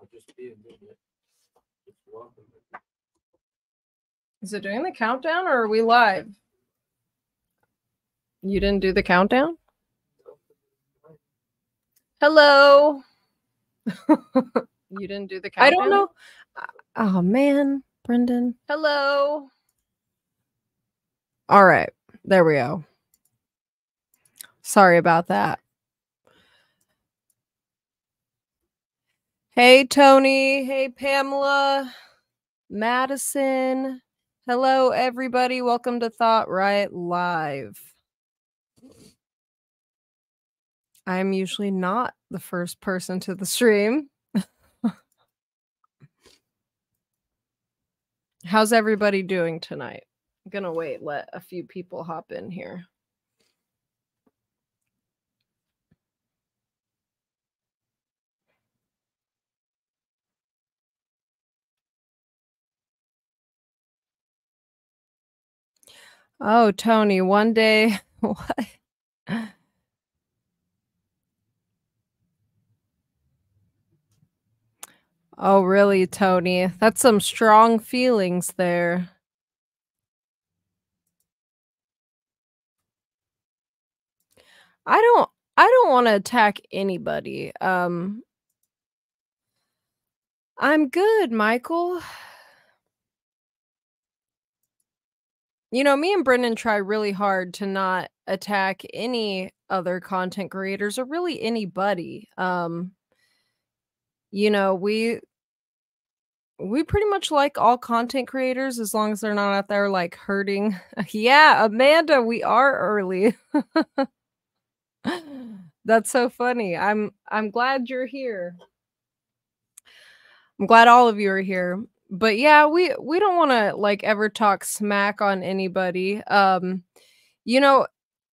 I'll just be a minute. Just welcome it. Is it doing the countdown or are we live? You didn't do the countdown? Hello. You didn't do the countdown? I don't know. Oh, man. Brendan. Hello. All right. There we go. Sorry about that. Hey, Tony. Hey, Pamela. Madison. Hello, everybody. Welcome to Thought Riot Live. I'm usually not the first person to the stream. How's everybody doing tonight? I'm gonna wait, let a few people hop in here. Oh, Tony, one day, what? Oh, really, Tony? That's some strong feelings there. I don't want to attack anybody. I'm good, Michael. You know, me and Brendan try really hard to not attack any other content creators or really anybody. You know, we pretty much like all content creators as long as they're not out there like hurting. Yeah, Amanda, we are early. That's so funny. I'm glad you're here. I'm glad all of you are here. But yeah, we don't want to like ever talk smack on anybody. You know,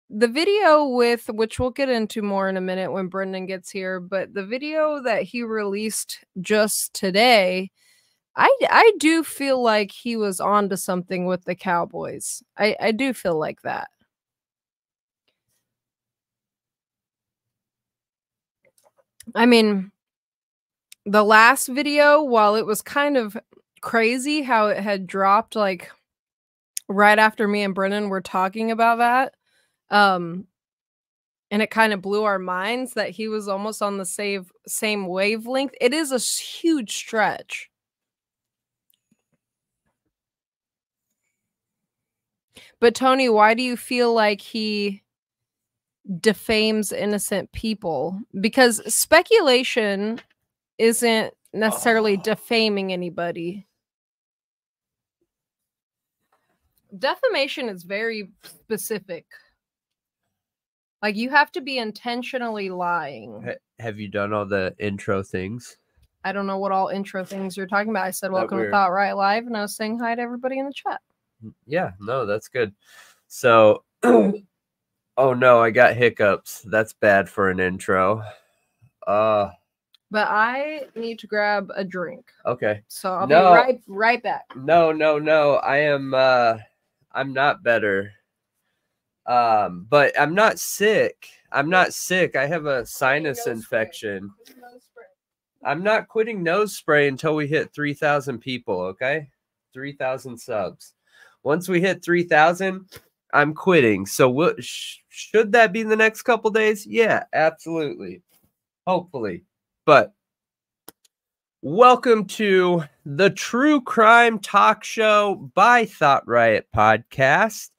the video with, which we'll get into more in a minute when Brendan gets here, but the video that he released just today, I do feel like he was onto something with the Cowboys. I do feel like that. I mean, the last video, while it was kind of crazy how it had dropped like right after me and Brendan were talking about that, and it kind of blew our minds that he was almost on the same wavelength. It is a huge stretch. But Tony, why do you feel like he defames innocent people? Because speculation isn't necessarily defaming anybody. Defamation is very specific. Like, you have to be intentionally lying. Have you done all the intro things? I don't know what all intro things you're talking about. I said, welcome to Thought Riot Live, and I was saying hi to everybody in the chat. Yeah, no, that's good. So, oh no, I got hiccups. That's bad for an intro. But I need to grab a drink. Okay. So I'll be right back. No. I'm not better. But I'm not sick. I'm not sick. I have a sinus infection. I'm not quitting nose spray until we hit 3,000 people, okay? 3,000 subs. Once we hit 3,000, I'm quitting. So should that be in the next couple days? Yeah, absolutely. Hopefully. But welcome to the True Crime Talk Show by Thought Riot Podcast.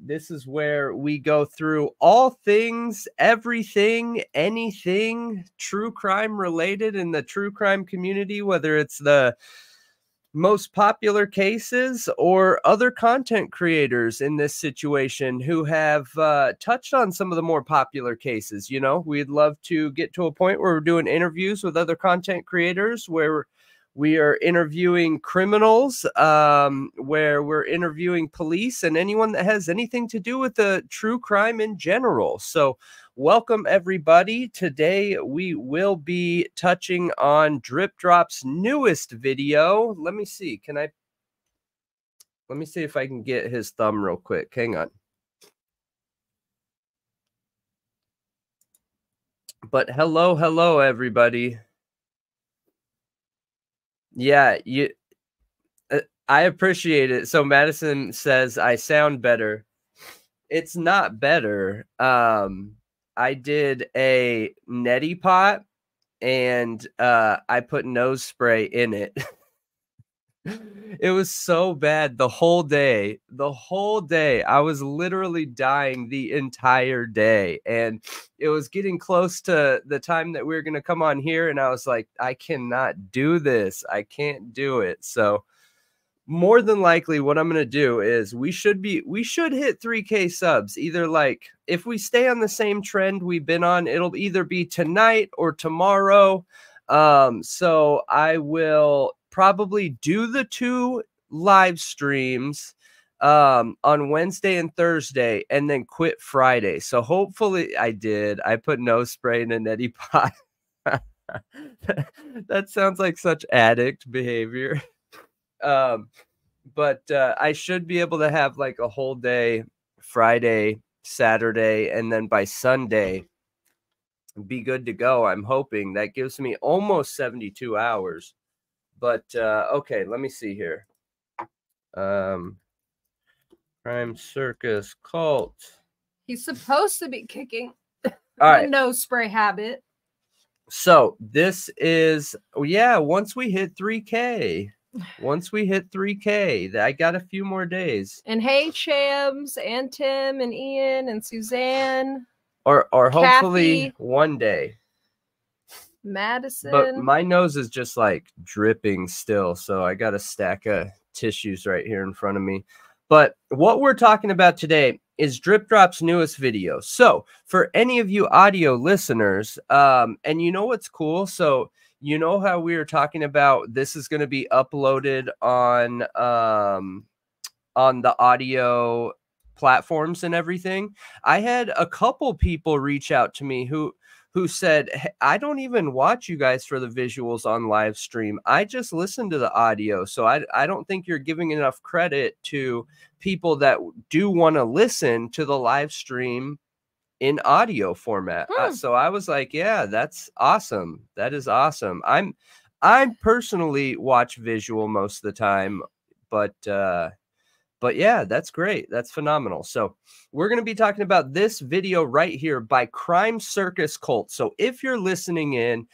This is where we go through all things, everything, anything true crime related in the true crime community, whether it's the most popular cases or other content creators in this situation who have touched on some of the more popular cases. You know, we'd love to get to a point where we're doing interviews with other content creators, where we are interviewing criminals, where we're interviewing police and anyone that has anything to do with the true crime in general. So welcome, everybody. Today, we will be touching on Drip Drop's newest video. Let me see. Let me see if I can get his thumb real quick. Hang on. But hello, everybody. Yeah, you. I appreciate it. So Madison says I sound better. It's not better. I did a neti pot and I put nose spray in it. It was so bad the whole day. The whole day. I was literally dying the entire day. And it was getting close to the time that we were going to come on here. And I was like, I cannot do this. I can't do it. So more than likely what I'm going to do is we should hit 3K subs, either like if we stay on the same trend we've been on, it'll either be tonight or tomorrow. So I will probably do the two live streams on Wednesday and Thursday and then quit Friday. So hopefully I did. I put nose spray in a neti pot. That sounds like such addict behavior. But I should be able to have like a whole day, Friday, Saturday, and then by Sunday be good to go. I'm hoping that gives me almost 72 hours, but, okay, let me see here. Crime Circus Cult. He's supposed to be kicking all right. No spray habit. So this is, yeah, once we hit 3K. Once we hit 3K, I got a few more days. And hey, Chams, and Tim, and Ian, and Suzanne, or Kathy. Hopefully one day, Madison. But my nose is just like dripping still, so I got a stack of tissues right here in front of me. But what we're talking about today is Drip Drop's newest video. So for any of you audio listeners, and you know what's cool, so. You know how we were talking about this is going to be uploaded on the audio platforms and everything? I had a couple people reach out to me who said, hey, I don't even watch you guys for the visuals on live stream. I just listen to the audio. So I don't think you're giving enough credit to people that do want to listen to the live stream in audio format. So I was like, yeah, that's awesome. That is awesome. I personally watch visual most of the time, but yeah, that's great. That's phenomenal. So we're going to be talking about this video right here by Crime Circus Cult. So if you're listening in,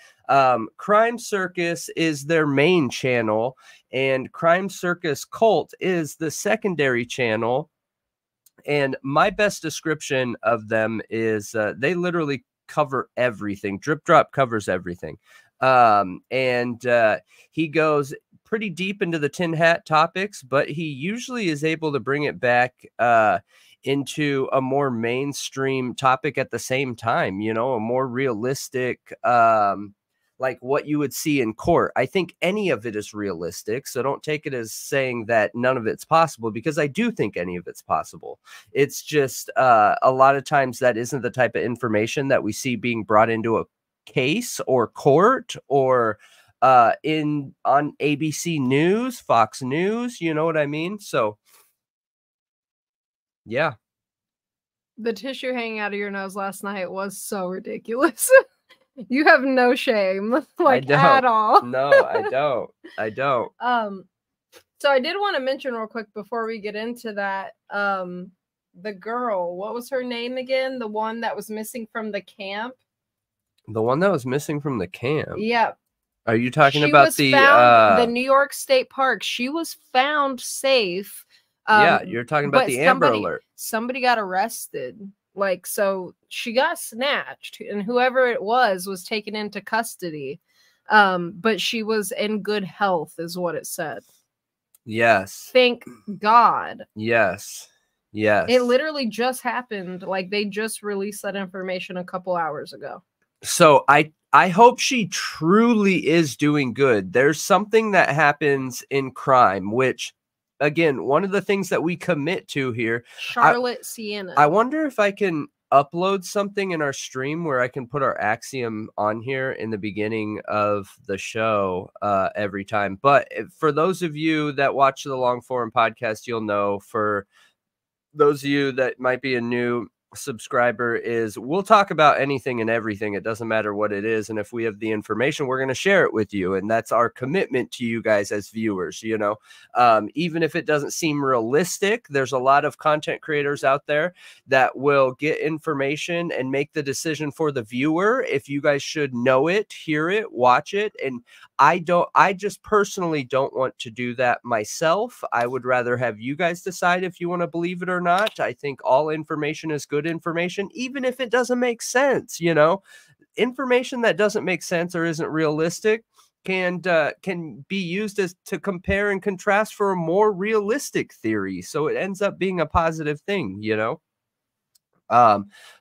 Crime Circus is their main channel and Crime Circus Cult is the secondary channel. And my best description of them is they literally cover everything. Drip Drop covers everything. And he goes pretty deep into the tin hat topics, but he usually is able to bring it back into a more mainstream topic at the same time, you know, a more realistic like what you would see in court. I think any of it is realistic. So don't take it as saying that none of it's possible, because I do think any of it's possible. It's just a lot of times that isn't the type of information that we see being brought into a case or court or on ABC News, Fox News. You know what I mean? So, yeah. The tissue hanging out of your nose last night was so ridiculous. You have no shame, like, at all. No, I don't. I don't. So I did want to mention real quick before we get into that, the girl, what was her name again? The one that was missing from the camp? The one that was missing from the camp? Yeah. Are you talking about the New York State Park? She was found safe. Yeah, you're talking about the Amber Alert. Somebody got arrested. Like, so she got snatched and whoever it was taken into custody. But she was in good health is what it said. Yes. Thank God. Yes. Yes. It literally just happened. Like, they just released that information a couple hours ago. So I hope she truly is doing good. There's something that happens in crime, which, again, one of the things that we commit to here, Charlotte Sienna. I wonder if I can upload something in our stream where I can put our axiom on here in the beginning of the show every time. But for those of you that watch the long form podcast, you'll know. For those of you that might be a new subscriber is we'll talk about anything and everything. It doesn't matter what it is. And if we have the information, we're going to share it with you. And that's our commitment to you guys as viewers, you know, even if it doesn't seem realistic, there's a lot of content creators out there that will get information and make the decision for the viewer. If you guys should know it, hear it, watch it. And I just personally don't want to do that myself. I would rather have you guys decide if you want to believe it or not. I think all information is good information, even if it doesn't make sense. You know, information that doesn't make sense or isn't realistic can be used as to compare and contrast for a more realistic theory. So it ends up being a positive thing, you know.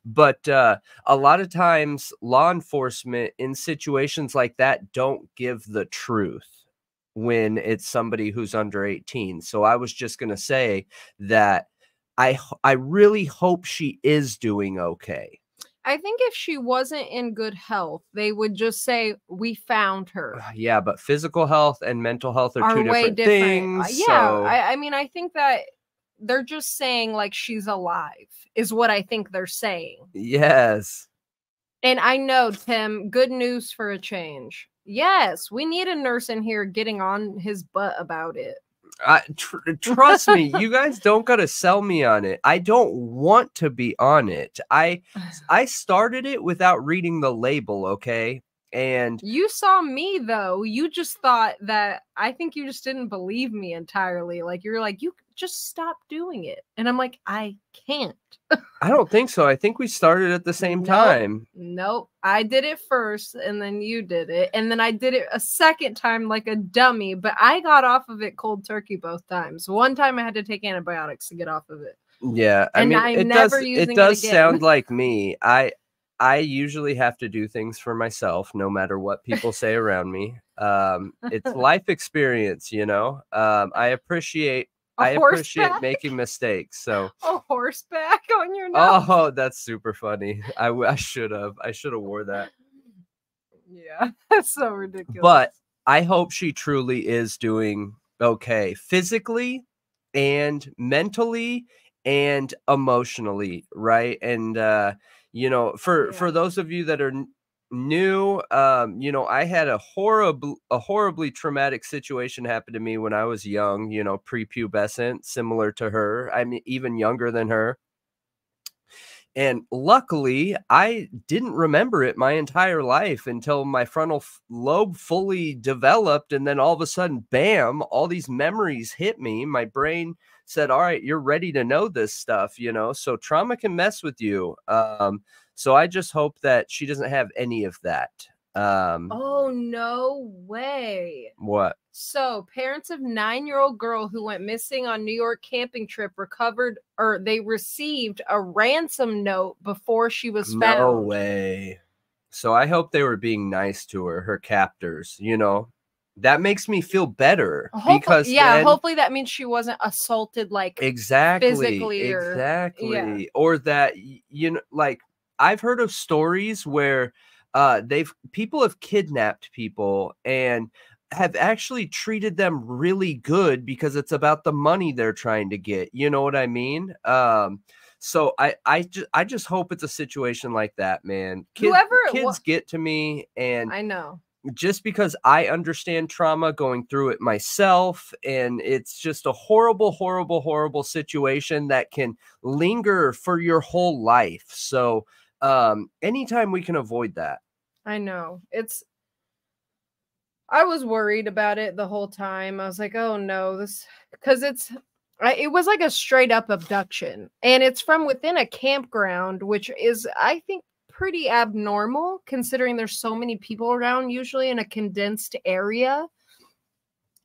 But a lot of times law enforcement in situations like that don't give the truth when it's somebody who's under 18. So I was just going to say that I really hope she is doing okay. I think if she wasn't in good health, they would just say, we found her. Yeah, but physical health and mental health are two different things. Yeah, so. I mean, I think that they're just saying like she's alive is what I think they're saying. Yes. And I know, Tim, good news for a change. Yes, we need a nurse in here getting on his butt about it. Trust me, you guys don't gotta sell me on it. I don't want to be on it. I started it without reading the label, okay? And you saw me though. You just thought that, I think you just didn't believe me entirely. Like you're like, you just stop doing it. And I'm like, I can't. I don't think so. I think we started at the same time. Nope. I did it first and then you did it. And then I did it a second time like a dummy, but I got off of it cold turkey both times. One time I had to take antibiotics to get off of it. Yeah. I mean, it does sound like me. I usually have to do things for myself, no matter what people say around me. It's life experience, you know. I appreciate making mistakes. So a horseback on your nose. Oh, that's super funny. I should have wore that. Yeah, that's so ridiculous. But I hope she truly is doing okay, physically and mentally and emotionally, right? And you know, for those of you that are new, you know, I had a horribly traumatic situation happen to me when I was young, you know, prepubescent, similar to her. I'm even younger than her. And luckily, I didn't remember it my entire life until my frontal lobe fully developed. And then all of a sudden, bam, all these memories hit me. My brain said, all right, you're ready to know this stuff, you know, so trauma can mess with you. So I just hope that she doesn't have any of that. Oh, no way. What? So parents of 9-year-old girl who went missing on New York camping trip received a ransom note before she was found. No way. So I hope they were being nice to her, her captors, you know. That makes me feel better because yeah, hopefully that means she wasn't assaulted like physically or, yeah. Or that, you know, like I've heard of stories where people have kidnapped people and have actually treated them really good because it's about the money they're trying to get. You know what I mean? So I just hope it's a situation like that, man. Kids get to me, and I know. Just because I understand trauma going through it myself, and it's just a horrible, horrible, horrible situation that can linger for your whole life. So anytime we can avoid that. I know. I was worried about it the whole time. I was like, oh no, it was like a straight up abduction, and it's from within a campground, which is, I think, pretty abnormal considering there's so many people around usually in a condensed area,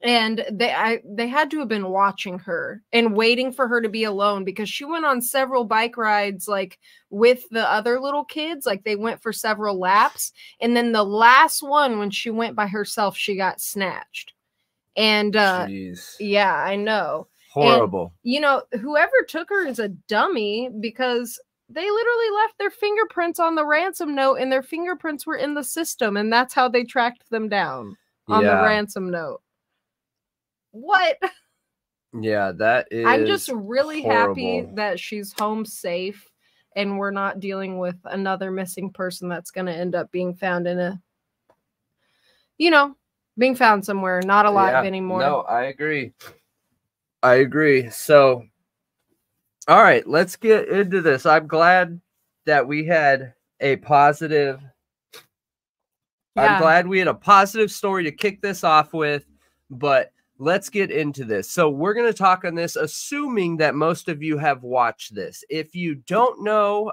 and they had to have been watching her and waiting for her to be alone, because she went on several bike rides like with the other little kids. Like they went for several laps, and then the last one, when she went by herself, she got snatched. And Jeez. Yeah, I know, horrible. And, you know, whoever took her is a dummy, because they literally left their fingerprints on the ransom note, and their fingerprints were in the system, and that's how they tracked them down on the ransom note. What? Yeah, that is. I'm just really horrible. Happy that she's home safe. and we're not dealing with another missing person that's going to end up being found in a, you know, being found somewhere, not alive anymore. No, I agree. I agree. So, all right, let's get into this. I'm glad that we had a positive. Yeah. I'm glad we had a positive story to kick this off with, but let's get into this. So we're going to talk on this, assuming that most of you have watched this. If you don't know,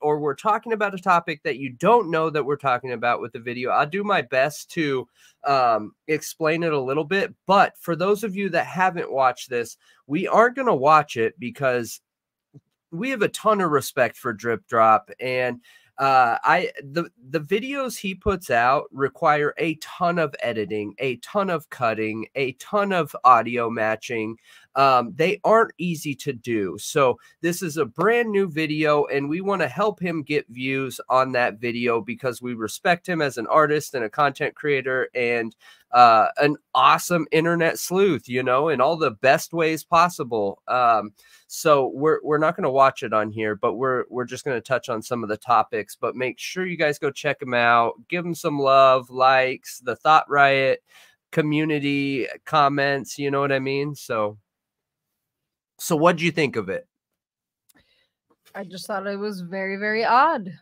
or we're talking about a topic that you don't know that we're talking about with the video, I'll do my best to explain it a little bit. But for those of you that haven't watched this, we aren't going to watch it because we have a ton of respect for Drip Drop, and the videos he puts out require a ton of editing, a ton of cutting, a ton of audio matching. They aren't easy to do. So this is a brand new video, and we want to help him get views on that video because we respect him as an artist and a content creator and an awesome internet sleuth, you know, in all the best ways possible. So we're not going to watch it on here, but we're just going to touch on some of the topics. But make sure you guys go check him out, give him some love, likes, the Thought Riot community, comments, you know what I mean? So what'd you think of it? I just thought it was very, very odd.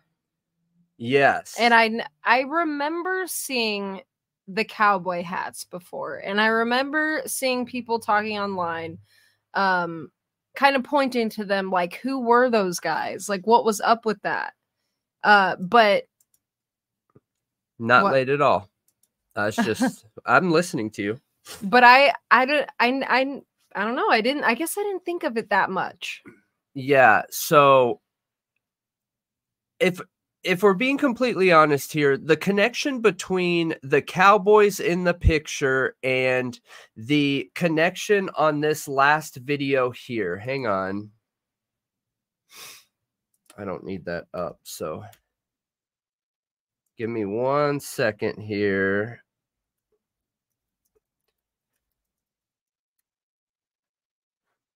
Yes. And I remember seeing the cowboy hats before, and I remember seeing people talking online, kind of pointing to them, like, who were those guys? Like, what was up with that? But not late at all. It's just, I'm listening to you. But I don't know. I guess I didn't think of it that much. Yeah. So if we're being completely honest here, the connection between the cowboys in the picture and the connection on this last video here, hang on. I don't need that up. So give me 1 second here.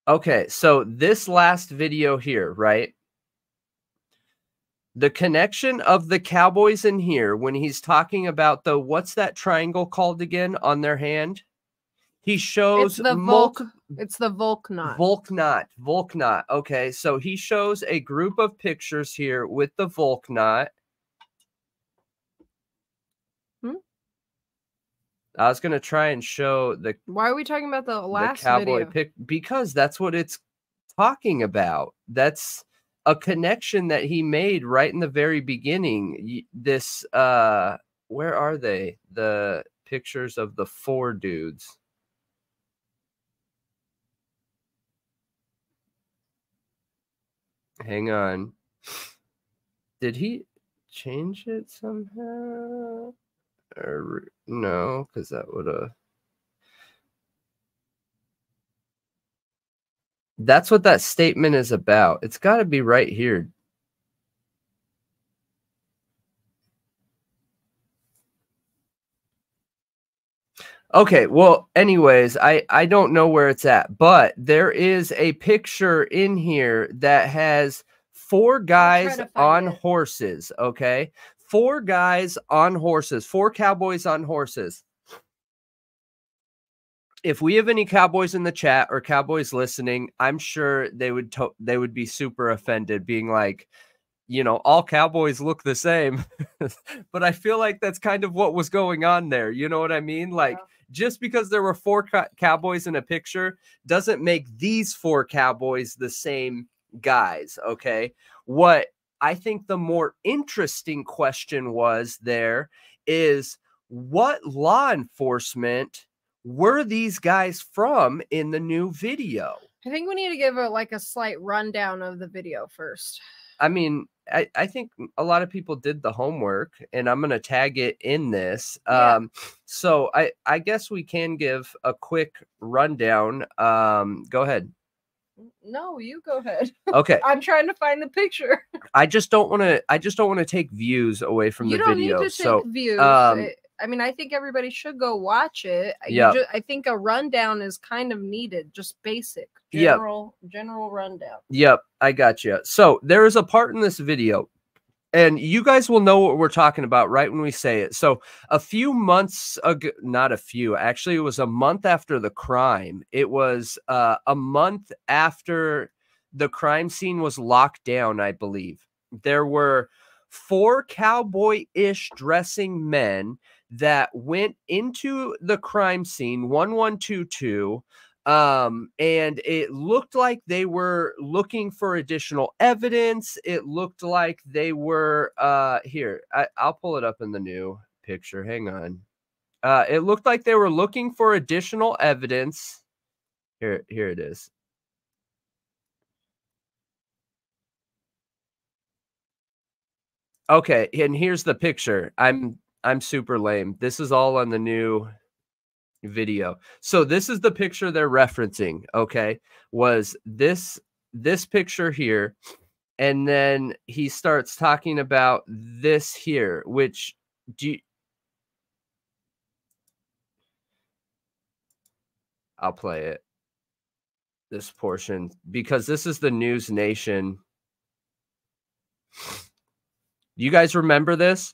Okay, so this last video here, right? The connection of the cowboys in here, when he's talking about the, what's that triangle called again on their hand? He shows it's the Volk knot. Volk knot. Volk knot. Okay, so he shows a group of pictures here with the Volk knot. I was going to try and show the... Why are we talking about the last cowboy pic? Because that's what it's talking about. That's a connection that he made right in the very beginning. This, where are they? The pictures of the four dudes. Hang on. Did he change it somehow? Or no, because that would have... That's what that statement is about. It's got to be right here. Okay, well, anyways, I don't know where it's at, but there is a picture in here that has four guys on horses, okay? Four guys on horses, four cowboys on horses. If we have any cowboys in the chat or cowboys listening, I'm sure they would be super offended, being like, you know, all cowboys look the same. But I feel like that's kind of what was going on there. You know what I mean? Like, yeah. Just because there were four cowboys in a picture doesn't make these four cowboys the same guys, okay? What I think the more interesting question was there is, what law enforcement were these guys from in the new video? I think we need to give a, like, a slight rundown of the video first. I mean, I think a lot of people did the homework, and I'm going to tag it in this. Yeah. So I guess we can give a quick rundown. Go ahead. No, you go ahead. Okay. I'm trying to find the picture. I just don't want to take views away from the video. You don't need to take views. I mean, I think everybody should go watch it. Yeah. I think a rundown is kind of needed, just basic general rundown. Yep, I got you. So there is a part in this video, and you guys will know what we're talking about right when we say it. So a few months ago, not a few, actually, it was a month after the crime. It was a month after the crime scene was locked down, I believe. There were 4 cowboy-ish dressing men that went into the crime scene, 1122, and it looked like they were looking for additional evidence. It looked like they were here. I'll pull it up in the new picture. Hang on. It looked like they were looking for additional evidence. Here it is. Okay, and here's the picture. I'm super lame. This is all on the new video. So this is the picture they're referencing, okay? Was this picture here, and then he starts talking about this here, which I'll play it, this portion, because this is the News Nation. You guys remember this?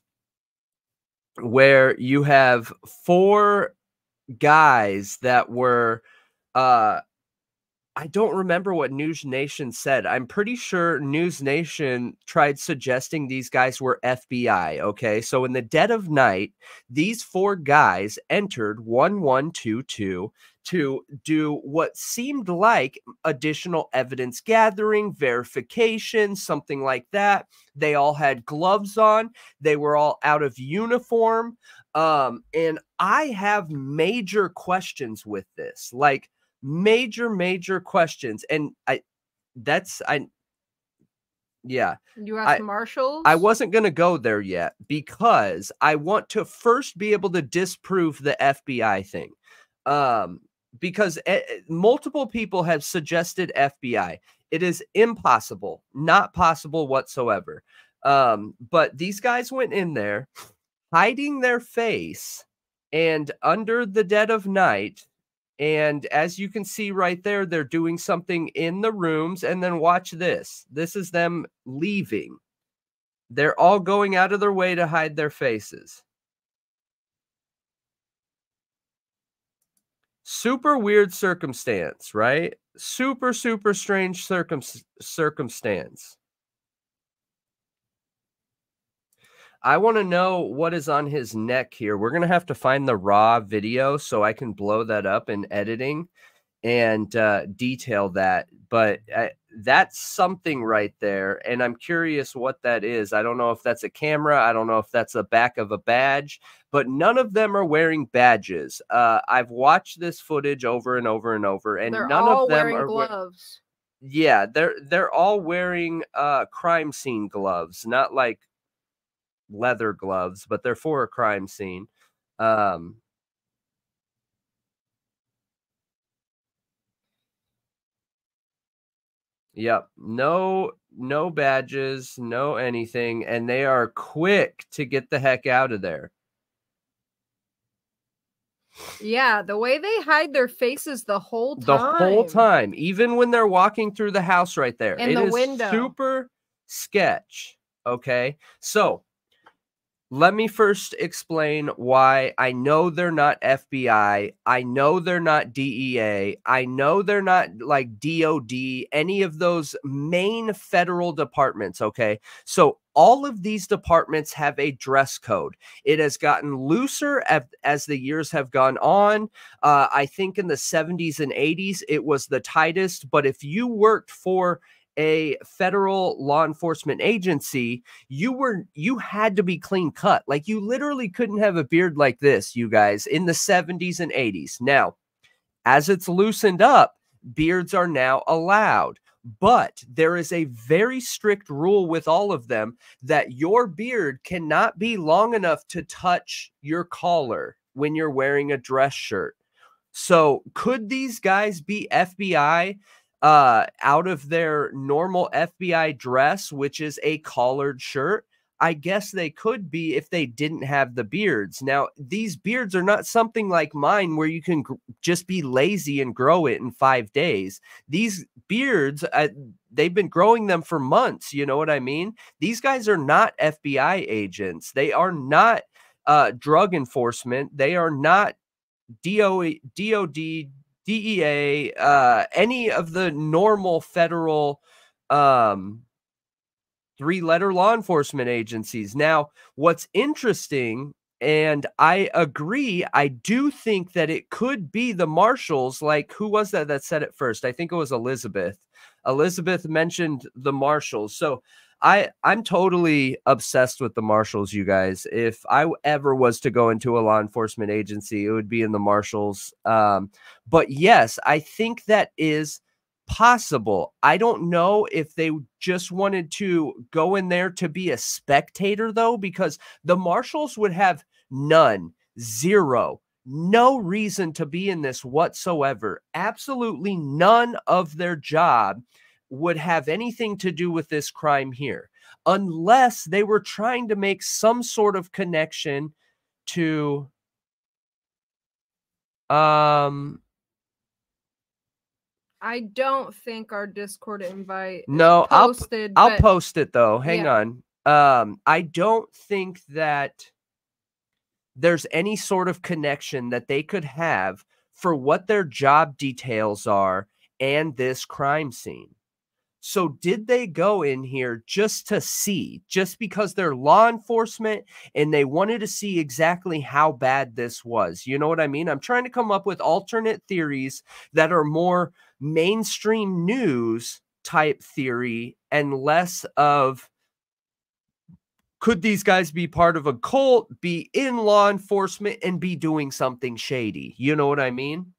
Where you have 4 guys that were, I don't remember what News Nation said. I'm pretty sure News Nation tried suggesting these guys were FBI, okay? So in the dead of night, these 4 guys entered 1122 to do what seemed like additional evidence gathering, verification, something like that. They all had gloves on. They were all out of uniform. And I have major questions with this, like major questions. And yeah. U.S. Marshals? I wasn't going to go there yet because I want to first be able to disprove the FBI thing. Because multiple people have suggested FBI. It is impossible, not possible whatsoever. But these guys went in there hiding their face and under the dead of night. And as you can see right there, they're doing something in the rooms. And then watch this. This is them leaving. They're all going out of their way to hide their faces. Super weird circumstance, right? Super strange circumstance. I want to know what is on his neck here. We're going to have to find the raw video so I can blow that up in editing and detail that. But that's something right there. And I'm curious what that is. I don't know if that's a camera. I don't know if that's the back of a badge, but none of them are wearing badges. I've watched this footage over and over and over, and they're none of them are gloves. Yeah. They're all wearing crime scene gloves, not like leather gloves, but they're for a crime scene. Yep. No badges, no anything. And they are quick to get the heck out of there. Yeah. The way they hide their faces the whole time. Even when they're walking through the house right there. And it is window. Super sketch. Okay. So let me first explain why I know they're not FBI. I know they're not DEA. I know they're not like DOD, any of those main federal departments. Okay. So all of these departments have a dress code. It has gotten looser as the years have gone on. I think in the 70s and 80s, it was the tightest. But if you worked for a federal law enforcement agency, you had to be clean cut. Like, you literally couldn't have a beard like this, you guys, in the 70s and 80s. Now, as it's loosened up, beards are now allowed. But there is a very strict rule with all of them that your beard cannot be long enough to touch your collar when you're wearing a dress shirt. So could these guys be FBI? Out of their normal FBI dress, which is a collared shirt? I guess they could be if they didn't have the beards. Now, these beards are not something like mine where you can just be lazy and grow it in 5 days. These beards, they've been growing them for months. You know what I mean? These guys are not FBI agents. They are not drug enforcement. They are not DOD, DEA, any of the normal federal three-letter law enforcement agencies. Now, what's interesting, and I agree, I do think that it could be the Marshals. Like, who was that that said it first? I think it was Elizabeth. Elizabeth mentioned the Marshals. So I'm totally obsessed with the Marshals, you guys. If I ever was to go into a law enforcement agency, it would be in the Marshals. But yes, I think that is possible. I don't know if they just wanted to go in there to be a spectator, though, because the Marshals would have no reason to be in this whatsoever. Absolutely none of their job would have anything to do with this crime here, unless they were trying to make some sort of connection to I don't think our Discord invite is posted. I'll post it, though. Hang on. I don't think that there's any sort of connection that they could have for what their job details are and this crime scene. So did they go in here just to see, just because they're law enforcement and they wanted to see exactly how bad this was? You know what I mean? I'm trying to come up with alternate theories that are more mainstream news type theory and less of, could these guys be part of a cult, be in law enforcement, and be doing something shady? You know what I mean?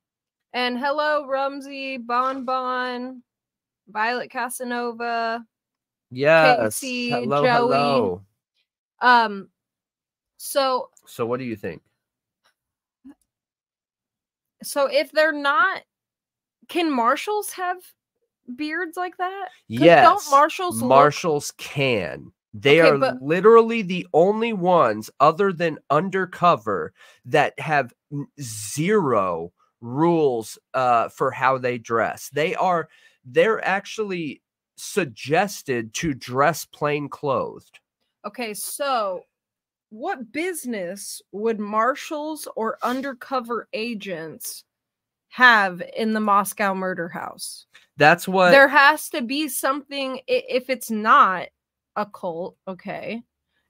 And hello, Rumsey, Bon Bon, Violet Casanova, yes, Casey, hello, Joey. Hello. So what do you think? So if they're not, can Marshals have beards like that? Yes, don't Marshals can. They are literally the only ones other than undercover that have zero rules for how they dress. They're actually suggested to dress plain clothed. Okay, so what business would Marshals or undercover agents have in the Moscow murder house? That's what... There has to be something, if it's not a cult, okay?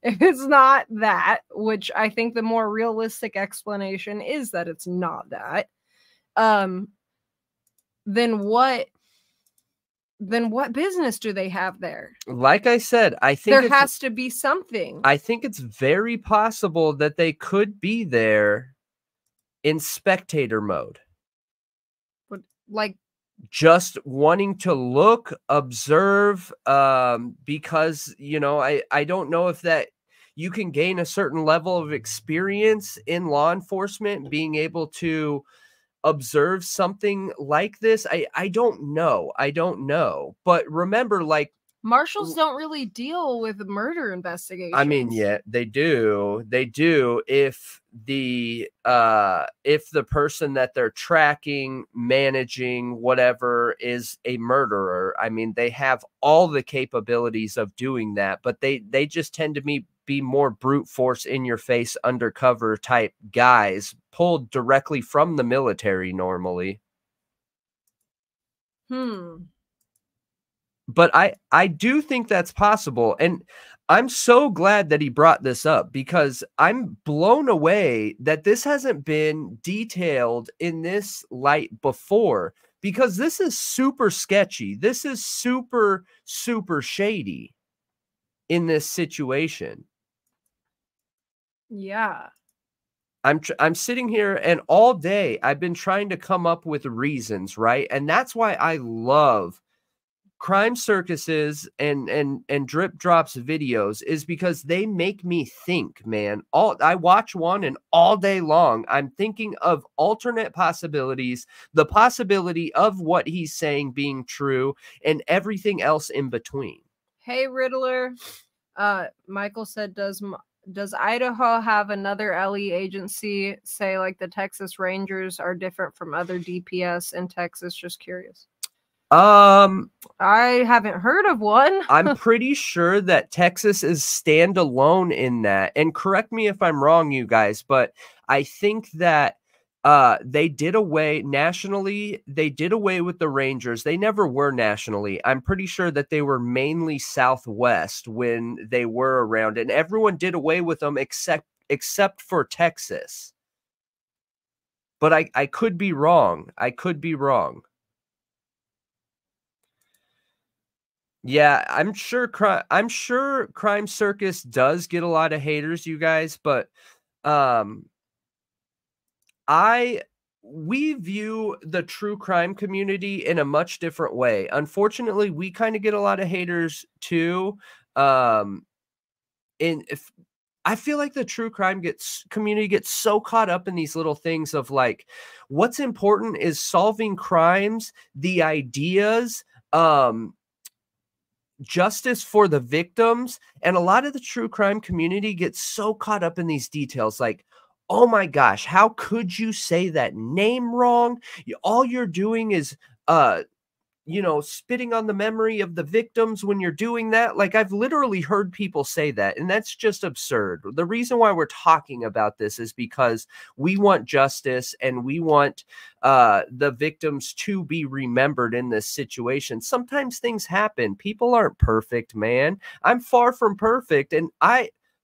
If it's not that, which I think the more realistic explanation is that it's not that, then what business do they have there? Like I said, I think there has to be something. I think it's very possible that they could be there in spectator mode. But like just wanting to look, observe, because, you know, I don't know if that you can gain a certain level of experience in law enforcement being able to observe something like this. I don't know, but remember, like, Marshals don't really deal with murder investigations. I mean, yeah, they do if the person that they're tracking, managing, whatever, is a murderer. I mean, they have all the capabilities of doing that, but they just tend to be more brute force, in your face, undercover type guys pulled directly from the military normally. But I do think that's possible. And I'm so glad that he brought this up, because I'm blown away that this hasn't been detailed in this light before, because this is super sketchy. This is super, super shady in this situation. Yeah. I'm sitting here, and all day I've been trying to come up with reasons, right? And that's why I love Crime Circuses and Drip Drop's videos, is because they make me think, man. I watch one, and all day long I'm thinking of alternate possibilities, the possibility of what he's saying being true, and everything else in between. Hey, Riddler. Michael said, does Idaho have another LE agency, say like the Texas Rangers are different from other DPS in Texas? Just curious. I haven't heard of one. I'm pretty sure that Texas is standalone in that. And correct me if I'm wrong, you guys, but I think that they did away nationally. They did away with the Rangers. They never were nationally. I'm pretty sure that they were mainly Southwest when they were around, and everyone did away with them except for Texas. But I could be wrong. I could be wrong. Yeah, I'm sure Crime Circus does get a lot of haters, you guys, but we view the true crime community in a much different way. Unfortunately, we kind of get a lot of haters too. And if I feel like the true crime community gets so caught up in these little things of like, what's important is solving crimes, the ideas, justice for the victims. And a lot of the true crime community gets so caught up in these details. Like, oh my gosh, how could you say that name wrong? All you're doing is, you know, spitting on the memory of the victims when you're doing that. Like, I've literally heard people say that, and that's just absurd. The reason why we're talking about this is because we want justice and we want the victims to be remembered in this situation. Sometimes things happen. People aren't perfect, man. I'm far from perfect, and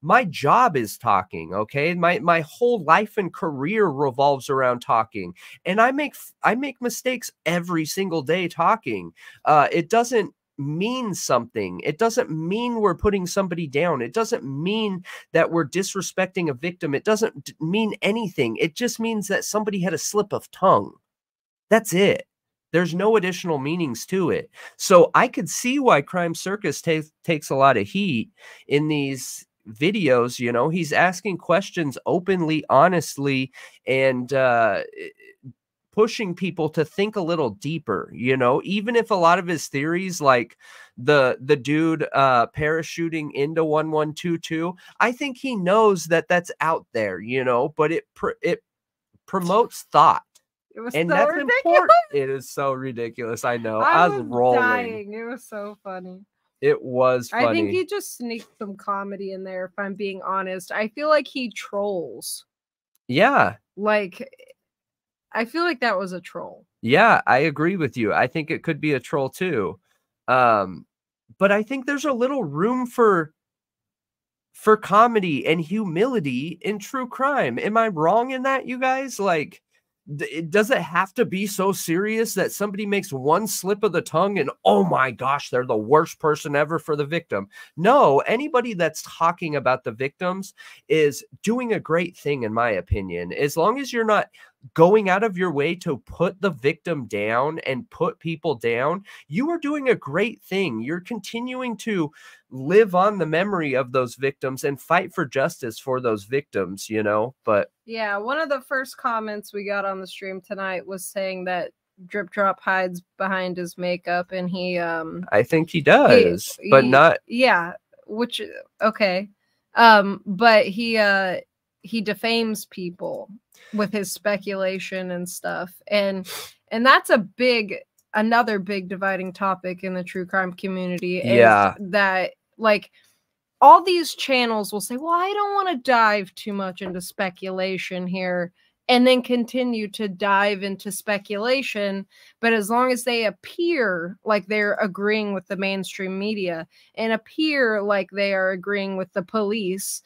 my job is talking, okay? My whole life and career revolves around talking. And I make mistakes every single day talking. It doesn't mean something. It doesn't mean we're putting somebody down. It doesn't mean that we're disrespecting a victim. It doesn't mean anything. It just means that somebody had a slip of tongue. That's it. There's no additional meanings to it. So I could see why Crime Circus takes a lot of heat in these videos. You know, he's asking questions openly, honestly, and pushing people to think a little deeper, you know, even if a lot of his theories, like the dude parachuting into 1122, I think he knows that that's out there, you know, but it promotes thought. It was and so that's ridiculous. Important. It is so ridiculous. I know. I was rolling. Dying. It was so funny. It was funny. I think he just sneaked some comedy in there, if I'm being honest. I feel like he trolls. Yeah. Like, I feel like that was a troll. Yeah, I agree with you. I think it could be a troll too. But I think there's a little room for comedy and humility in true crime. Am I wrong in that, you guys? Like, does it have to be so serious that somebody makes one slip of the tongue and, oh my gosh, they're the worst person ever for the victim? No, anybody that's talking about the victims is doing a great thing, in my opinion. As long as you're not going out of your way to put the victim down and put people down, you are doing a great thing. You're continuing to live on the memory of those victims and fight for justice for those victims, you know. But yeah, one of the first comments we got on the stream tonight was saying that Drip Drop hides behind his makeup, and he I think he does, but not, yeah, which, okay, but he defames people with his speculation and stuff. And that's another big dividing topic in the true crime community. Is yeah. That, like, all these channels will say, well, I don't want to dive too much into speculation here, and then continue to dive into speculation. But as long as they appear like they're agreeing with the mainstream media and appear like they are agreeing with the police,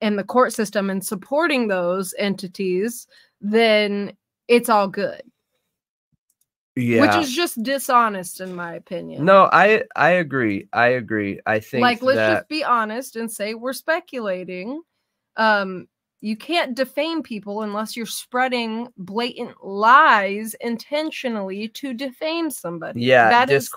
and the court system and supporting those entities, then it's all good. Yeah. Which is just dishonest, in my opinion. No, I agree. I agree. I think, like, let's just be honest and say we're speculating. You can't defame people unless you're spreading blatant lies intentionally to defame somebody. Yeah, that is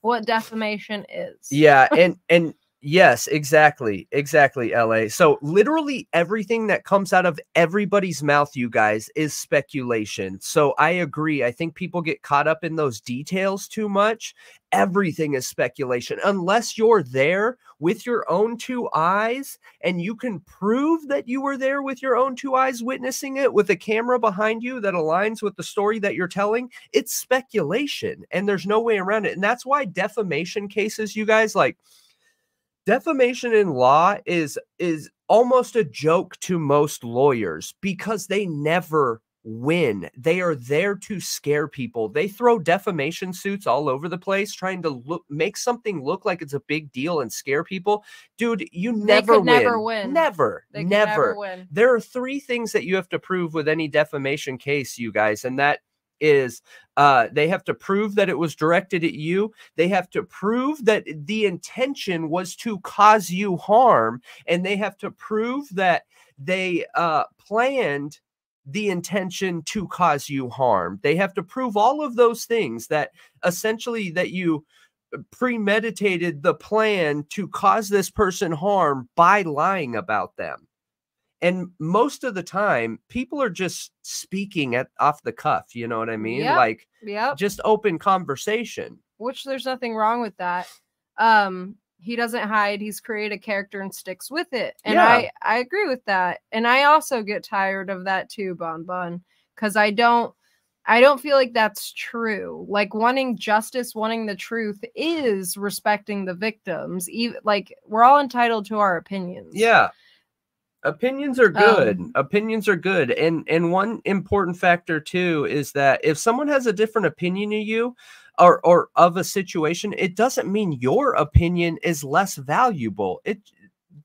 what defamation is. Yeah, and Yes, exactly, LA. So literally everything that comes out of everybody's mouth, you guys, is speculation. So I agree. I think people get caught up in those details too much. Everything is speculation. Unless you're there with your own two eyes and you can prove that you were there with your own two eyes witnessing it with a camera behind you that aligns with the story that you're telling, it's speculation and there's no way around it. And that's why defamation cases, you guys, like, defamation in law is almost a joke to most lawyers because they never win. They are there to scare people. They throw defamation suits all over the place trying to make something look like it's a big deal and scare people. Dude, you never win. Never win. There are three things that you have to prove with any defamation case, you guys, and that is they have to prove that it was directed at you. They have to prove that the intention was to cause you harm. And they have to prove that they planned the intention to cause you harm. They have to prove all of those things, that essentially that you premeditated the plan to cause this person harm by lying about them. And most of the time, people are just speaking off the cuff. You know what I mean? Yep, like, just open conversation. Which there's nothing wrong with that. He doesn't hide. He's created a character and sticks with it. And yeah. I agree with that. And I also get tired of that too, Bon Bon, because I don't feel like that's true. Like, wanting justice, wanting the truth is respecting the victims. Even, like, we're all entitled to our opinions. Yeah. Opinions are good. Opinions are good. And one important factor too is that if someone has a different opinion of you or of a situation, it doesn't mean your opinion is less valuable.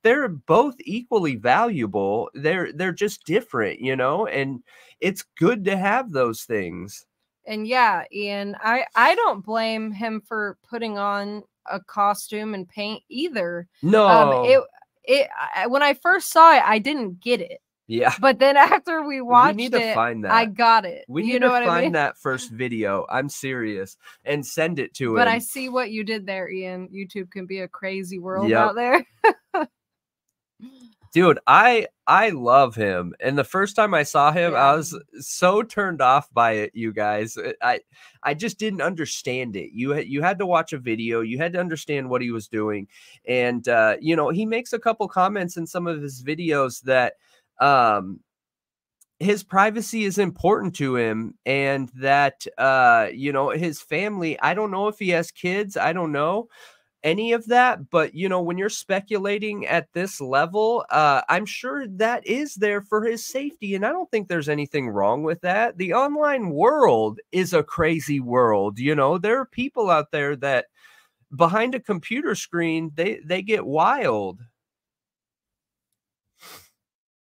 They're both equally valuable. They're just different, you know, and it's good to have those things. And yeah, Ian, I don't blame him for putting on a costume and paint either. No. When I first saw it, I didn't get it. Yeah. But then after we watched it, I got it. We need to find that first video. I'm serious. And send it to him. But I see what you did there, Ian. YouTube can be a crazy world out there. Dude, I love him. And the first time I saw him, I was so turned off by it, you guys. I just didn't understand it. You had to watch a video. You had to understand what he was doing. And, you know, he makes a couple comments in some of his videos that his privacy is important to him, and that, you know, his family, I don't know if he has kids. I don't know any of that, but you know, when you're speculating at this level, I'm sure that is there for his safety, and I don't think there's anything wrong with that. The online world is a crazy world, you know. There are people out there that behind a computer screen, they get wild.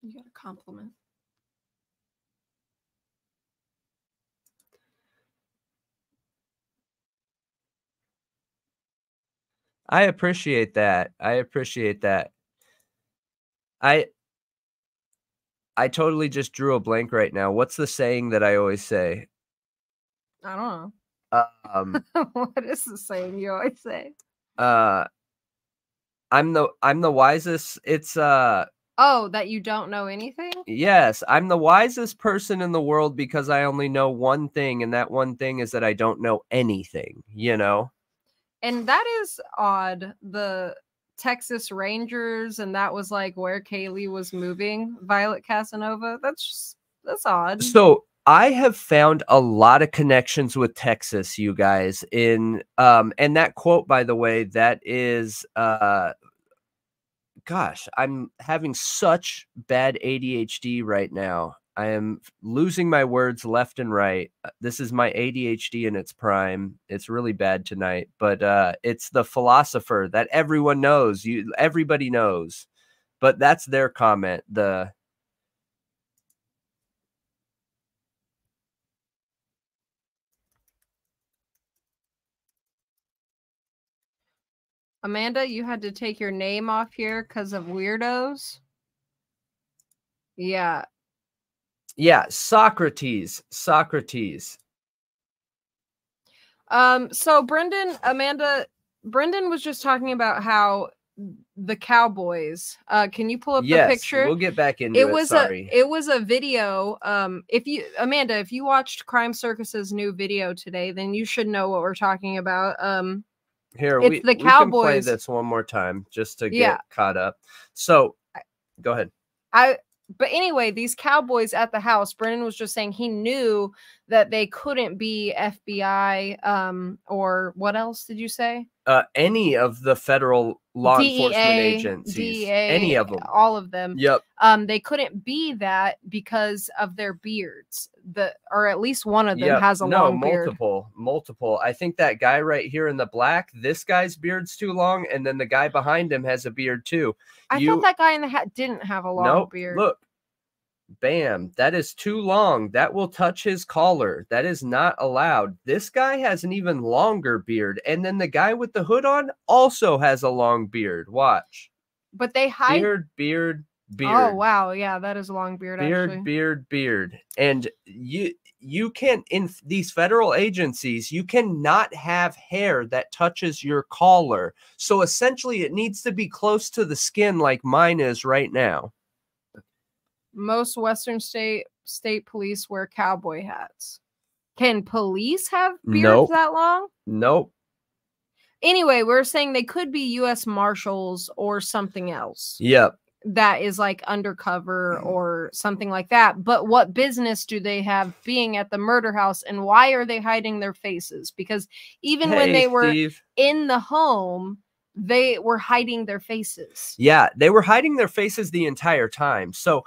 You got a compliment. I appreciate that. I totally just drew a blank right now. What's the saying that I always say? I don't know. What is the saying you always say? I'm the wisest. It's oh, that you don't know anything? Yes, I'm the wisest person in the world because I only know one thing, and that one thing is that I don't know anything, you know? And that is odd, the Texas Rangers, and that was like where Kaylee was moving, Violet Casanova. That's odd. So I have found a lot of connections with Texas, you guys, in and that quote, by the way, that is gosh, I'm having such bad ADHD right now. I am losing my words left and right. This is my ADHD in its prime. It's really bad tonight, but it's the philosopher that everyone knows. Everybody knows, but that's their comment. Amanda, you had to take your name off here because of weirdos. Yeah. Yeah, Socrates. So Brendan was just talking about how the Cowboys. Can you pull up the picture? We'll get back into it. It was a video. If you, Amanda, if you watched Crime Circus's new video today, then you should know what we're talking about. Here, the Cowboys. We can play this one more time just to get caught up. So go ahead. But anyway, these Cowboys at the house, Brennan was just saying he knew that they couldn't be FBI or what else did you say? Any of the federal law enforcement agencies. DEA, any of them. All of them. Yep. They couldn't be that because of their beards. Or at least one of them has a long beard. Multiple. I think that guy right here in the black, this guy's beard's too long, and then the guy behind him has a beard too. I thought that guy in the hat didn't have a long beard. Look. Bam, that is too long. That will touch his collar. That is not allowed. This guy has an even longer beard, and then the guy with the hood on also has a long beard. Watch. But they hide beard. Oh wow, yeah, that is a long beard. Beard. And you can't, in these federal agencies, you cannot have hair that touches your collar. So essentially, it needs to be close to the skin, like mine is right now. Most Western state police wear cowboy hats. Can police have beards that long? Nope. Anyway, we're saying they could be U.S. Marshals or something else. Yep. That is like undercover or something like that. But what business do they have being at the murder house, and why are they hiding their faces? Because even when they were in the home, they were hiding their faces. Yeah, they were hiding their faces the entire time. So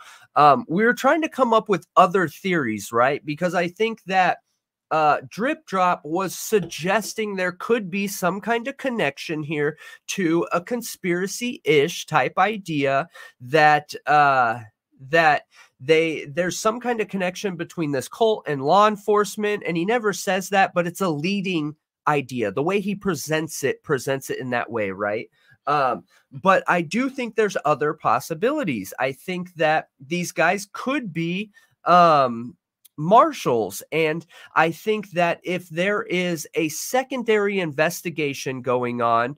we were trying to come up with other theories, right? Because I think that Drip Drop was suggesting there could be some kind of connection here to a conspiracy-ish type idea that there's some kind of connection between this cult and law enforcement, and he never says that, but it's a leading idea. The way he presents it in that way, right? But I do think there's other possibilities. I think that these guys could be marshals, and I think that if there is a secondary investigation going on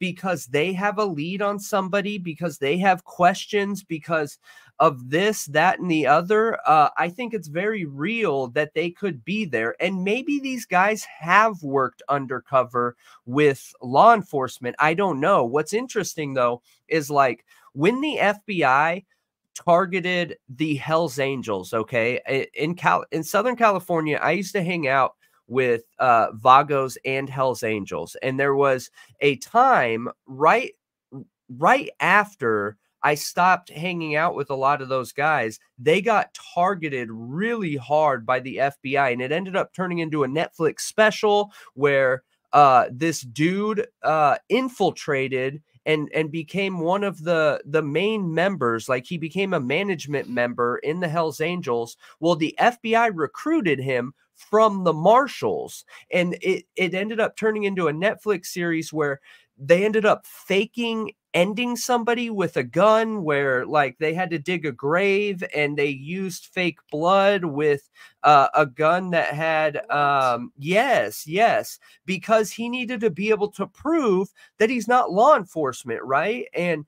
because they have a lead on somebody, because they have questions, because of this, that, and the other, I think it's very real that they could be there. And maybe these guys have worked undercover with law enforcement. I don't know. What's interesting, though, is like when the FBI targeted the Hell's Angels, okay, in Southern California, I used to hang out with Vagos and Hell's Angels. And there was a time right after I stopped hanging out with a lot of those guys, they got targeted really hard by the FBI, and it ended up turning into a Netflix special where this dude infiltrated and became one of the main members. Like, he became a management member in the Hells Angels. Well, the FBI recruited him from the Marshals, and it ended up turning into a Netflix series where they ended up faking ending somebody with a gun, where like they had to dig a grave and they used fake blood with a gun that had yes, because he needed to be able to prove that he's not law enforcement, right? And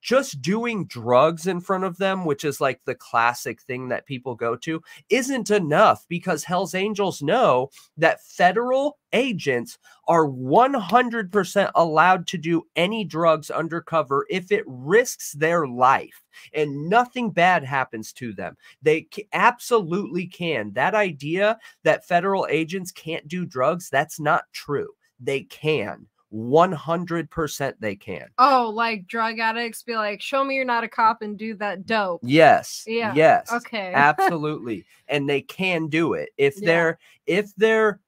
just doing drugs in front of them, which is like the classic thing that people go to, isn't enough, because Hell's Angels know that federal agents are 100% allowed to do any drugs undercover if it risks their life and nothing bad happens to them. They absolutely can. That idea that federal agents can't do drugs, that's not true. They can. 100% they can. Oh, like drug addicts be like, show me you're not a cop and do that dope. Yes. Yeah. Yes. Okay. Absolutely. And they can do it if their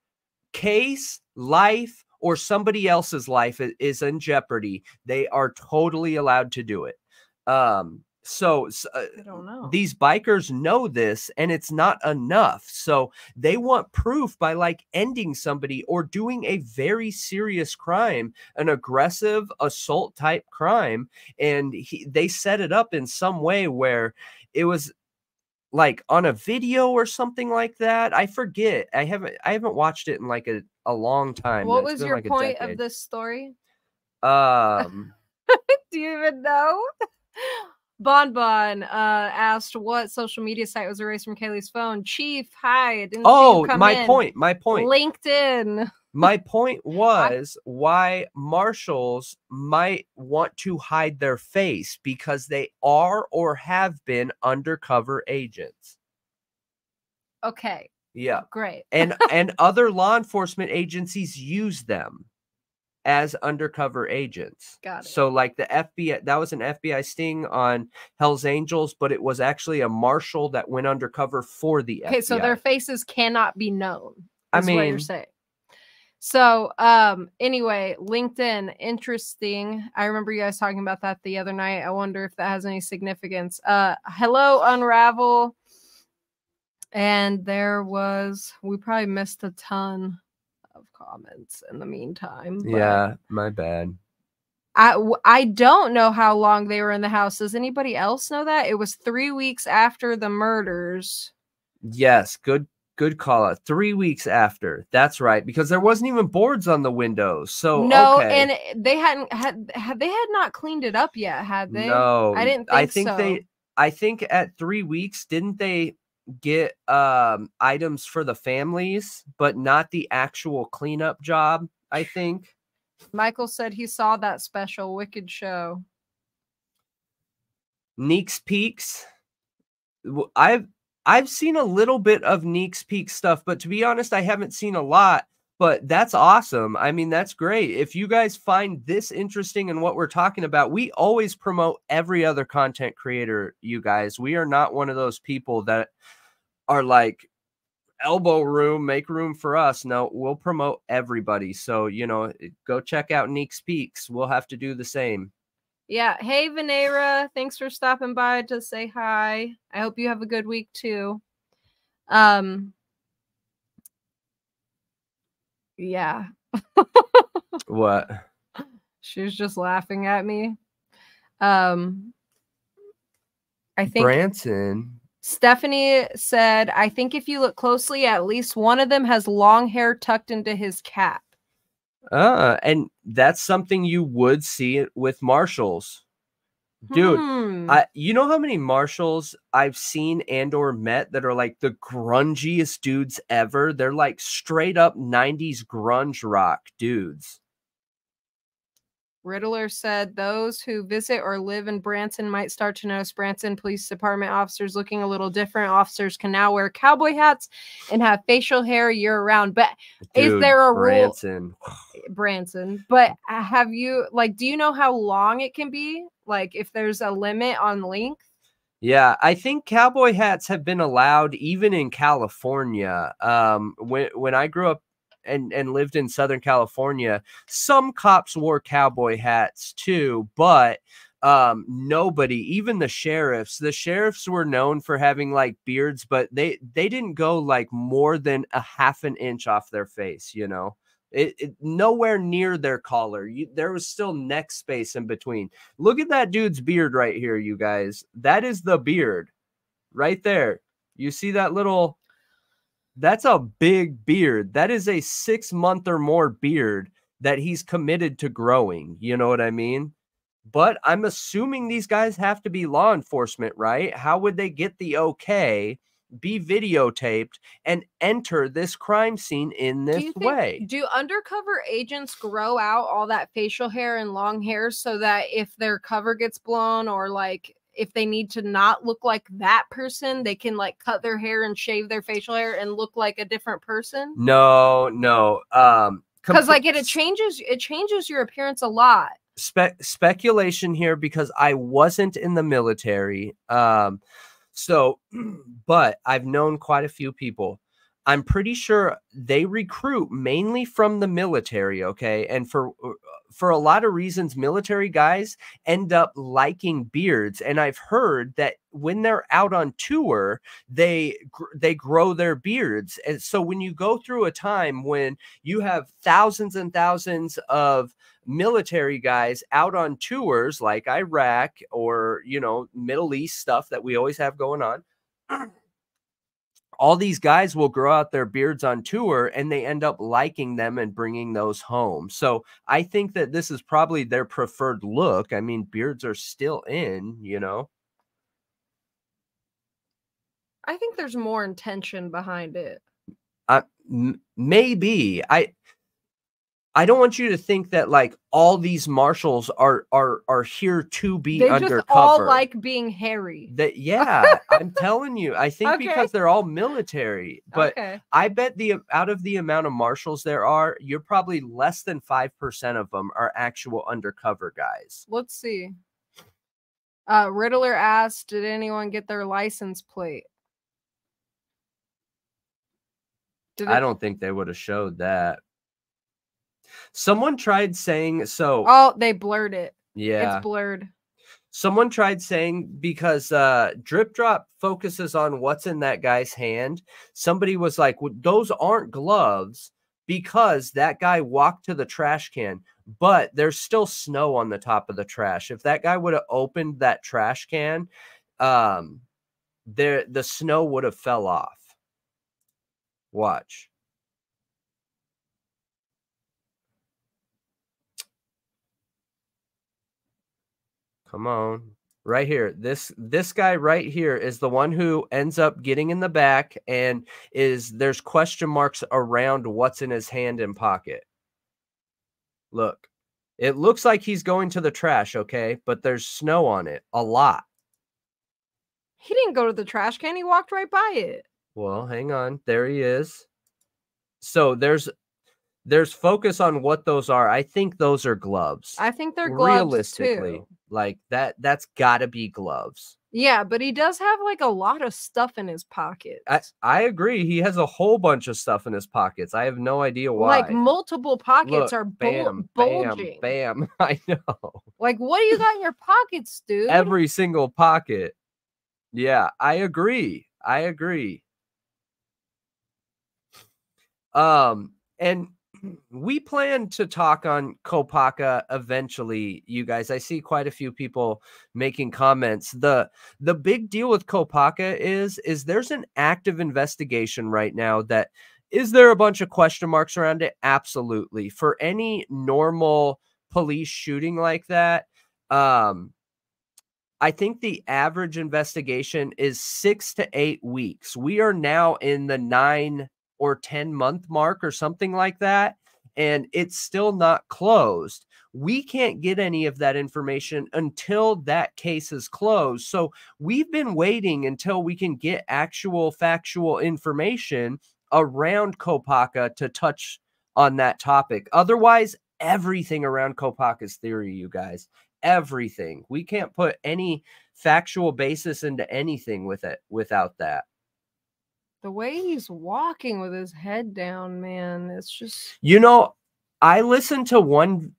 case, life, or somebody else's life is in jeopardy. They are totally allowed to do it. So I don't know. These bikers know this, and it's not enough. So they want proof by like ending somebody or doing a very serious crime, an aggressive assault type crime. And they set it up in some way where it was like on a video or something like that. I forget. I haven't watched it in like a long time. What was your point of this story? Do you even know? Bonbon asked what social media site was erased from Kaylee's phone. Chief, hi. I didn't see you come in. My point. LinkedIn. My point was why marshals might want to hide their face because they are or have been undercover agents. Okay. Yeah. Great. And other law enforcement agencies use them as undercover agents. Got it. So like the FBI, that was an FBI sting on Hell's Angels, but it was actually a marshal that went undercover for the FBI. Okay, so their faces cannot be known. I mean, what you're saying. So anyway, LinkedIn, interesting. I remember you guys talking about that the other night. I wonder if that has any significance. Hello, Unravel. And there was, we probably missed a ton of comments in the meantime. Yeah, my bad. I don't know how long they were in the house. Does anybody else know that? It was 3 weeks after the murders. Yes, good call out. 3 weeks after. That's right, because there wasn't even boards on the windows. So no, okay. And they hadn't had not cleaned it up yet, had they? No, I didn't. I think at 3 weeks, didn't they get items for the families, but not the actual cleanup job? I think Michael said he saw that special Wicked show. Neeks Peaks. I've seen a little bit of Neeks Peaks stuff, but to be honest, I haven't seen a lot. But that's awesome. I mean, that's great. If you guys find this interesting and in what we're talking about, we always promote every other content creator, you guys. We are not one of those people that are like, elbow room, make room for us. No, we'll promote everybody. So, you know, go check out Neeks Peaks. We'll have to do the same. Yeah. Hey, Venera. Thanks for stopping by to say hi. I hope you have a good week, too. Yeah. What? She was just laughing at me. I think Branson. Stephanie said, I think if you look closely, at least one of them has long hair tucked into his cap. And that's something you would see with marshals. Dude, you know how many marshals I've seen and or met that are like the grungiest dudes ever? They're like straight up 90s grunge rock dudes. Riddler said those who visit or live in Branson might start to notice Branson Police Department officers looking a little different. Officers can now wear cowboy hats and have facial hair year-round. But dude, is there a rule? Branson. But have you, like, do you know how long it can be? Like, if there's a limit on length? Yeah, I think cowboy hats have been allowed even in California. When I grew up and lived in Southern California, some cops wore cowboy hats too, but nobody, even the sheriffs were known for having like beards, but they didn't go like more than a half an inch off their face, you know, nowhere near their collar. There was still neck space in between. Look at that dude's beard right here, you guys. That is the beard right there. You see that little... That's a big beard. That is a 6-month or more beard that he's committed to growing. You know what I mean? But I'm assuming these guys have to be law enforcement, right? How would they get the okay, be videotaped, and enter this crime scene in this way? Do undercover agents grow out all that facial hair and long hair so that if their cover gets blown or like... if they need to not look like that person, they can like cut their hair and shave their facial hair and look like a different person? No. Because like it changes your appearance a lot. Speculation here because I wasn't in the military. But I've known quite a few people. I'm pretty sure they recruit mainly from the military, okay? And for a lot of reasons, military guys end up liking beards. And I've heard that when they're out on tour, they grow their beards. And so when you go through a time when you have thousands and thousands of military guys out on tours like Iraq or, you know, Middle East stuff that we always have going on, all these guys will grow out their beards on tour and they end up liking them and bringing those home. So I think that this is probably their preferred look. I mean, beards are still in, you know. I think there's more intention behind it. Maybe. I don't want you to think that like all these marshals are here to be undercover. They just all like being hairy. That, yeah, I'm telling you. I think because they're all military. But I bet the out of the amount of marshals there are, you're probably less than 5% of them are actual undercover guys. Let's see. Riddler asked, "Did anyone get their license plate?" I don't think they would have showed that. Someone tried saying so. Oh, they blurred it. Yeah, it's blurred. Someone tried saying because Drip Drop focuses on what's in that guy's hand. Somebody was like, well, those aren't gloves because that guy walked to the trash can, but there's still snow on the top of the trash. If that guy would have opened that trash can, the snow would have fell off. Watch. Come on. Right here. This guy right here is the one who ends up getting in the back and there's question marks around what's in his hand and pocket. Look. It looks like he's going to the trash, okay? But there's snow on it. A lot. He didn't go to the trash can. He walked right by it. Well, hang on. There he is. So there's focus on what those are. I think those are gloves. I think they're gloves realistically too. Like that's gotta be gloves. Yeah, but he does have like a lot of stuff in his pockets. I agree. He has a whole bunch of stuff in his pockets. I have no idea why. Like multiple pockets. Look, are bulging. Bam, I know. Like, what do you got in your pockets, dude? Every single pocket. Yeah, I agree. I agree. And we plan to talk on Kopaka eventually, you guys. I see quite a few people making comments. The big deal with Kopaka is there's an active investigation right now that is there a bunch of question marks around it? Absolutely. For any normal police shooting like that, I think the average investigation is 6 to 8 weeks. We are now in the 9 or 10 month mark or something like that, and it's still not closed. We can't get any of that information until that case is closed. So we've been waiting until we can get actual factual information around Kopaka to touch on that topic. Otherwise, everything around Kopaka's theory, you guys, everything. We can't put any factual basis into anything with it without that. The way he's walking with his head down, man, it's just... You know, I listened to one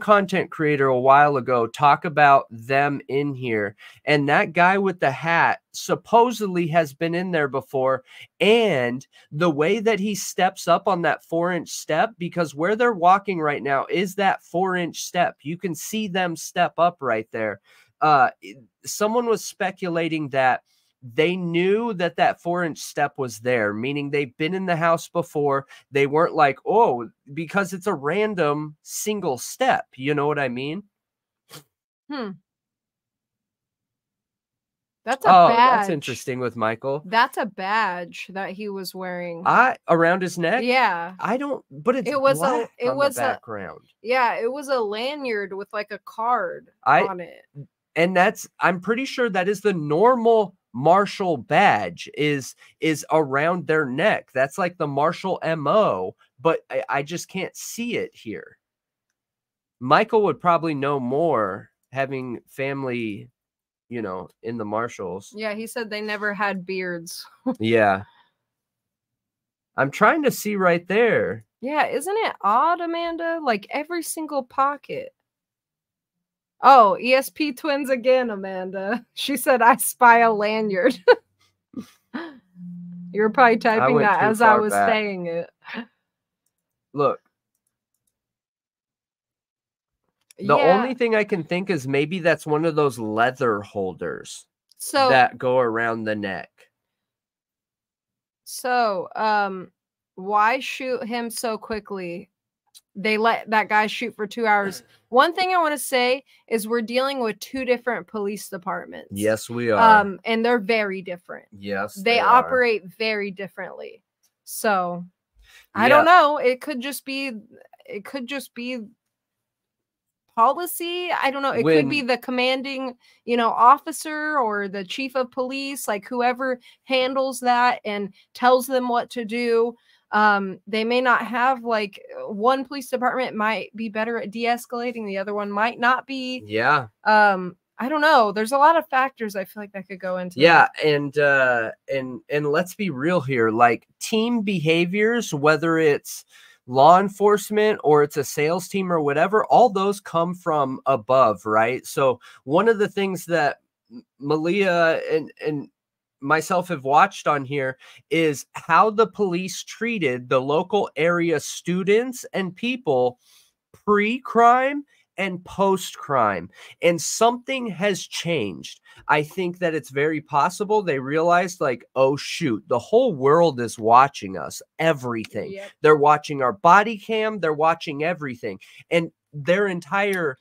content creator a while ago talk about them in here, and that guy with the hat supposedly has been in there before, and the way that he steps up on that 4-inch step, because where they're walking right now is that 4-inch step. You can see them step up right there. Someone was speculating that they knew that that 4-inch step was there, meaning they've been in the house before. They weren't like, oh, because it's a random single step. You know what I mean? Hmm. That's a badge. That's interesting with Michael. That's a badge that he was wearing. Around his neck? Yeah. I don't, but it's it was the background. Yeah, it was a lanyard with like a card on it. And I'm pretty sure that is the normal marshal badge is around their neck. That's like the marshal MO, but I just can't see it here. Michael would probably know more, having family, you know, in the marshals. Yeah, he said they never had beards. Yeah. I'm trying to see right there. Yeah, isn't it odd, Amanda? Like every single pocket. Oh, ESP twins again, Amanda. She said, I spy a lanyard. You were probably typing that as I was saying it. Look. The only thing I can think is maybe that's one of those leather holders that go around the neck. So, why shoot him so quickly? They let that guy shoot for 2 hours. One thing I want to say is we're dealing with two different police departments. Yes, we are. And they're very different. Yes, they operate very differently. So I don't know. It could just be policy. I don't know. It could be the commanding, you know, officer or the chief of police, like whoever handles that and tells them what to do. They may not have, like, one police department might be better at de-escalating. The other one might not be. Yeah. I don't know. There's a lot of factors I feel like that could go into. Yeah. That. And let's be real here. Like, team behaviors, whether it's law enforcement or it's a sales team or whatever, all those come from above. Right. So one of the things that Malia and myself have watched on here is how the police treated the local area students and people pre-crime and post-crime. And something has changed. I think that it's very possible they realized, like, oh, shoot, the whole world is watching us, everything. Yep. They're watching our body cam. They're watching everything. And their entire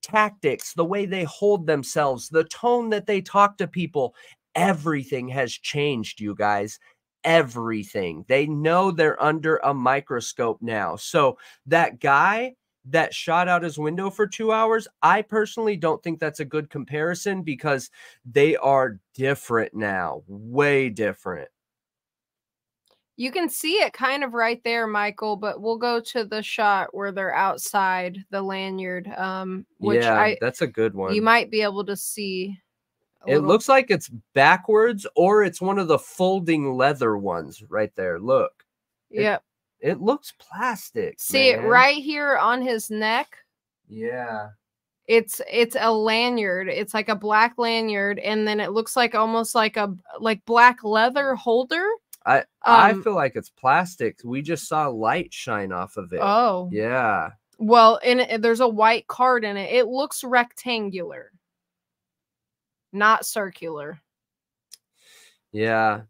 tactics, the way they hold themselves, the tone that they talk to people, everything has changed, you guys. Everything. They know they're under a microscope now. So that guy that shot out his window for 2 hours, I personally don't think that's a good comparison because they are different now. Way different. You can see it kind of right there, Michael, but we'll go to the shot where they're outside the lanyard. Which that's a good one. You might be able to see. It looks like it's backwards or it's one of the folding leather ones right there. Look. Yeah. It looks plastic. See it right here on his neck. Yeah. It's a lanyard. It's like a black lanyard. And then it looks like almost like a black leather holder. I feel like it's plastic. We just saw light shine off of it. Oh, yeah. Well, and there's a white card in it. It looks rectangular. Not circular. Yeah.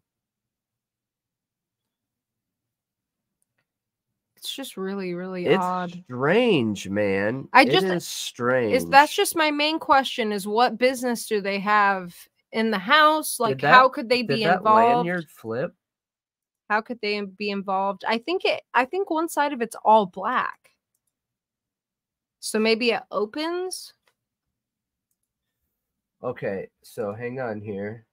It's just really, really odd. It's strange, man. It is strange. That's just my main question is what business do they have in the house? Like, how could they be involved? Did that lanyard flip? How could they be involved? I think one side of it's all black. So maybe it opens. Okay, so hang on here.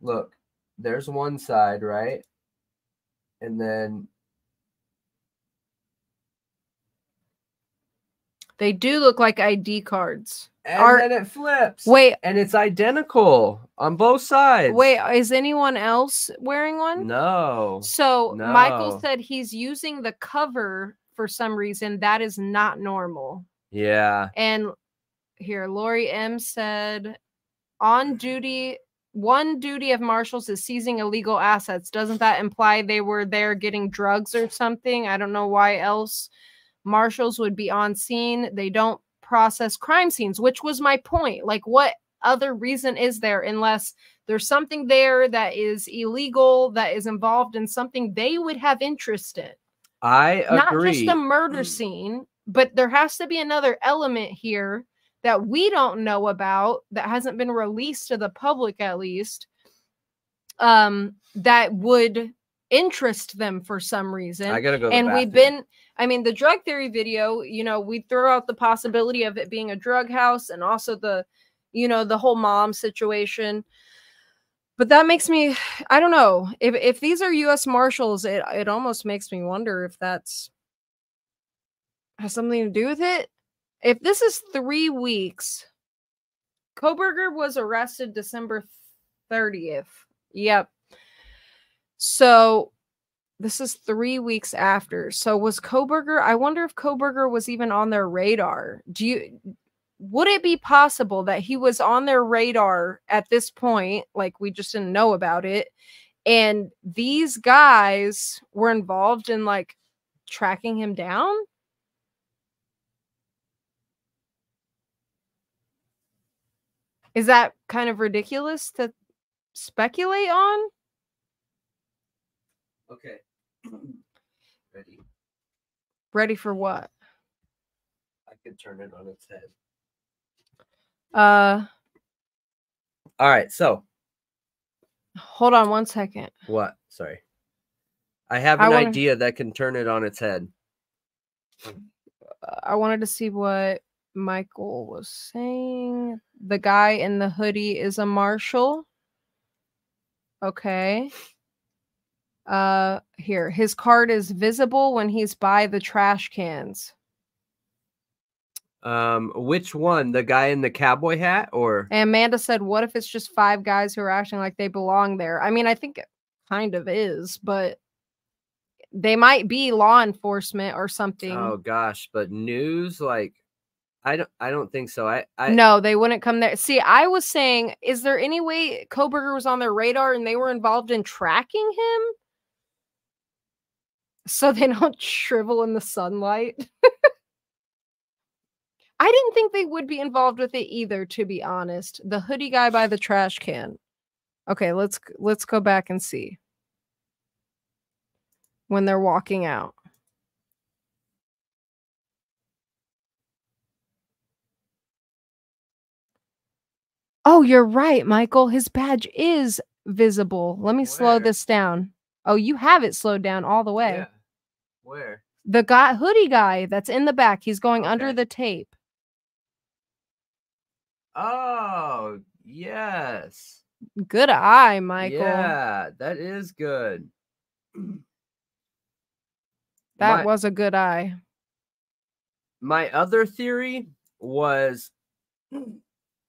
Look, there's one side, right? And then they do look like ID cards. And then it flips. Wait. And it's identical on both sides. Wait, is anyone else wearing one? No. So no. Michael said he's using the cover for some reason. That is not normal. Yeah. And here, Lori M. said, on duty, one duty of marshals is seizing illegal assets. Doesn't that imply they were there getting drugs or something? I don't know why else marshals would be on scene. They don't process crime scenes, which was my point. Like, what other reason is there unless there's something there that is illegal, that is involved in something they would have interest in? I agree. Not just a murder scene, but there has to be another element here that we don't know about, that hasn't been released to the public at least, that would interest them for some reason. I gotta go. And we've been, I mean, the drug theory video, you know, we throw out the possibility of it being a drug house and also the, you know, the whole mom situation. But that makes me, I don't know. If these are U.S. Marshals, it almost makes me wonder if that's has something to do with it. If this is 3 weeks, Koberger was arrested December 30th. Yep. So this is 3 weeks after. So was Koberger, I wonder if Koberger was even on their radar. Would it be possible that he was on their radar at this point? Like, we just didn't know about it. And these guys were involved in, like, tracking him down. Is that kind of ridiculous to speculate on? Okay. Ready. Ready for what? I could turn it on its head. All right, so. Hold on one second. What? Sorry. I have an idea that can turn it on its head. I wanted to see what Michael was saying. The guy in the hoodie is a marshal. Okay. Here. His card is visible when he's by the trash cans. Which one? The guy in the cowboy hat or? And Amanda said, what if it's just five guys who are acting like they belong there? I mean, I think it kind of is, but they might be law enforcement or something. Oh gosh, but news, like, I don't think so. No, they wouldn't come there. See, I was saying, is there any way Koberger was on their radar and they were involved in tracking him? So they don't shrivel in the sunlight. I didn't think they would be involved with it either, to be honest. The hoodie guy by the trash can. Okay, let's go back and see. When they're walking out. Oh, you're right, Michael. His badge is visible. Let me slow this down. Oh, you have it slowed down all the way. Yeah. Where? The guy, hoodie guy that's in the back. He's going under the tape. Oh, yes. Good eye, Michael. Yeah, that is good. That was a good eye. My other theory was, who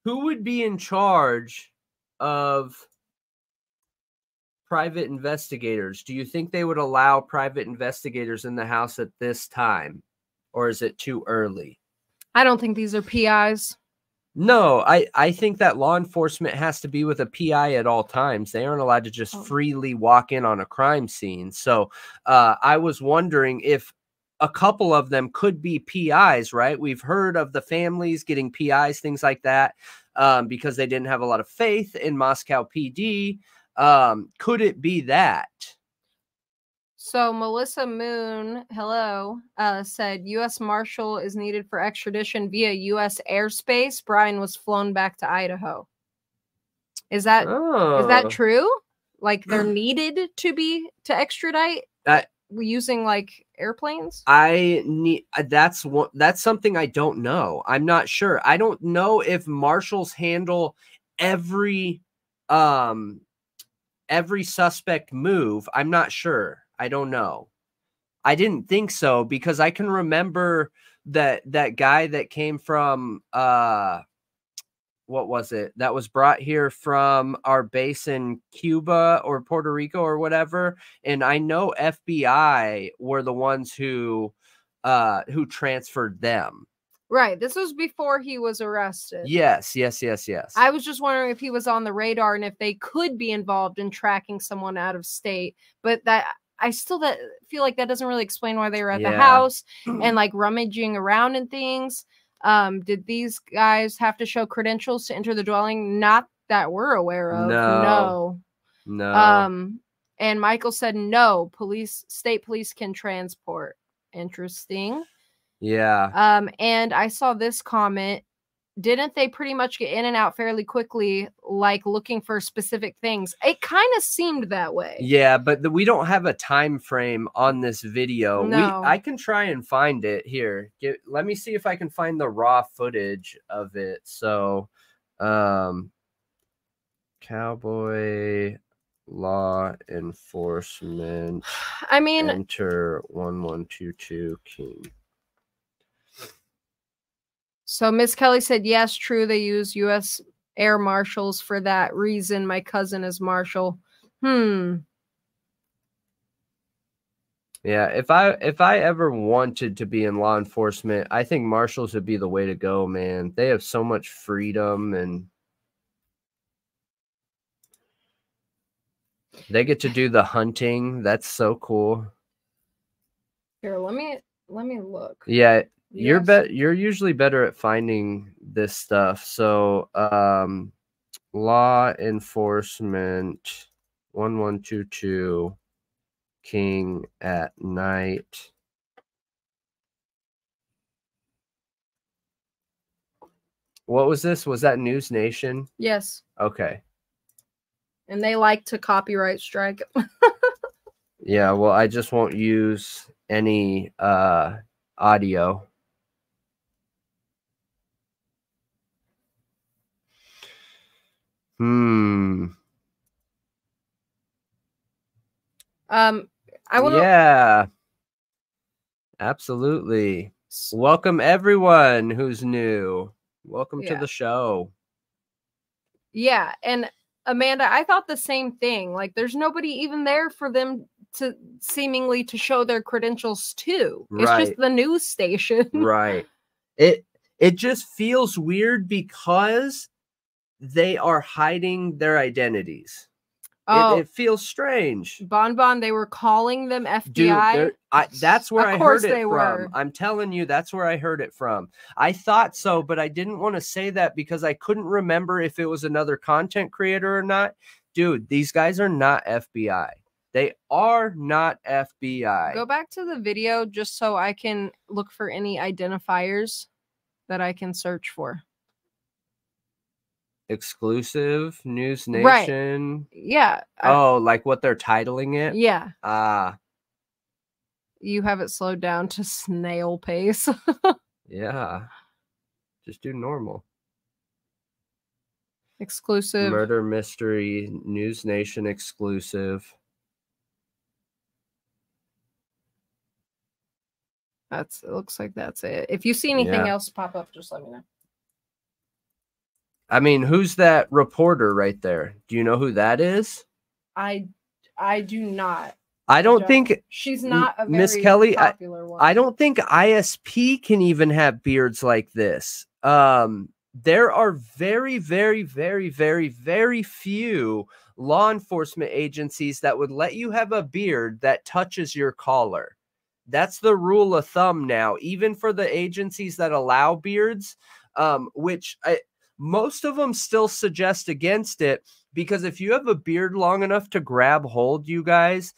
would be in charge of private investigators? Do you think they would allow private investigators in the house at this time? Or is it too early? I don't think these are PIs. No, I think that law enforcement has to be with a PI at all times. They aren't allowed to just freely walk in on a crime scene. So I was wondering if a couple of them could be PIs, right? We've heard of the families getting PIs, things like that, because they didn't have a lot of faith in Moscow PD. Could it be that? So Melissa Moon, hello, said U.S. Marshal is needed for extradition via U.S. airspace. Brian was flown back to Idaho. Is that true? Like they're needed to extradite using like airplanes? That's something I don't know. I'm not sure. I don't know if marshals handle every suspect move. I'm not sure. I don't know. I didn't think so because I can remember that guy that came from, what was it? That was brought here from our base in Cuba or Puerto Rico or whatever. And I know FBI were the ones who transferred them. Right. This was before he was arrested. Yes, yes, yes, yes. I was just wondering if he was on the radar and if they could be involved in tracking someone out of state, but that I still feel like that doesn't really explain why they were at the house and like rummaging around and things. Did these guys have to show credentials to enter the dwelling? Not that we're aware of. No. No. And Michael said, no, state police can transport. Interesting. Yeah. And I saw this comment. Didn't they pretty much get in and out fairly quickly, like looking for specific things? It kind of seemed that way. Yeah, but we don't have a time frame on this video. No. I can try and find it here. Let me see if I can find the raw footage of it. So, cowboy law enforcement. I mean, enter 1122 King. So Miss Kelly said, yes, true. They use U.S. air marshals for that reason. My cousin is marshal. Yeah, if I ever wanted to be in law enforcement, I think marshals would be the way to go, man. They have so much freedom and they get to do the hunting. That's so cool. Here, let me look. Yeah. You're usually better at finding this stuff. So law enforcement 1122 King at night. What was this? Was that News Nation? Yes. Okay. And they like to copyright strike. Yeah, well, I just won't use any audio. I will. Yeah. Absolutely. Welcome everyone who's new. Welcome to the show. Yeah, and Amanda, I thought the same thing. Like, there's nobody even there for them to seemingly to show their credentials to. It's just the news station. Right. It just feels weird because they are hiding their identities. Oh, it feels strange. Bonbon, they were calling them FBI. Dude, that's where I heard it from. I'm telling you, that's where I heard it from. I thought so, but I didn't want to say that because I couldn't remember if it was another content creator or not. Dude, these guys are not FBI. They are not FBI. Go back to the video just so I can look for any identifiers that I can search for. Exclusive News Nation. Right. Yeah. Oh, like what they're titling it? Yeah. You have it slowed down to snail pace. Yeah. Just do normal. Exclusive. Murder mystery, News Nation exclusive. It looks like that's it. If you see anything else pop up, just let me know. I mean, who's that reporter right there? Do you know who that is? I do not. I don't think she's not a Miss Kelly. Popular one. I don't think ISP can even have beards like this. There are very, very, very, very, very few law enforcement agencies that would let you have a beard that touches your collar. That's the rule of thumb now, even for the agencies that allow beards, which most of them still suggest against it, because if you have a beard long enough to grab hold, you guys,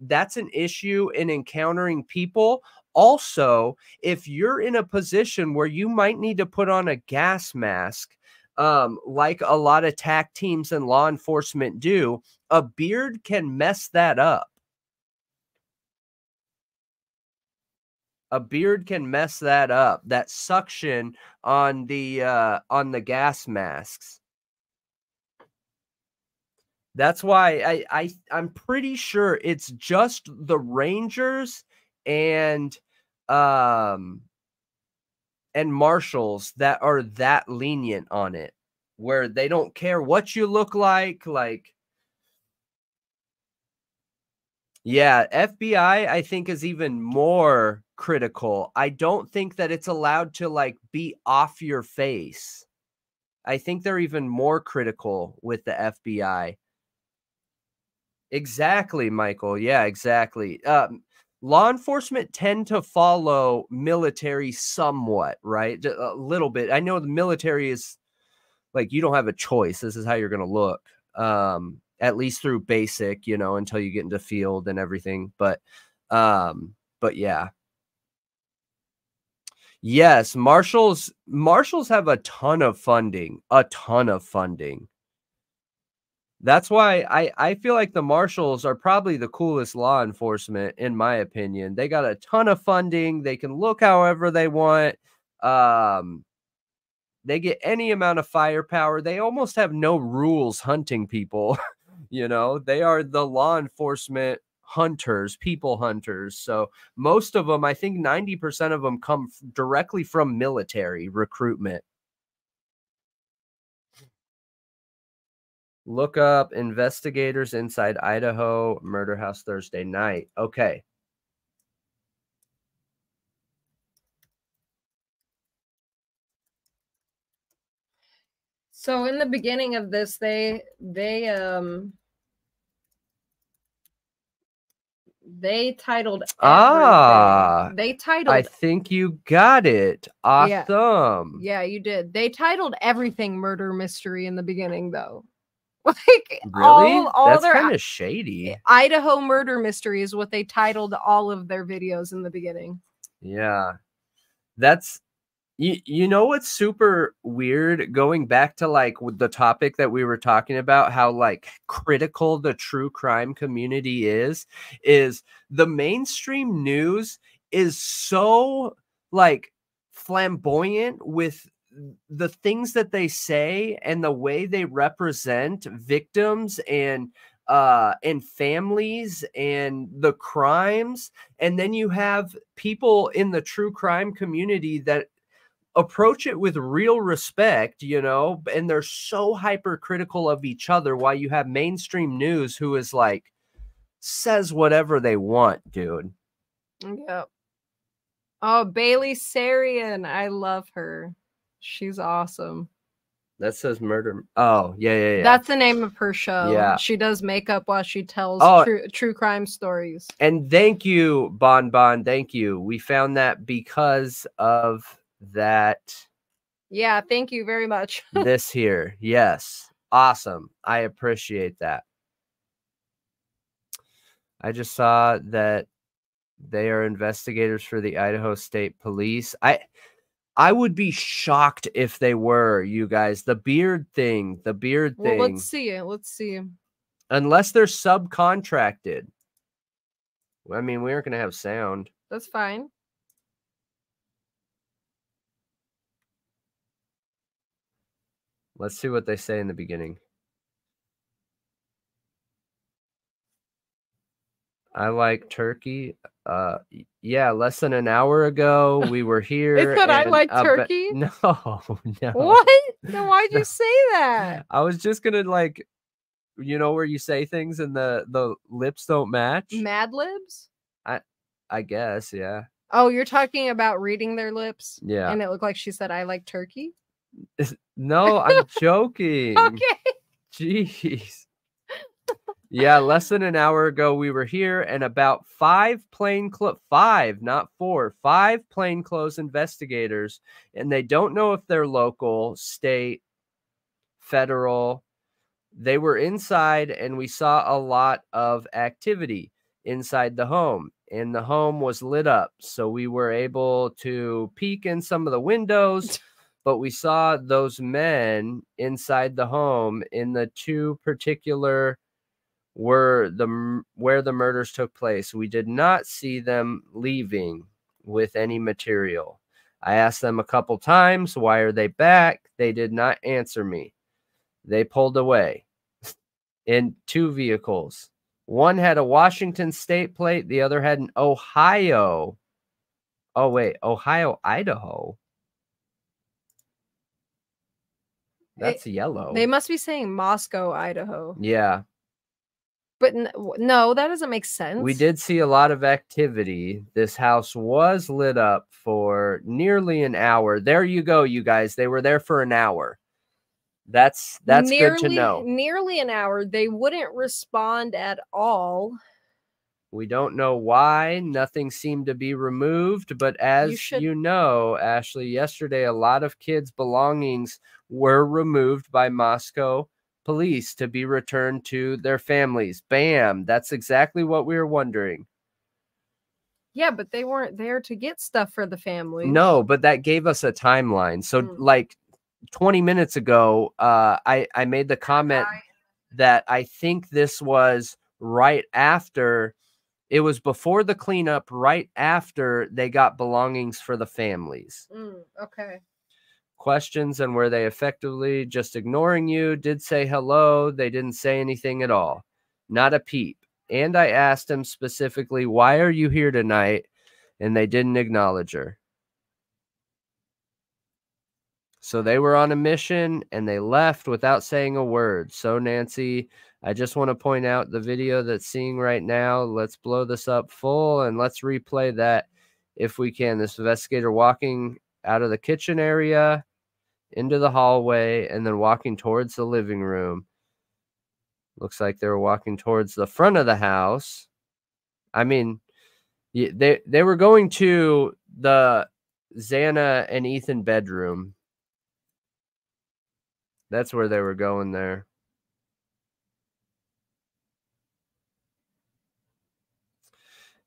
that's an issue in encountering people. Also, if you're in a position where you might need to put on a gas mask, like a lot of TAC teams and law enforcement do, a beard can mess that up. A beard can mess that up. That suction on the gas masks. That's why I'm pretty sure it's just the Rangers and Marshals that are that lenient on it, where they don't care what you look like. Yeah, FBI, I think, is even more critical. I don't think that it's allowed to, like, be off your face. I think they're even more critical with the FBI. Exactly, Michael. Yeah, exactly. Law enforcement tend to follow military somewhat, right? A little bit. I know the military is, like, you don't have a choice. This is how you're going to look. At least through basic, you know, until you get into field and everything. But yeah. Yes, Marshals have a ton of funding, That's why I feel like the Marshals are probably the coolest law enforcement, in my opinion. They got a ton of funding. They can look however they want. They get any amount of firepower. They almost have no rules hunting people. You know, they are the law enforcement hunters, people hunters. So most of them, I think 90% of them come directly from military recruitment. Look up investigators inside Idaho murder house Thursday night. Okay. So in the beginning of this, They titled everything. They titled. I think you got it. Awesome. Yeah, you did. They titled everything murder mystery in the beginning, though. Like, really? That's kind of shady. Idaho murder mystery is what they titled all of their videos in the beginning. Yeah. That's, you know what's super weird? Going back to, like, with the topic that we were talking about, how, like, critical the true crime community is the mainstream news is so, like, flamboyant with the things that they say and the way they represent victims and families and the crimes. And then you have people in the true crime community that approach it with real respect, you know, and they're so hypercritical of each other, while you have mainstream news who is like, says whatever they want, dude. Yep. Oh, Bailey Sarian. I love her. She's awesome. That says murder. Oh, yeah. That's the name of her show. Yeah. She does makeup while she tells true crime stories. And thank you, Bon Bon. Thank you. We found that because of that. Yeah, thank you very much. This here. Yes. Awesome. I appreciate that. I just saw that they are investigators for the Idaho State Police. I would be shocked if they were, you guys. The beard thing. Well, let's see. Unless they're subcontracted. I mean, we aren't going to have sound. That's fine. Let's see what they say in the beginning. I like turkey. Yeah, less than an hour ago we were here. They said I like turkey. No. What? Then why'd you say that? I was just gonna, like, you know, where you say things and the lips don't match. Mad Libs. I guess, yeah. Oh, you're talking about reading their lips. Yeah. And it looked like she said I like turkey. No, I'm joking. Okay. Jeez. Yeah, less than an hour ago we were here, and about five plainclothes investigators, and they don't know if they're local, state, federal. They were inside, and we saw a lot of activity inside the home, and the home was lit up, so we were able to peek in some of the windows. But we saw those men inside the home in the two particular where the murders took place. We did not see them leaving with any material. I asked them a couple times, why are they back? They did not answer me. They pulled away in two vehicles. One had a Washington state plate. The other had an Ohio. Oh, wait, Ohio, Idaho. That's yellow. They must be saying Moscow, Idaho. Yeah. But no, that doesn't make sense. We did see a lot of activity. This house was lit up for nearly an hour. There you go, you guys. They were there for an hour. That's nearly, good to know. Nearly an hour. They wouldn't respond at all. We don't know why. Nothing seemed to be removed. But as you know, Ashley, yesterday, a lot of kids' belongings were removed by Moscow police to be returned to their families. Bam. That's exactly what we were wondering. Yeah, but they weren't there to get stuff for the family. No, but that gave us a timeline. So like 20 minutes ago, I made the comment that I think this was right after. It was before the cleanup, right after they got belongings for the families. Okay. Questions and were they effectively just ignoring you? Did say hello. They didn't say anything at all. Not a peep. And I asked them specifically, why are you here tonight? And they didn't acknowledge her. So they were on a mission and they left without saying a word. So Nancy, I just want to point out the video that's seeing right now. Let's blow this up full and let's replay that if we can. This investigator walking out of the kitchen area into the hallway and then walking towards the living room. Looks like they were walking towards the front of the house I mean, they were going to the Xana and Ethan bedroom. That's where they were going there.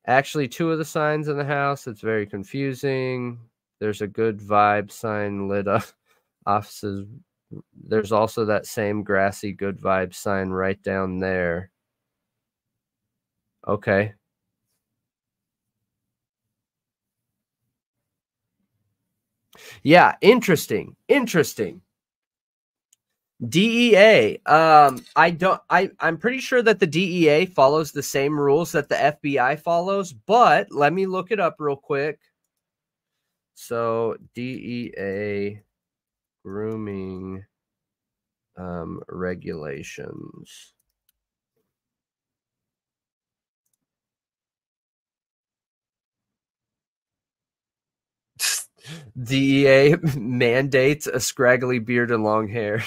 Actually, two of the signs in the house. It's very confusing. There's a good vibe sign lit up. Offices. There's also that same grassy good vibe sign right down there. Okay. Yeah, interesting. Interesting. DEA. I'm pretty sure that the DEA follows the same rules that the FBI follows, but let me look it up real quick. So DEA grooming regulations. DEA mandates a scraggly beard and long hair.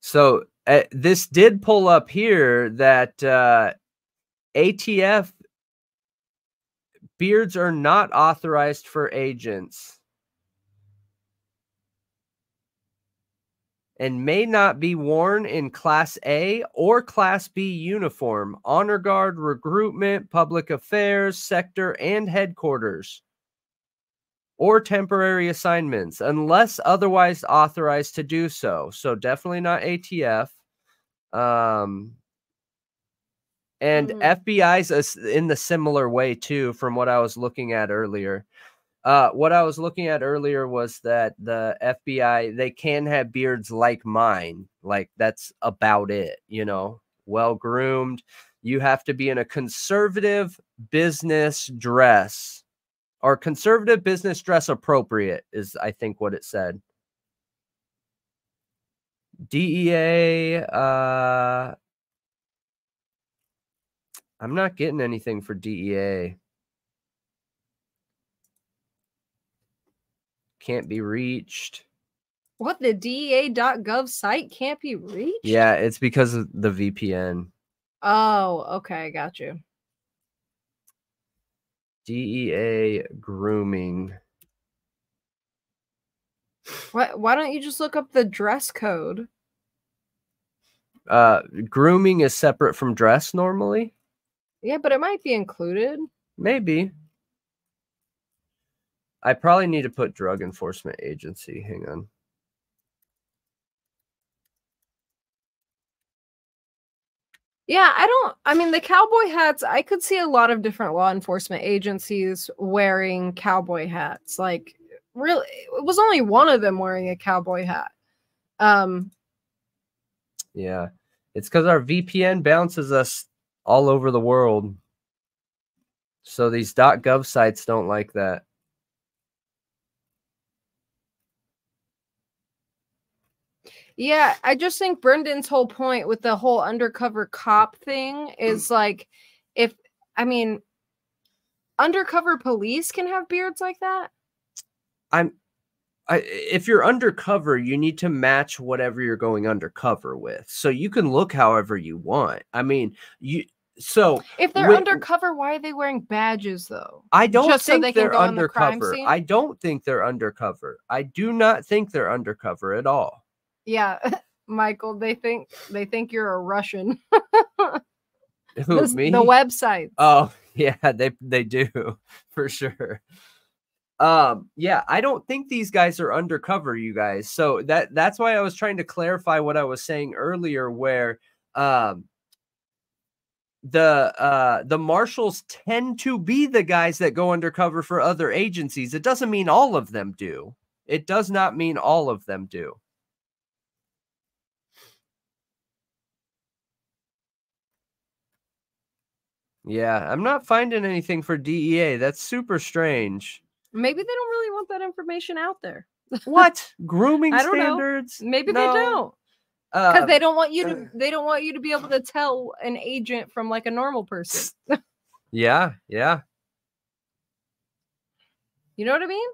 So this did pull up here that ATF beards are not authorized for agents and may not be worn in Class A or Class B uniform, honor guard, recruitment, public affairs, sector, and headquarters, or temporary assignments, unless otherwise authorized to do so. So definitely not ATF. And FBI's in the similar way, too, from what I was looking at earlier. What I was looking at earlier was that the FBI, they can have beards like mine. Like, that's about it, you know, well-groomed. You have to be in a conservative business dress, or conservative business dress appropriate is, I think, what it said. DEA, I'm not getting anything for DEA. Can't be reached. What, the DEA.gov site can't be reached? Yeah, it's because of the VPN. Oh, okay, got you. DEA grooming. Why don't you just look up the dress code? Grooming is separate from dress normally. Yeah, but it might be included. Maybe. I probably need to put drug enforcement agency. Hang on. Yeah, I mean, the cowboy hats, I could see a lot of different law enforcement agencies wearing cowboy hats. Like, really, it was only one of them wearing a cowboy hat. Yeah, it's because our VPN bounces us all over the world. So these .gov sites don't like that. Yeah, I just think Brendan's whole point with the whole undercover cop thing is like, I mean, undercover police can have beards like that. If you're undercover, you need to match whatever you're going undercover with. So you can look however you want. I mean, so if they're undercover, why are they wearing badges though? I don't think they're undercover. I don't think they're undercover. I do not think they're undercover at all. Yeah, Michael, they think you're a Russian. Who, me? The website. Oh, yeah, they do for sure. Yeah, I don't think these guys are undercover, you guys. So that's why I was trying to clarify what I was saying earlier, where the marshals tend to be the guys that go undercover for other agencies. It doesn't mean all of them do. It does not mean all of them do. Yeah, I'm not finding anything for DEA. That's super strange. Maybe they don't really want that information out there. What? Grooming standards? Know. Maybe no. They don't. Because they don't want you to be able to tell an agent from like a normal person. Yeah, yeah. You know what I mean?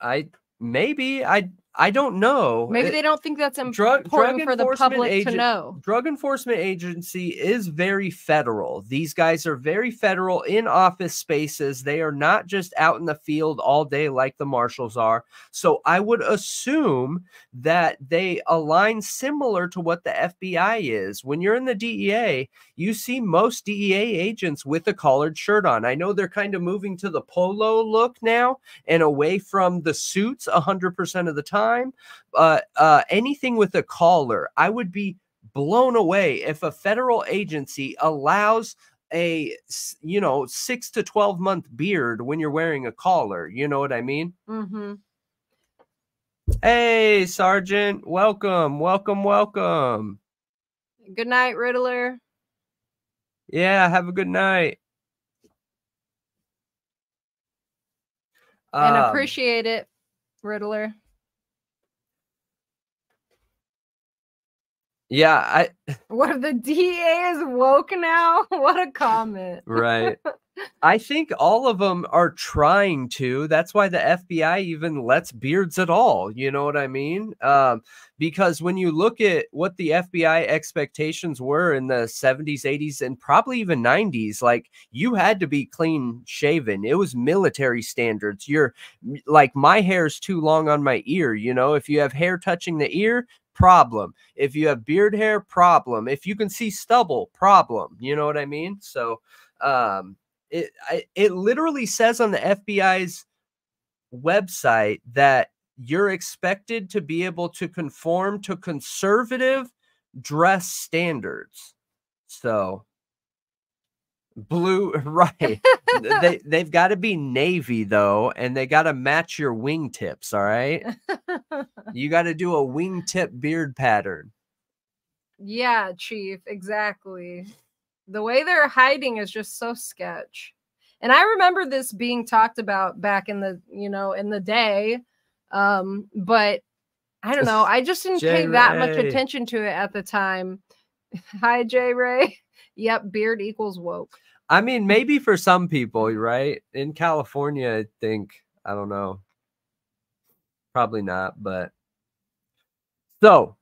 I maybe I I don't know. Maybe they don't think that's important for the public to know. Drug enforcement agency is very federal. These guys are very federal in office spaces. They are not just out in the field all day like the marshals are. So I would assume that they align similar to what the FBI is. When you're in the DEA, you see most DEA agents with a collared shirt on. I know they're kind of moving to the polo look now and away from the suits 100% of the time. Anything with a collar, I would be blown away if a federal agency allows a 6 to 12 month beard when you're wearing a collar. You know what I mean? Mm-hmm. Hey, Sergeant, welcome, welcome, welcome. Good night, Riddler. Yeah, have a good night. And appreciate it, Riddler. Yeah, what the DA is woke now. What a comment. Right. I think all of them are trying to. That's why the FBI even lets beards at all. You know what I mean? Because when you look at what the FBI expectations were in the 70s, 80s, and probably even 90s, like you had to be clean shaven. It was military standards. You're like, my hair's too long on my ear. You know, if you have hair touching the ear, problem. If you have beard hair, problem. If you can see stubble, problem. You know what I mean? So it literally says on the FBI's website that you're expected to be able to conform to conservative dress standards. So blue, right. they've got to be navy though, and they got to match your wingtips. All right. You got to do a wingtip beard pattern. Yeah, Chief, exactly. The way they're hiding is just so sketch. And I remember this being talked about back in the, in the day. But I don't know. I just didn't pay that much attention to it at the time. Hi, J. Ray. Yep. Beard equals woke. I mean, maybe for some people, right? In California, I think, I don't know. Probably not, but so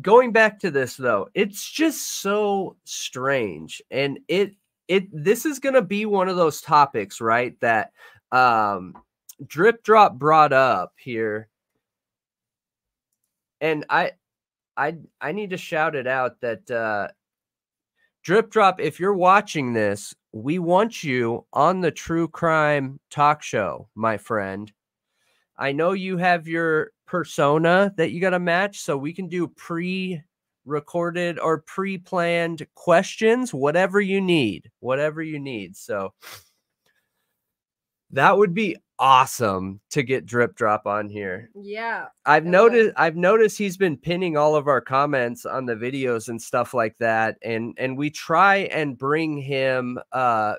going back to this though, it's just so strange. And this is going to be one of those topics, right? That Drip Drop brought up here. And I need to shout it out that Drip Drop, if you're watching this, we want you on the True Crime Talk Show, my friend. I know you have your persona that you got to match, so we can do pre-recorded or pre-planned questions, whatever you need, So that would be awesome to get Drip Drop on here. Yeah. I've noticed he's been pinning all of our comments on the videos and stuff like that. And we try and bring him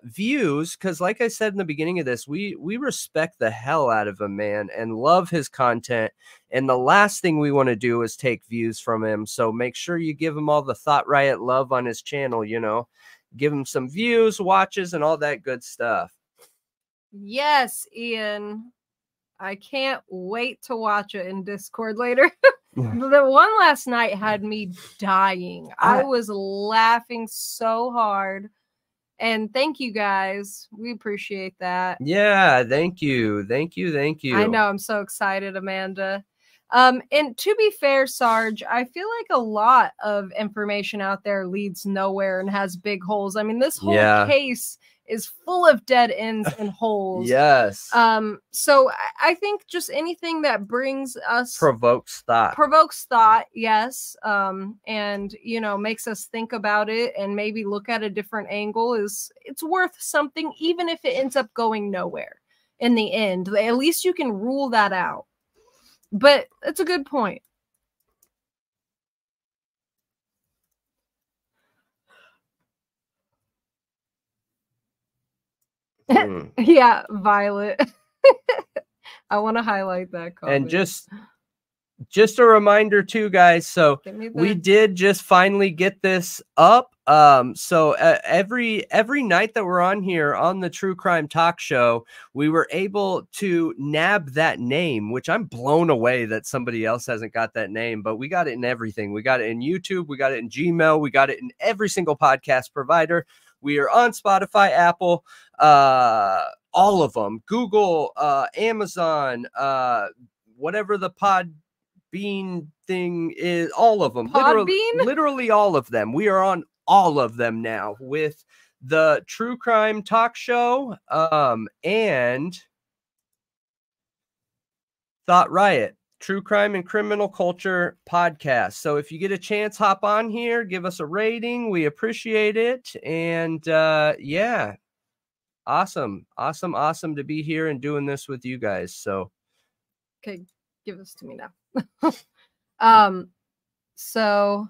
views, because like I said in the beginning of this, we respect the hell out of him, man, and love his content. And the last thing we want to do is take views from him. So make sure you give him all the Thought Riot love on his channel, give him some views, watches, and all that good stuff. Yes, Ian. I can't wait to watch it in Discord later. The one last night had me dying. I was laughing so hard. And thank you guys. We appreciate that. Yeah, thank you. Thank you. Thank you. I know. I'm so excited, Amanda. And to be fair, Sarge, I feel like a lot of information out there leads nowhere and has big holes. I mean, this whole case is full of dead ends and holes. Yes. So I think just anything that brings us provokes thought. Yes. And makes us think about it and maybe look at a different angle it's worth something, even if it ends up going nowhere in the end. At least you can rule that out. But that's a good point. Yeah, Violet. I want to highlight that comment. And just a reminder too, guys, so we did just finally get this up So every night that we're on here on the True Crime Talk Show, we were able to nab that name, which I'm blown away that somebody else hasn't got that name, but we got it in everything. We got it in YouTube. We got it in Gmail. We got it in every single podcast provider. We are on Spotify, Apple, all of them, Google, Amazon, whatever the Podbean thing is, all of them, literally all of them. We are on all of them now with the True Crime Talk Show and Thought Riot, True Crime and Criminal Culture podcast. So if you get a chance, hop on here, give us a rating. We appreciate it. And yeah, awesome to be here and doing this with you guys. So okay, give this to me now. So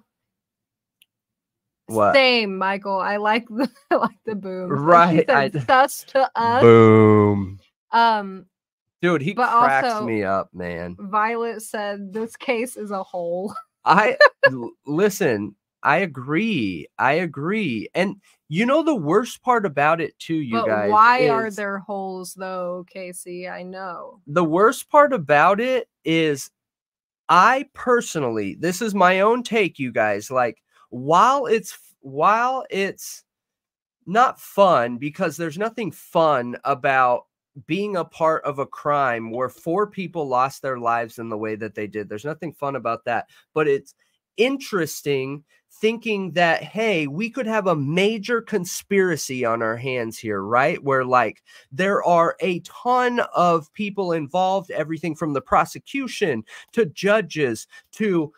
what? Same, Michael. I like the boom. Right. That's to us. Boom. Dude, he cracks also, me up, man. Violet said this case is a whole. Listen, I agree. And you know the worst part about it too, guys. Why are there holes though, Casey? I know. The worst part about it is I personally, this is my own take, you guys, like while it's not fun, because there's nothing fun about being a part of a crime where 4 people lost their lives in the way that they did. There's nothing fun about that, but it's interesting thinking that, hey, we could have a major conspiracy on our hands here, right? Where like there are a ton of people involved, everything from the prosecution to judges to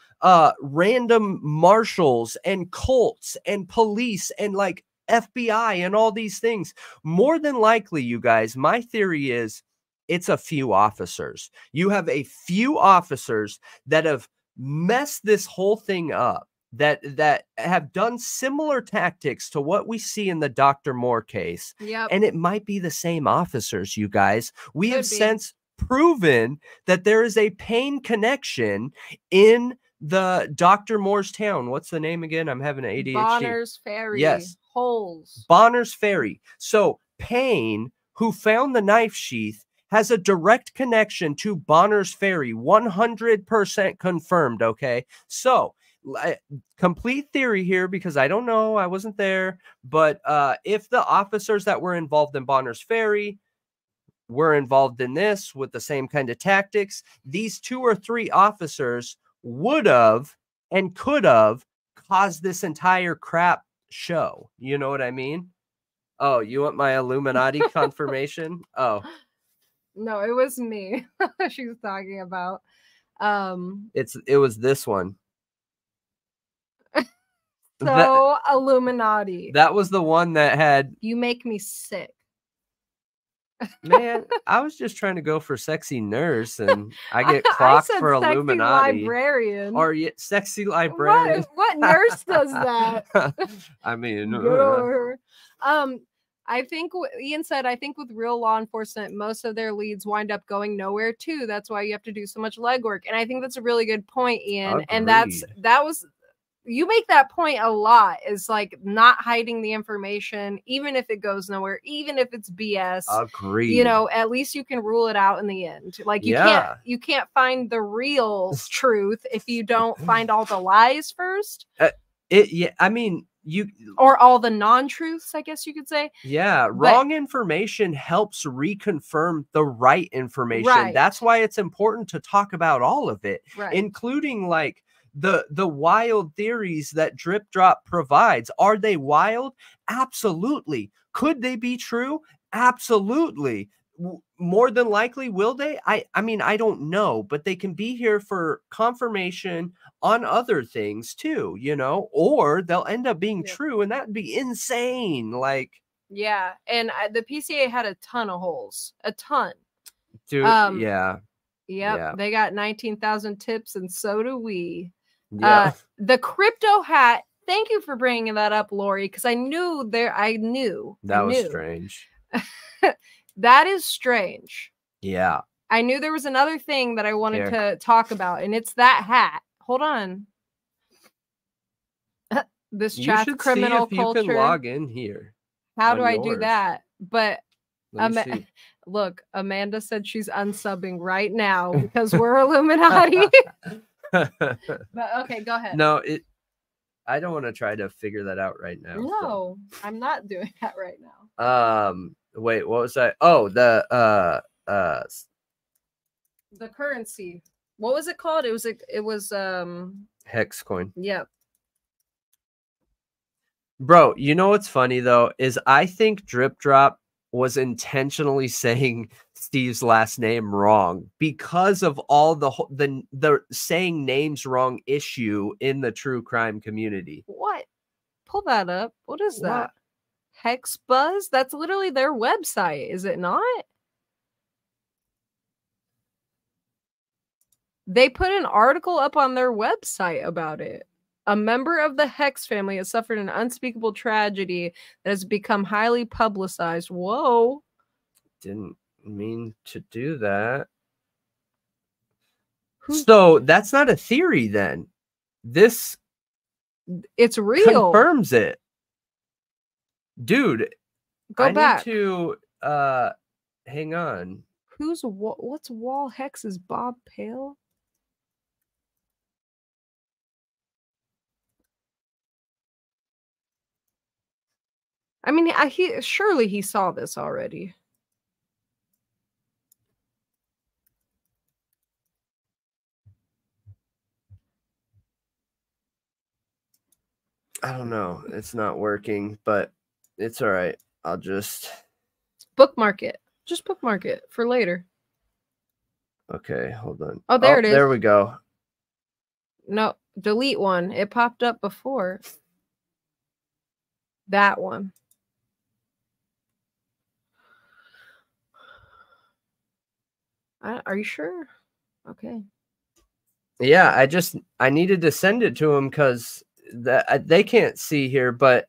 random marshals and cults and police and like FBI and all these things. More than likely, you guys, my theory is it's a few officers. You have a few officers that have messed this whole thing up, that have done similar tactics to what we see in the Dr. Moore case. Yep. And it might be the same officers, you guys. We have since proven that there is a pain connection in the Dr. Moore's town. What's the name again? I'm having an ADHD. Bonner's Ferry. Yes. Holes. Bonner's Ferry. So Payne, who found the knife sheath, has a direct connection to Bonner's Ferry. 100% confirmed, okay? So complete theory here, because I don't know, I wasn't there, but if the officers that were involved in Bonner's Ferry were involved in this with the same kind of tactics, these 2 or 3 officers would have and could have caused this entire crap show. You know what I mean? Oh, you want my Illuminati confirmation? Oh. No, it was me she was talking about. It was this one. So that, Illuminati. That was the one that had... You make me sick. Man, I was just trying to go for sexy nurse, and I get clocked for Illuminati. Librarian. Or sexy librarian. What nurse does that? I mean... I think Ian said, I think with real law enforcement, most of their leads wind up going nowhere too. That's why you have to do so much legwork. And I think that's a really good point, Ian. Agreed. And that was, you make that point a lot, is like not hiding the information, even if it goes nowhere, even if it's BS. Agreed. You know, at least you can rule it out in the end. Like you can't find the real truth if you don't find all the lies first. I mean, or all the non-truths, I guess you could say. Yeah, wrong information helps reconfirm the right information. Right. That's why it's important to talk about all of it, right, including like the wild theories that Drip Drop provides. Are they wild? Absolutely. Could they be true? Absolutely. More than likely, will they? I mean, I don't know, but they can be here for confirmation on other things too, you know, or they'll end up being true, and that'd be insane. Like, yeah. And the PCA had a ton of holes, a ton. Dude, yeah. Yep. Yeah. They got 19,000 tips, and so do we. Yeah. The crypto hat. Thank you for bringing that up, Lori, because I knew that was strange. That is strange. Yeah. I knew there was another thing that I wanted to talk about, and it's that hat. Hold on. this chat criminal culture. You can log in here. How do I do that? But look, Amanda said she's unsubbing right now because we're Illuminati. But okay, go ahead. No, I don't want to try to figure that out right now. No, so. I'm not doing that right now. Wait, what was I? Oh, the currency. What was it called? It was Hexcoin. Yeah. Bro, you know what's funny though is I think Drip Drop was intentionally saying Steve's last name wrong because of all the saying names wrong issue in the true crime community. What? Pull that up. What is that? Hex Buzz? That's literally their website, is it not? They put an article up on their website about it. A member of the Hex family has suffered an unspeakable tragedy that has become highly publicized. Whoa. Didn't mean to do that. So that's not a theory then. This. It's real. Confirms it. Dude. Go back. I need to, hang on. What's Wall Hex? Is Bob Pale? I mean, surely he saw this already. I don't know. It's not working, but it's all right. I'll just bookmark it. Just bookmark it for later. Okay, hold on. Oh, there it is. There we go. No, delete one. It popped up before. That one. Are you sure? Okay. Yeah, I needed to send it to him because they can't see here, but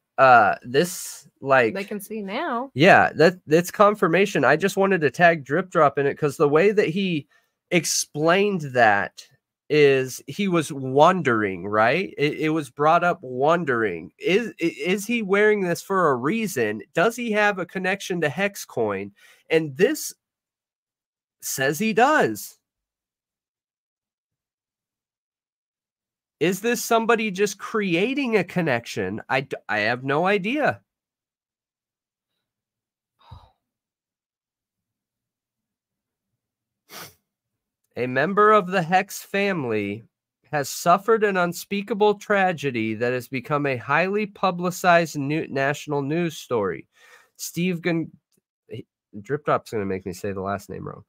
this they can see now. Yeah, that's confirmation. I just wanted to tag Drip Drop in it because the way that he explained that is he was wondering, right? It was brought up wondering. Is he wearing this for a reason? Does he have a connection to Hexcoin? And this says he does. Is this somebody just creating a connection? I have no idea. A member of the Hex family has suffered an unspeakable tragedy that has become a highly publicized national news story. Drip Drop's going to make me say the last name wrong.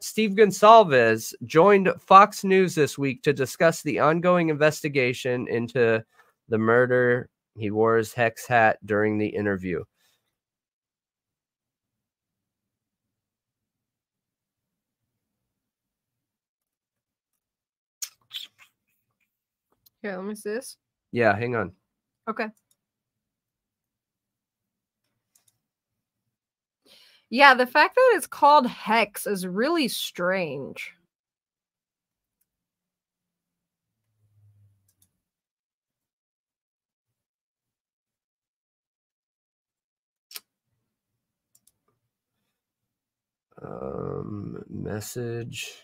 Steve Gonsalves joined Fox News this week to discuss the ongoing investigation into the murder. He wore his Hex hat during the interview. Here, let me see this. Yeah, hang on. Okay. Yeah, the fact that it's called Hex is really strange. Message.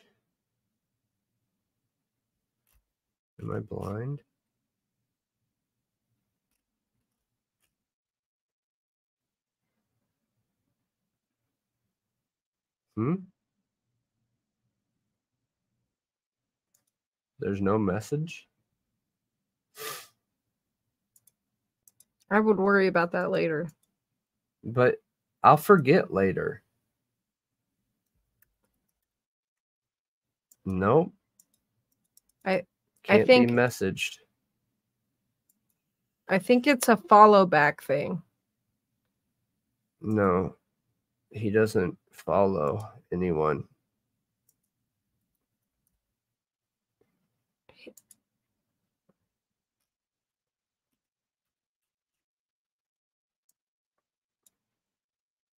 Am I blind? There's no message. I would worry about that later. But I'll forget later. Nope. Can't be messaged. I think it's a follow back thing. No, he doesn't follow anyone.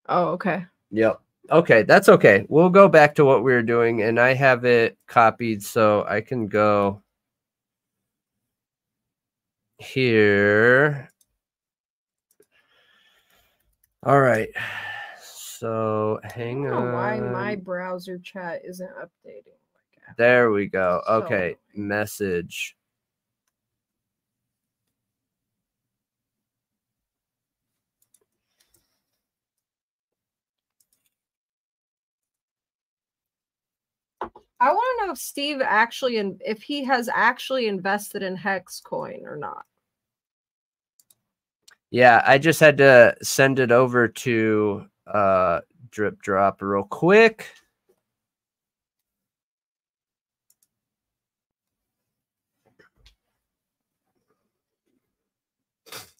Oh, okay. Yep. Okay, that's okay. We'll go back to what we were doing, and I have it copied so I can go. here. All right. So hang on. I don't know why my browser chat isn't updating. There we go. Okay. So, message. I want to know if Steve actually, and if he has actually invested in Hexcoin or not. Yeah, I just had to send it over to Drip Drop real quick.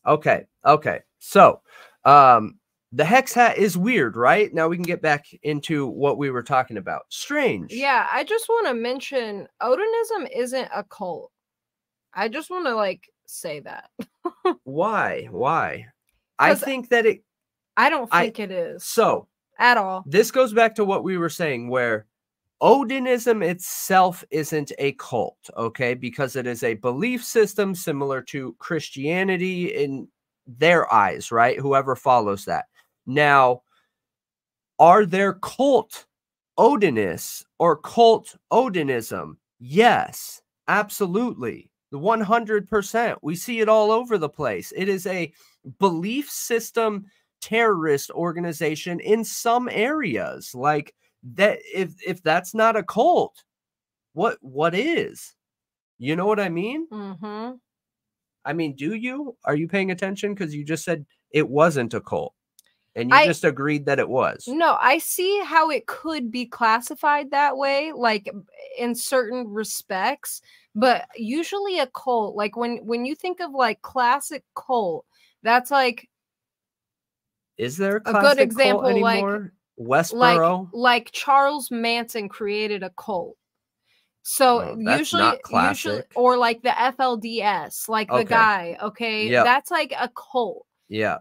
Okay. Okay. So, the hex hat is weird, right? Now we can get back into what we were talking about. Strange. Yeah, I just want to mention Odinism isn't a cult. I just want to like say that. Why? Why? I think that it. I don't think it is. So at all. This goes back to what we were saying, where Odinism itself isn't a cult, okay? Because it is a belief system similar to Christianity in their eyes, right? Whoever follows that. Now, are there cult Odinists or cult Odinism? Yes, absolutely. 100%. We see it all over the place. It is a belief system terrorist organization in some areas. Like that, if that's not a cult, what is? You know what I mean? Mm-hmm. I mean, do you? Are you paying attention? Because you just said it wasn't a cult. And you just agreed that it was. No, I see how it could be classified that way, like in certain respects. But usually a cult, like when you think of like classic cult, that's like. Is there a good example cult anymore? Like Westboro? Like Charles Manson created a cult. So well, usually, or like the FLDS, like the guy. Okay. Yep. That's like a cult. Yeah.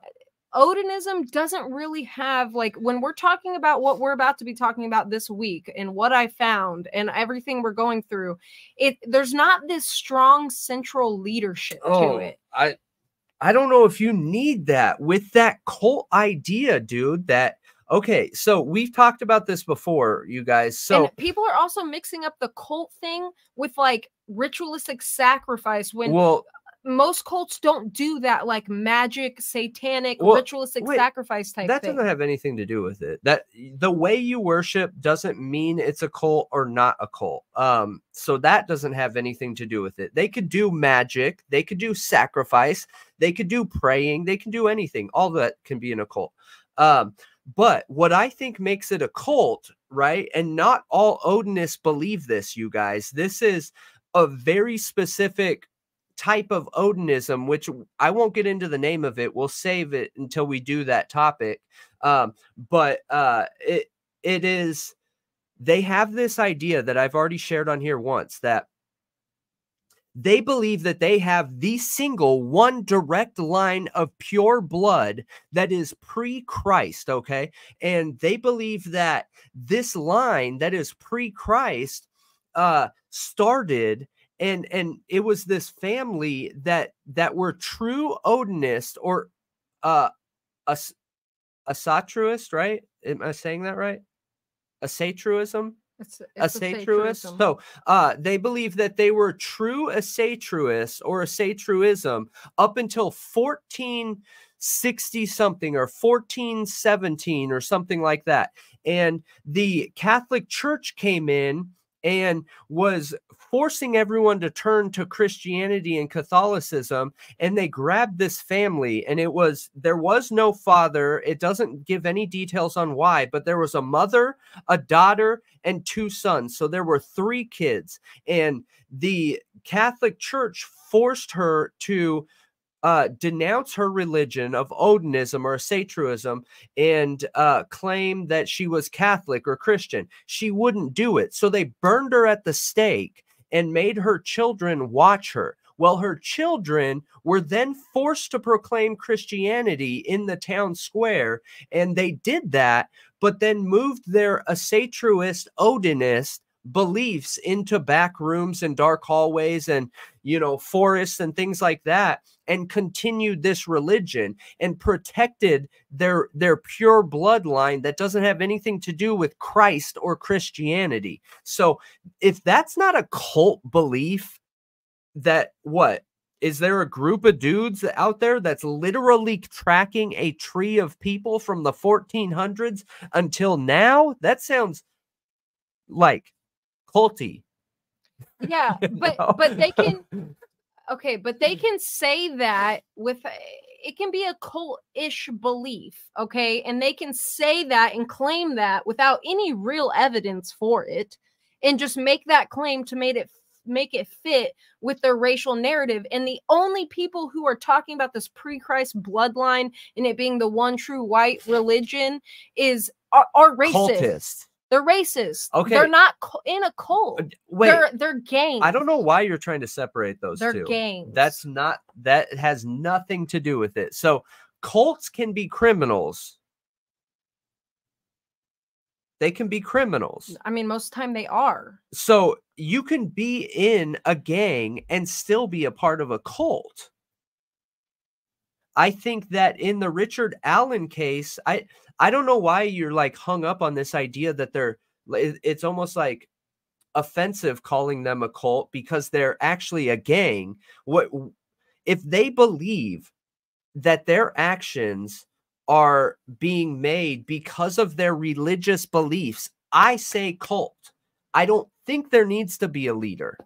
Odinism doesn't really have, like, when we're talking about what we're about to be talking about this week and what I found and everything we're going through, there's not this strong central leadership to it. I don't know if you need that with that cult idea, dude, that. Okay, so we've talked about this before, you guys. So and people are also mixing up the cult thing with like ritualistic sacrifice when most cults don't do that, like magic, satanic, ritualistic sacrifice type thing. That doesn't have anything to do with it. That the way you worship doesn't mean it's a cult or not a cult. So that doesn't have anything to do with it. They could do magic, they could do sacrifice, they could do praying, they can do anything. All that can be in a cult. But what I think makes it a cult, right? And not all Odinists believe this, you guys. This is a very specific type of Odinism, which I won't get into the name of it. We'll save it until we do that topic. But it is, they have this idea that I've already shared on here once, that they believe that they have the single one direct line of pure blood that is pre-Christ, okay? And they believe that this line that is pre-Christ started, and it was this family that were true Odinists or Asatruist, right? Am I saying that right? Asatruism? It's Asatruist. So they believe that they were true Asatruists or Asatruism up until 1460 something or 1417 or something like that. And the Catholic Church came in and was forcing everyone to turn to Christianity and Catholicism. And they grabbed this family, and there was no father. It doesn't give any details on why, but there was a mother, a daughter, and two sons. So there were three kids, and the Catholic Church forced her to denounce her religion of Odinism or Asatruism and claim that she was Catholic or Christian. She wouldn't do it. So they burned her at the stake and made her children watch her. Well, her children were then forced to proclaim Christianity in the town square, and they did that, but then moved their Asatruist Odinist beliefs into back rooms and dark hallways and, you know, forests and things like that, and continued this religion and protected their pure bloodline that doesn't have anything to do with Christ or Christianity. So if that's not a cult belief, that what? Is there a group of dudes out there that's literally tracking a tree of people from the 1400s until now? That sounds like culty. Yeah, but no. But they can, okay, but they can say that with, it can be a cult-ish belief, okay? And they can say that and claim that without any real evidence for it and just make that claim to make it fit with their racial narrative. And the only people who are talking about this pre-Christ bloodline and it being the one true white religion is are racist. Cultists. They're racist. Okay. They're not in a cult. Wait, they're gangs. I don't know why you're trying to separate those two. They're gangs. That's not, that has nothing to do with it. So cults can be criminals. They can be criminals. I mean, most of the time they are. So you can be in a gang and still be a part of a cult. I think that in the Richard Allen case, I don't know why you're like hung up on this idea that they're, it's almost like offensive calling them a cult because they're actually a gang. What if they believe that their actions are being made because of their religious beliefs? I say cult. I don't think there needs to be a leader.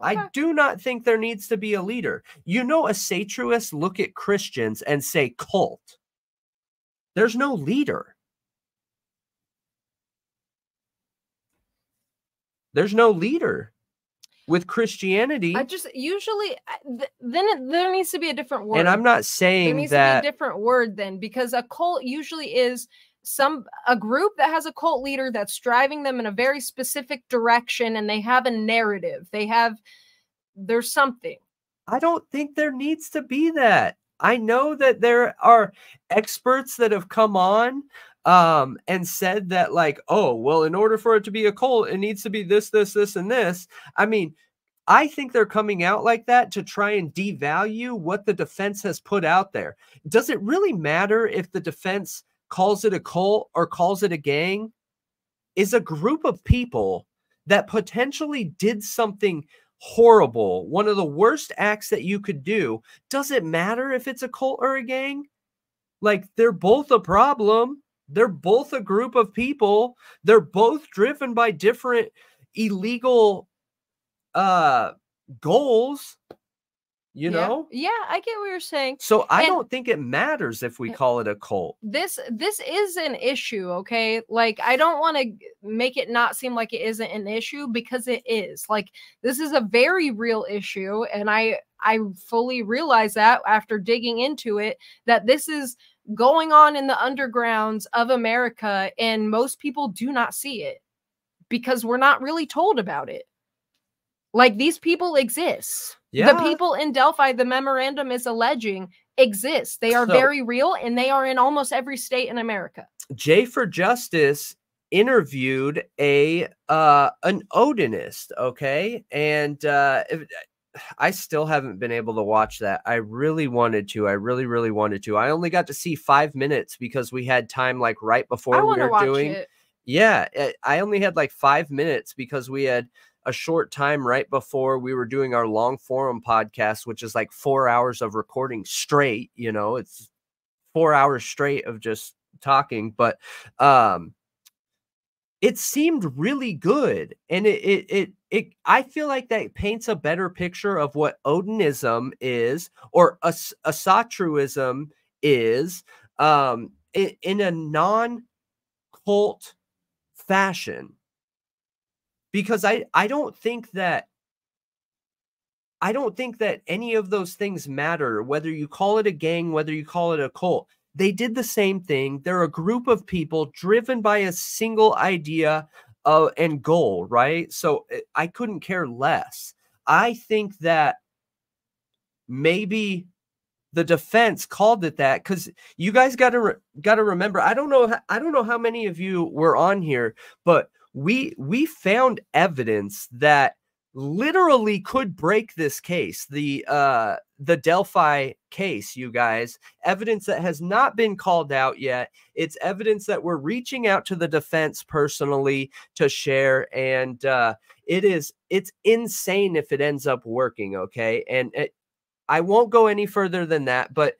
Okay. I do not think there needs to be a leader. You know, Asatruists look at Christians and say cult. There's no leader. There's no leader with Christianity. I just usually there needs to be a different word. And I'm not saying there needs to be a different word then, because a cult usually is a group that has a cult leader that's driving them in a very specific direction, and they have a narrative. They have, there's something. I don't think there needs to be that. I know that there are experts that have come on and said that, like, oh, well, in order for it to be a cult, it needs to be this, this, this, and this. I mean, I think they're coming out like that to try and devalue what the defense has put out there. Does it really matter if the defense calls it a cult or calls it a gang? Is a group of people that potentially did something horrible, one of the worst acts that you could do. Does it matter if it's a cult or a gang? Like, they're both a problem. They're both a group of people. They're both driven by different illegal goals, you know? Yeah, I get what you're saying. So I don't think it matters if we call it a cult. This is an issue, okay? Like, I don't want to make it not seem like it isn't an issue, because it is. Like, this is a very real issue, and I fully realize that after digging into it, that this is going on in the undergrounds of America, and most people do not see it because we're not really told about it. Like, these people exist. Yeah. The people in Delphi, the memorandum is alleging, exist. They are very real, and they are in almost every state in America. J for Justice interviewed an Odinist, okay? And I still haven't been able to watch that. I really wanted to. I really, really wanted to. I only got to see 5 minutes because we had time like right before we were doing it. Yeah, I only had like 5 minutes because we had a short time right before we were doing our long forum podcast, which is like 4 hours of recording straight. You know, it's 4 hours straight of just talking, but it seemed really good. And I feel like that paints a better picture of what Odinism is, or Asatruism is, in a non-cult fashion. Because I don't think that any of those things matter, whether you call it a gang, whether you call it a cult. They did the same thing. They're a group of people driven by a single idea and goal, right? So I couldn't care less. I think that maybe the defense called it that because you guys got to remember. I don't know how many of you were on here, but we found evidence that literally could break this case, the Delphi case, you guys. Evidence that has not been called out yet. It's evidence that we're reaching out to the defense personally to share, and it's insane if it ends up working. Okay, and I won't go any further than that, but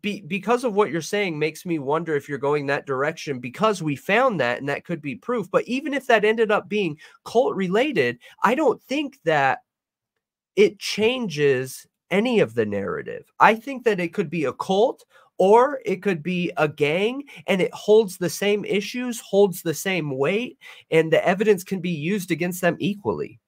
because of what you're saying makes me wonder if you're going that direction, because we found that and that could be proof. But even if that ended up being cult related, I don't think that it changes any of the narrative. I think that it could be a cult or it could be a gang, and it holds the same issues, holds the same weight, and the evidence can be used against them equally.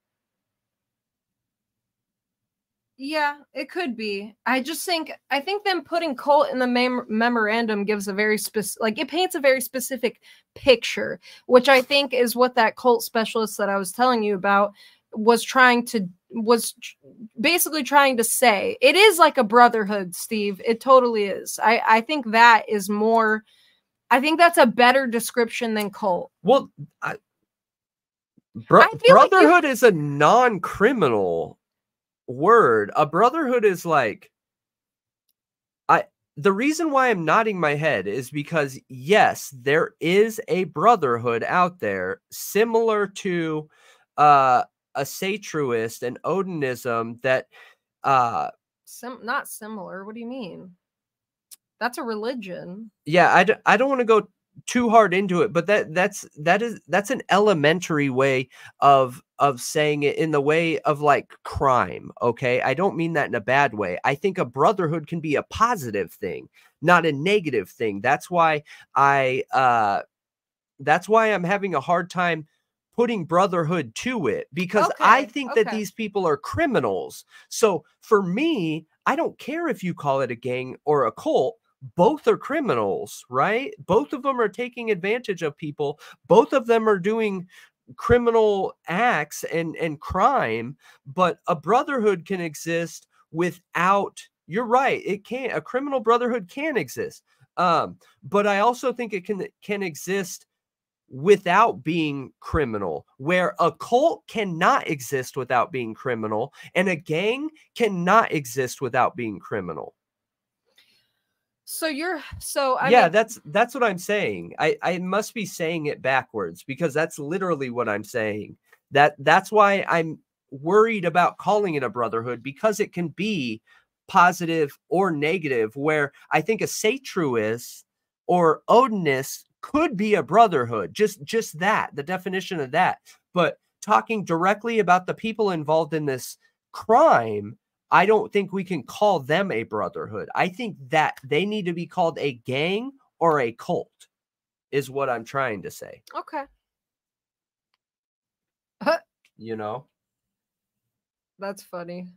Yeah, it could be. I think them putting cult in the memorandum gives a very specific, like, it paints a very specific picture, which I think is what that cult specialist that I was telling you about was trying to, basically trying to say. It is like a brotherhood, Steve. It totally is. I think that is more, I think that's a better description than cult. Well, brotherhood is a non-criminal word. A brotherhood is like, the reason why I'm nodding my head is because yes, there is a brotherhood out there similar to Asatruist and Odinism that not similar. What do you mean? That's a religion. Yeah, I don't want to go too hard into it, but that's an elementary way of saying it, in the way of like crime. Okay, I don't mean that in a bad way. I think a brotherhood can be a positive thing, not a negative thing. That's why I'm having a hard time putting brotherhood to it, because I think that these people are criminals. So for me, I don't care if you call it a gang or a cult. Both are criminals, right? Both of them are taking advantage of people. Both of them are doing criminal acts and crime, but a brotherhood can exist without, you're right, it can, a criminal brotherhood can exist. But I also think it can exist without being criminal, where a cult cannot exist without being criminal, and a gang cannot exist without being criminal. So you're, so I, yeah, mean, that's what I'm saying. I must be saying it backwards, because that's literally what I'm saying. That's why I'm worried about calling it a brotherhood, because it can be positive or negative, where I think Asatruist or Odinist could be a brotherhood. Just that, the definition of that. But talking directly about the people involved in this crime, I don't think we can call them a brotherhood. I think that they need to be called a gang or a cult, is what I'm trying to say. Okay. You know? That's funny.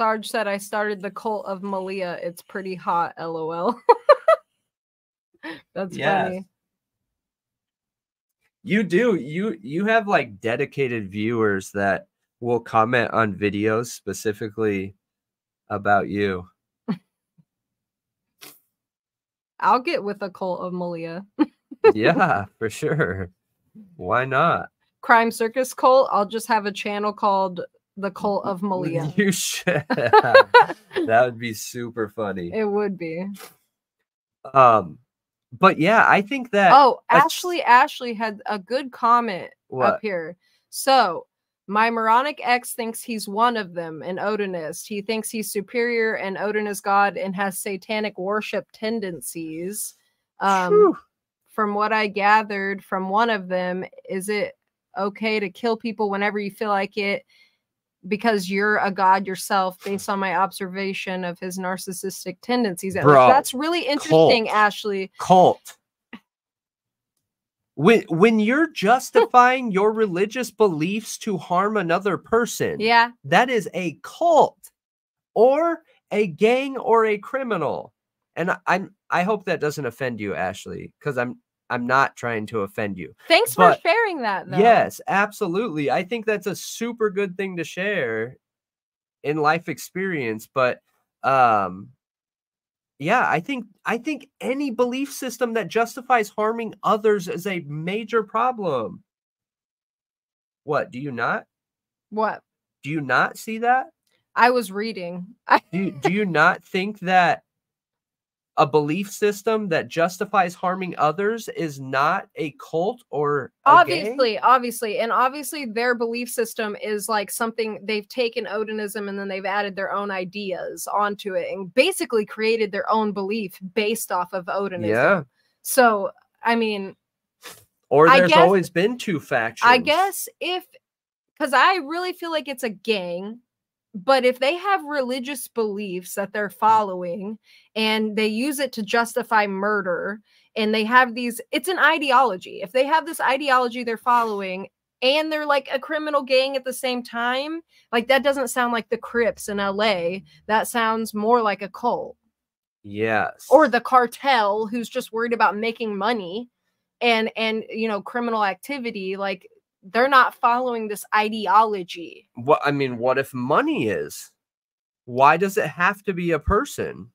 Sarge said, I started the cult of Malia. It's pretty hot, LOL. That's funny. You do. You have like dedicated viewers that will comment on videos specifically about you. I'll get with a cult of Malia. Yeah, for sure. Why not? Crime Circus Cult. I'll just have a channel called The Cult of Malia. You should. That would be super funny. It would be. But yeah, I think that. Oh, Ashley had a good comment up here. So, my moronic ex thinks he's one of them, an Odinist. He thinks he's superior, and Odin is God and has satanic worship tendencies. From what I gathered from one of them, is it okay to kill people whenever you feel like it because you're a god yourself, based on my observation of his narcissistic tendencies? Bro, that's really interesting, cult. Ashley. Cult. When you're justifying your religious beliefs to harm another person, yeah, that is a cult or a gang or a criminal. And I hope that doesn't offend you, Ashley, because I'm not trying to offend you. Thanks for sharing that, though. Yes, absolutely. I think that's a super good thing to share in life experience, but Yeah, I think any belief system that justifies harming others is a major problem. What, do you not? What? Do you not see that? I was reading. Do you not think that a belief system that justifies harming others is not a cult or a gang? Obviously. And obviously their belief system is like something they've taken Odinism and then they've added their own ideas onto it and basically created their own belief based off of Odinism. Yeah. So, I mean, or there's always been two factions. I guess because I really feel like it's a gang. But if they have religious beliefs that they're following and they use it to justify murder and they have these, it's an ideology. If they have this ideology they're following and they're like a criminal gang at the same time, like that doesn't sound like the Crips in LA. That sounds more like a cult. Yes. Or the cartel who's just worried about making money and you know, criminal activity, like they're not following this ideology. Well, I mean, what if money is? Why does it have to be a person?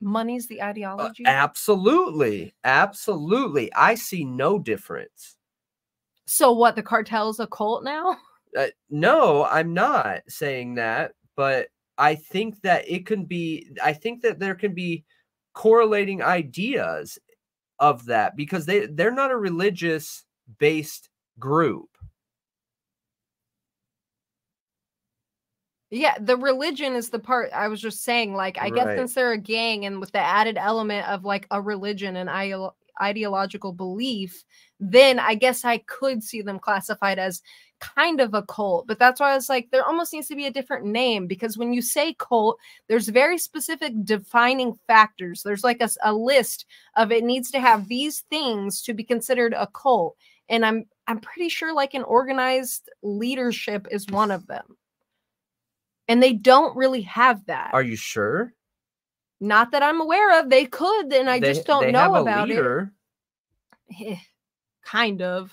Money's the ideology? Absolutely. Absolutely. I see no difference. So what, the cartel's a cult now? No, I'm not saying that. But I think that it can be, I think that there can be correlating ideas of that. Because they're not a religious-based group. Yeah, the religion is the part I was just saying, like, I guess since they're a gang and with the added element of like a religion and ideological belief, then I guess I could see them classified as kind of a cult. But that's why I was like, there almost needs to be a different name, because when you say cult, there's very specific defining factors. There's like a list of, it needs to have these things to be considered a cult. And I'm pretty sure like an organized leadership is one of them. And they don't really have that. Are you sure? Not that I'm aware of. They could, and I just don't know about it. Kind of.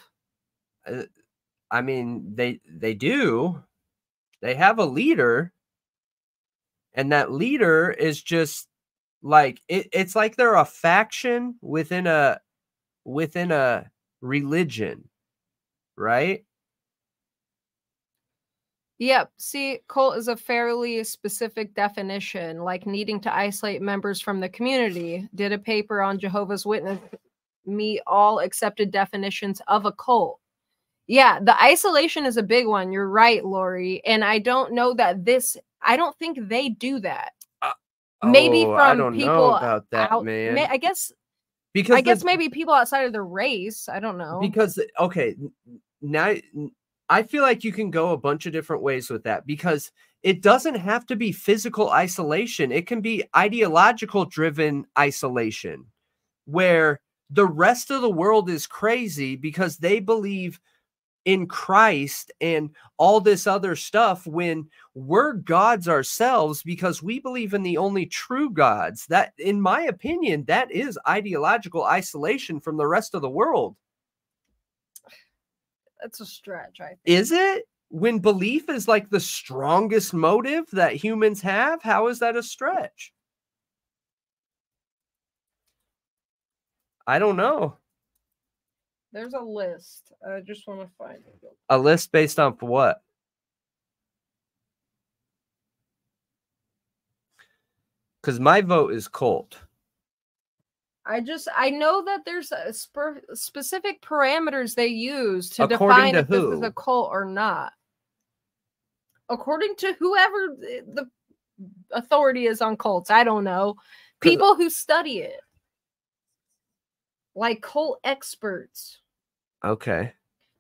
I mean, they do. They have a leader. And that leader is just like, it's like they're a faction within a religion, right? Yep. See, cult is a fairly specific definition, like needing to isolate members from the community. Did a paper on Jehovah's Witness meet all accepted definitions of a cult? Yeah, the isolation is a big one. You're right, Lori. And I don't know that I don't think they do that. Maybe from I don't people know about that, out, man. I guess. Because I guess maybe people outside of the race, I don't know. Because, okay, now I feel like you can go a bunch of different ways with that, because it doesn't have to be physical isolation. It can be ideological driven isolation where the rest of the world is crazy because they believe in Christ and all this other stuff when we're gods ourselves because we believe in the only true gods. That, in my opinion, that is ideological isolation from the rest of the world. That's a stretch, I think. Is it? When belief is like the strongest motive that humans have, how is that a stretch? I don't know. There's a list. I just want to find it. A list based on what? Because my vote is cult. I know that there's a specific parameters they use to define if this is a cult or not. According to whoever the authority is on cults, I don't know. People who study it. Like cult experts. Okay.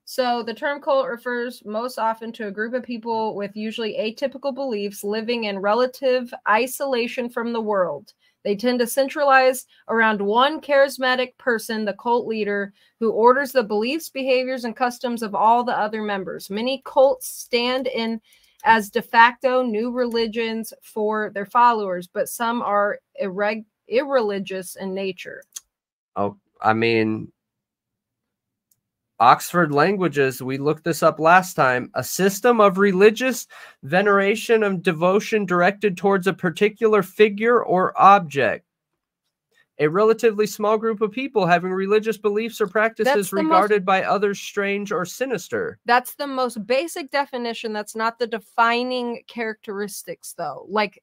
So the term cult refers most often to a group of people with usually atypical beliefs living in relative isolation from the world. They tend to centralize around one charismatic person, the cult leader, who orders the beliefs, behaviors, and customs of all the other members. Many cults stand in as de facto new religions for their followers, but some are irreligious in nature. Oh, I mean, Oxford Languages, we looked this up last time, a system of religious veneration and devotion directed towards a particular figure or object. a relatively small group of people having religious beliefs or practices regarded by others strange or sinister. That's the most basic definition. That's not the defining characteristics, though. Like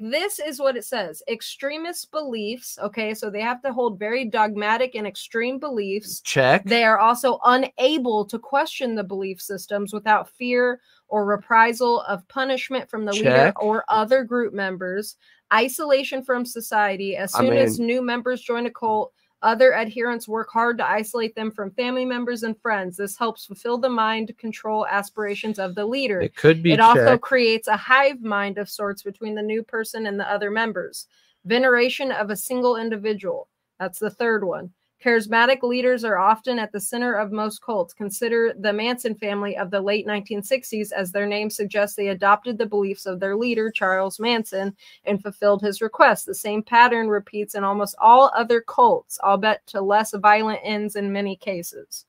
this is what it says. Extremist beliefs. Okay, so they have to hold very dogmatic and extreme beliefs. Check. They are also unable to question the belief systems without fear or reprisal of punishment from the leader or other group members. Isolation from society. As soon as new members join a cult, other adherents work hard to isolate them from family members and friends. This helps fulfill the mind control aspirations of the leader. It could be. It also creates a hive mind of sorts between the new person and the other members. Veneration of a single individual. That's the third one. Charismatic leaders are often at the center of most cults. Consider the Manson family of the late 1960s, as their name suggests they adopted the beliefs of their leader, Charles Manson, and fulfilled his request. The same pattern repeats in almost all other cults, albeit to less violent ends in many cases.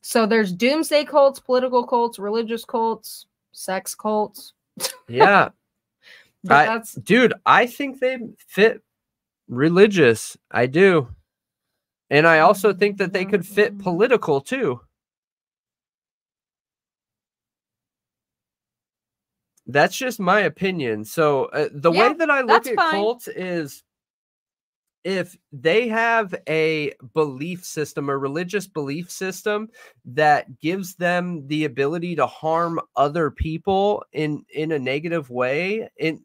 So there's doomsday cults, political cults, religious cults, sex cults. Yeah. Dude, I think they fit religious. I do. And I also think that they could fit political, too. That's just my opinion. So the way that I look at cults is if they have a belief system, a religious belief system that gives them the ability to harm other people in a negative way, in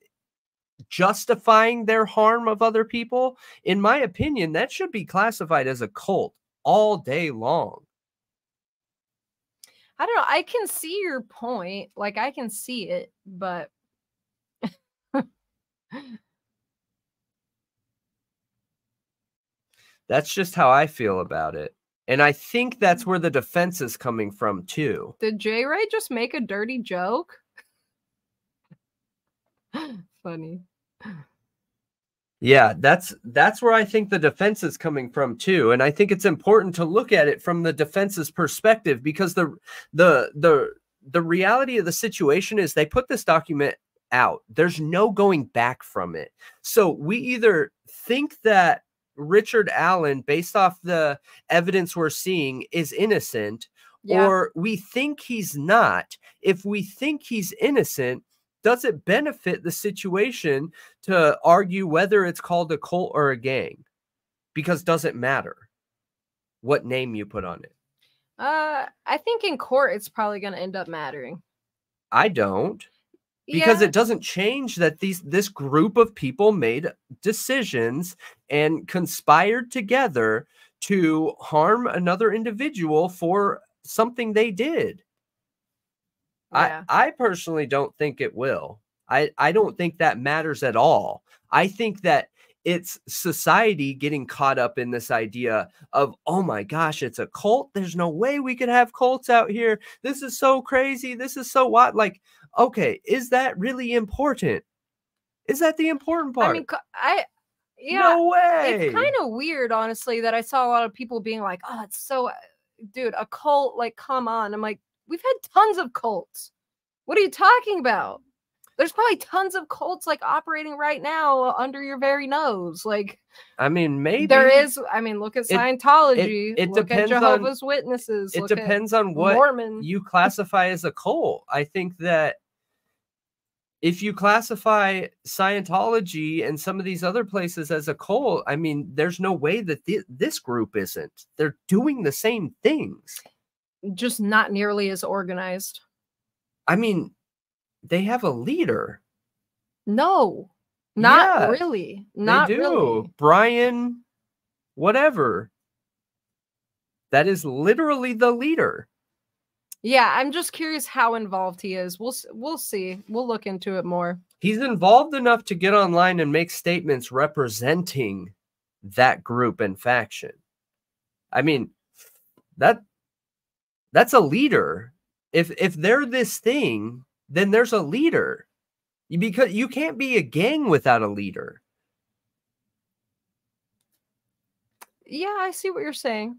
justifying their harm of other people, in my opinion, that should be classified as a cult all day long. I don't know. I can see your point. Like, I can see it, but that's just how I feel about it. And I think that's where the defense is coming from, too. Did J. Ray just make a dirty joke? Funny. Yeah, that's where I think the defense is coming from too, and I think it's important to look at it from the defense's perspective, because the reality of the situation is they put this document out. There's no going back from it. So we either think that Richard Allen, based off the evidence we're seeing, is innocent, or we think he's not. If we think he's innocent, does it benefit the situation to argue whether it's called a cult or a gang? Because does it matter what name you put on it? I think in court, it's probably going to end up mattering. I don't. Because it doesn't change that this group of people made decisions and conspired together to harm another individual for something they did. Yeah. I personally don't think it will. I don't think that matters at all. I think that it's society getting caught up in this idea of, oh my gosh, it's a cult. There's no way we could have cults out here. This is so crazy. This is so what? Like, okay, is that really important? Is that the important part? I mean, no way. It's kind of weird, honestly, that I saw a lot of people being like, oh, it's so, dude, a cult, like, come on. I'm like, we've had tons of cults. What are you talking about? There's probably tons of cults like operating right now under your very nose. Like, I mean, maybe there is. I mean, look at Scientology. It look depends at Jehovah's on, Witnesses. It look depends on what Mormon. You classify as a cult. I think that if you classify Scientology and some of these other places as a cult, I mean, there's no way that this group isn't. They're doing the same things. Just not nearly as organized. I mean, they have a leader. No, not really. Not they do. Really. Brian, whatever. That is literally the leader. Yeah, I'm just curious how involved he is. We'll see. We'll look into it more. He's involved enough to get online and make statements representing that group and faction. I mean, that's a leader. If they're this thing, then there's a leader. Because you can't be a gang without a leader. Yeah, I see what you're saying.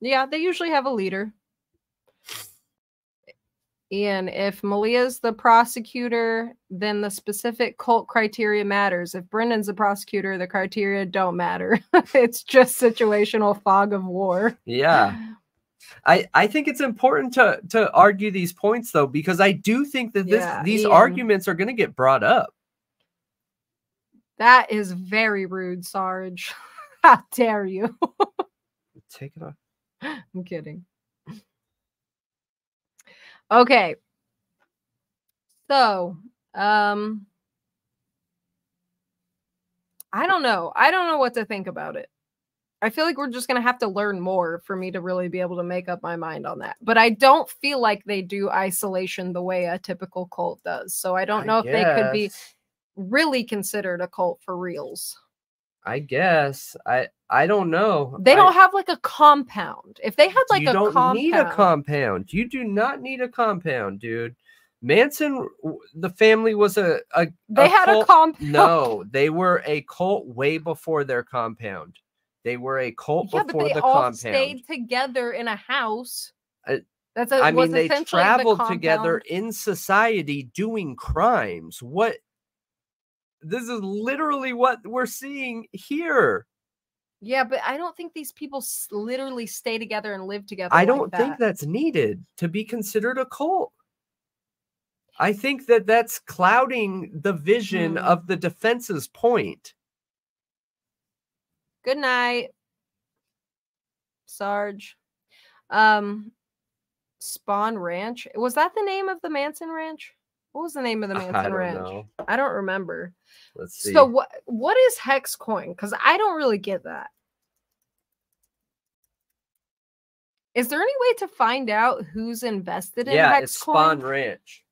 Yeah, they usually have a leader. Ian, if Malia's the prosecutor, then the specific cult criteria matters. If Brendan's the prosecutor, the criteria don't matter. It's just situational fog of war. Yeah. I think it's important to argue these points, though, because I do think that these arguments are going to get brought up. That is very rude, Sarge. How dare you? Take it off. I'm kidding. Okay. So, I don't know. I don't know what to think about it. I feel like we're just going to have to learn more for me to really be able to make up my mind on that. But I don't feel like they do isolation the way a typical cult does. So I don't know if they could be really considered a cult for reals. I guess. I don't know. They don't have like a compound. If they had like a compound. You don't need a compound. You do not need a compound, dude. Manson, the family was a cult. They had a compound. No, they were a cult way before their compound. They were a cult before the compound. Yeah, but they all stayed together in a house. I mean, they traveled together in society doing crimes. What? This is literally what we're seeing here. Yeah, but I don't think these people literally stay together and live together. I don't think that's needed to be considered a cult. I think that that's clouding the vision of the defense's point. Good night, Sarge. Spahn Ranch. Was that the name of the Manson Ranch? What was the name of the Manson Ranch? Know. I don't remember. Let's see. So what is Hexcoin? Because I don't really get that. Is there any way to find out who's invested in Hexcoin? Yeah, it's Spahn Ranch.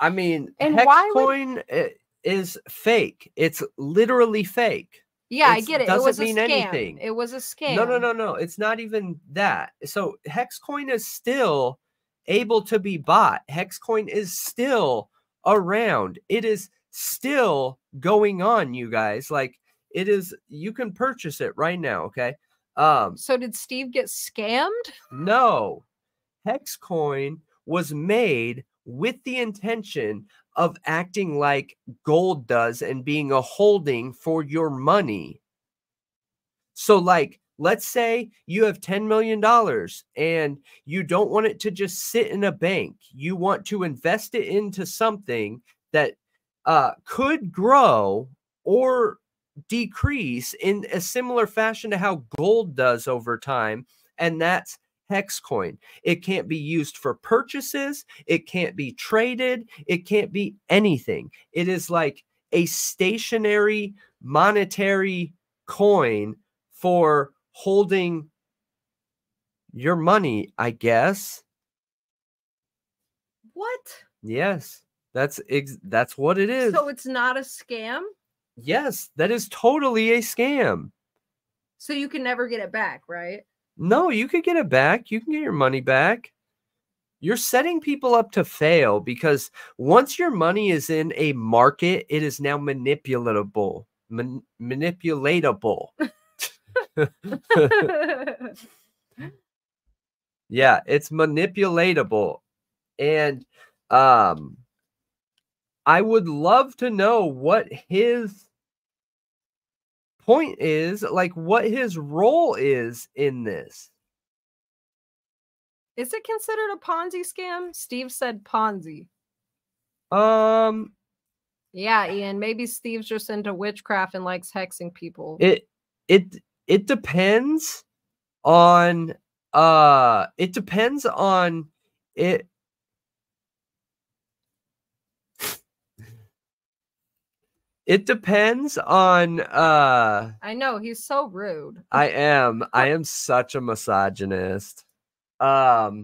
I mean, and Hexcoin is fake. It's literally fake. Yeah, I get it. It was a scam. Anything. It was a scam. No. It's not even that. So Hexcoin is still able to be bought. Hexcoin is still around. It is still going on, you guys. Like, it is, you can purchase it right now, okay? So did Steve get scammed? No. Hexcoin was made with the intention of acting like gold does and being a holding for your money. So, like, let's say you have $10 million and you don't want it to just sit in a bank. You want to invest it into something that could grow or decrease in a similar fashion to how gold does over time. And that's Hexcoin. It can't be used for purchases. It can't be traded. It can't be anything. It is like a stationary monetary coin for holding your money, I guess. What? Yes, that's what it is. So it's not a scam? Yes, that is totally a scam. So you can never get it back, right? No, you could get it back. You can get your money back. You're setting people up to fail because once your money is in a market, it is now manipulatable. Manipulatable. Yeah, it's manipulatable. And I would love to know what his point is, like what his role is in this. Is it considered a Ponzi scam? Steve said Ponzi. Yeah, Ian, maybe Steve's just into witchcraft and likes hexing people. It depends on it. It depends on I know, he's so rude. I am such a misogynist. It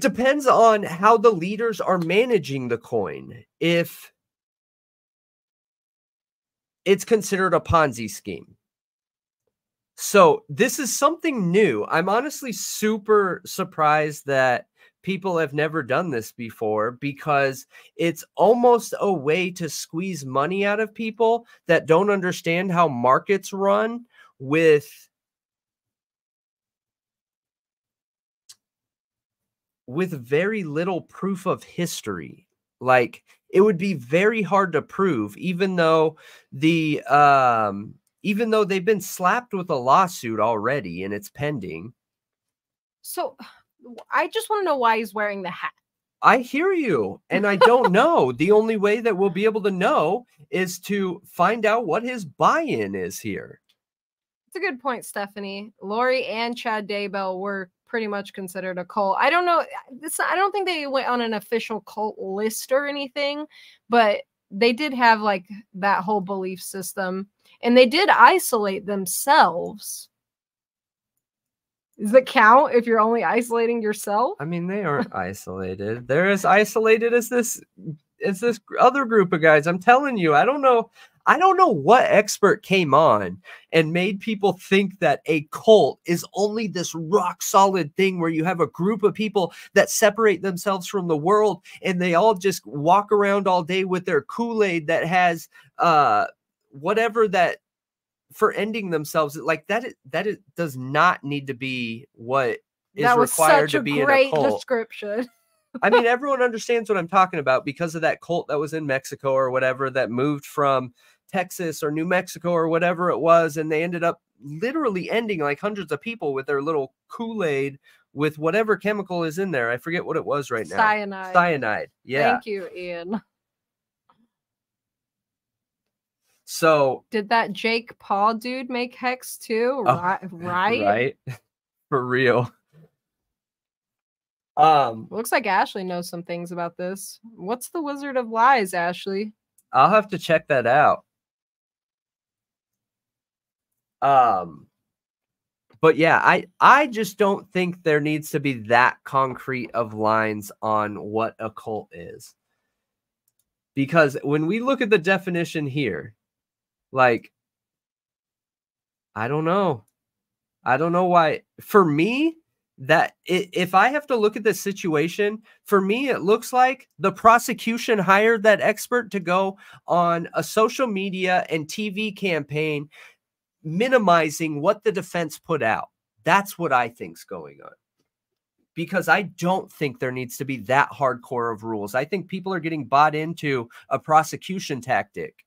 depends on how the leaders are managing the coin. If it's considered a Ponzi scheme. So this is something new. I'm honestly super surprised that people have never done this before because it's almost a way to squeeze money out of people that don't understand how markets run with with very little proof of history. Like, it would be very hard to prove, even though they've been slapped with a lawsuit already and it's pending. So I just want to know why he's wearing the hat. I hear you. And I don't know. The only way that we'll be able to know is to find out what his buy-in is here. It's a good point, Stephanie. Lori and Chad Daybell were pretty much considered a cult. I don't know. I don't think they went on an official cult list or anything, but they did have like that whole belief system, and they did isolate themselves. Does it count if you're only isolating yourself? I mean, they aren't isolated. They're as isolated as this other group of guys. I'm telling you, I don't know what expert came on and made people think that a cult is only this rock solid thing where you have a group of people that separate themselves from the world and they all just walk around all day with their Kool-Aid that has whatever that for ending themselves. Like that does not need to be what is required to be in a cult. That was such a great description. I mean, everyone understands what I'm talking about because of that cult that was in Mexico or whatever that moved from Texas or New Mexico or whatever it was. And they ended up literally ending like hundreds of people with their little Kool-Aid with whatever chemical is in there. I forget what it was right now. Cyanide. Cyanide. Yeah. Thank you, Ian. So did that Jake Paul dude make Hex too? Right? For real. Looks like Ashley knows some things about this. What's the Wizard of Lies, Ashley? I'll have to check that out. But yeah, I just don't think there needs to be that concrete of lines on what a cult is. Because when we look at the definition here, like, I don't know why. For me, that if I have to look at this situation, for me, it looks like the prosecution hired that expert to go on a social media and TV campaign, minimizing what the defense put out. That's what I think's going on. Because I don't think there needs to be that hardcore of rules. I think people are getting bought into a prosecution tactic.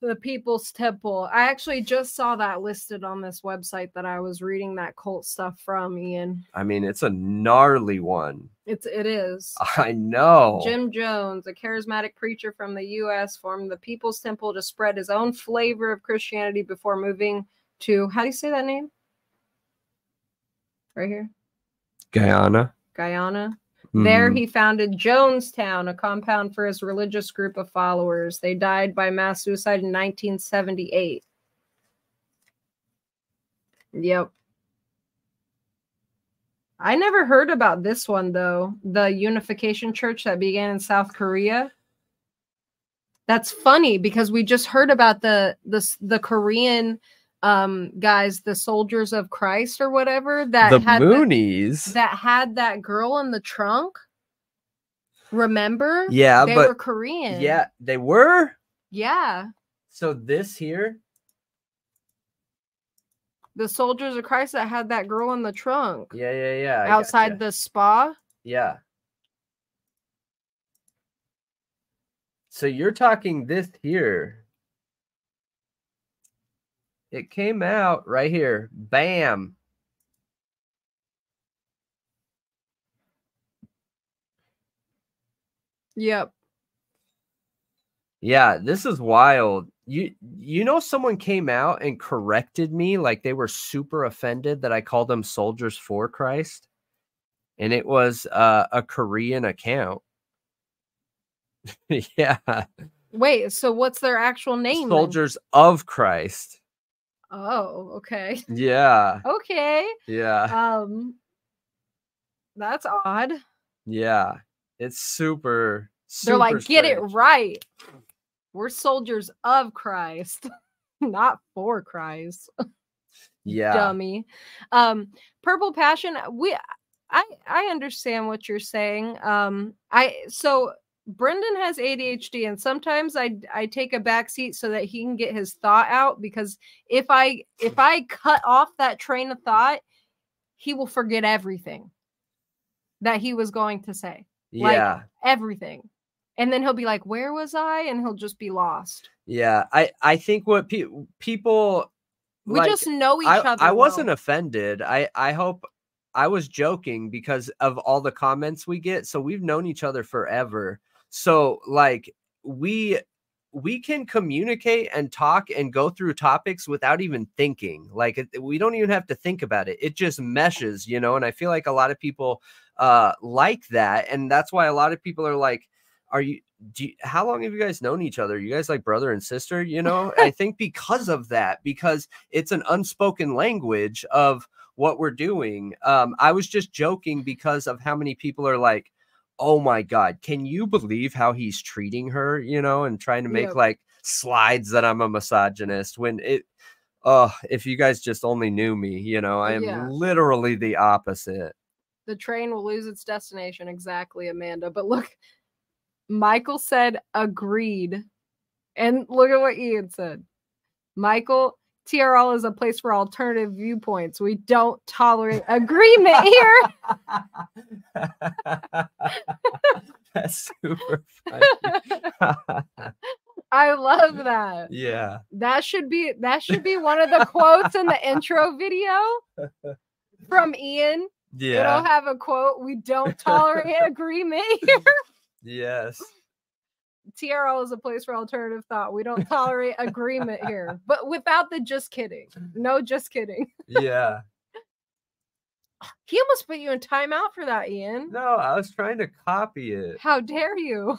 The People's Temple. I actually just saw that listed on this website that I was reading that cult stuff from, Ian. I mean, it's a gnarly one. It is. I know. Jim Jones, a charismatic preacher from the U.S., formed the People's Temple to spread his own flavor of Christianity before moving to, how do you say that name? Right here. Guyana. There he founded Jonestown, a compound for his religious group of followers. They died by mass suicide in 1978. Yep. I never heard about this one, though. The Unification Church that began in South Korea. That's funny because we just heard about the Korean guys, the Soldiers of Christ or whatever, that had that girl in the trunk. Remember? Yeah, they were Korean. Yeah, they were. Yeah. So this here, the Soldiers of Christ that had that girl in the trunk. Yeah. Outside the spa. Yeah. So you're talking this here. It came out right here. Bam. Yep. Yeah, this is wild. You know, someone came out and corrected me, like they were super offended that I called them Soldiers for Christ. And it was a Korean account. Yeah. Wait, so what's their actual name? Soldiers of Christ. Oh, okay. Yeah. Okay. Yeah. That's odd. Yeah. It's super, super. They're like, strange. Get it right. We're soldiers of Christ, not for Christ. Yeah. Dummy. Purple Passion. I understand what you're saying. So Brendan has ADHD, and sometimes I take a backseat so that he can get his thought out, because if I cut off that train of thought, he will forget everything. that he was going to say. Yeah. Like, everything. And then he'll be like, where was I? And he'll just be lost. Yeah. I think what people... We like, just know each other. I wasn't offended. I hope... I was joking because of all the comments we get. So we've known each other forever. So like we can communicate and talk and go through topics without even thinking. Like we don't even have to think about it. It just meshes, you know? And I feel like a lot of people like that. And that's why a lot of people are like, how long have you guys known each other? You guys like brother and sister, you know? I think because of that, because it's an unspoken language of what we're doing. I was just joking because of how many people are like, oh my God, can you believe how he's treating her, you know, and trying to make like slides that I'm a misogynist when it, if you guys just only knew me, you know, I am literally the opposite. The train will lose its destination. Exactly, Amanda. But look, Michael said agreed. And look at what Ian said. Michael, TRL is a place for alternative viewpoints. We don't tolerate agreement here. That's super funny. I love that. Yeah. That should be one of the quotes in the intro video from Ian. Yeah. It'll have a quote. We don't tolerate agreement here. Yes. TRL is a place for alternative thought. We don't tolerate agreement here. But without the just kidding. No, just kidding. Yeah. He almost put you in timeout for that, Ian. No, I was trying to copy it. How dare you?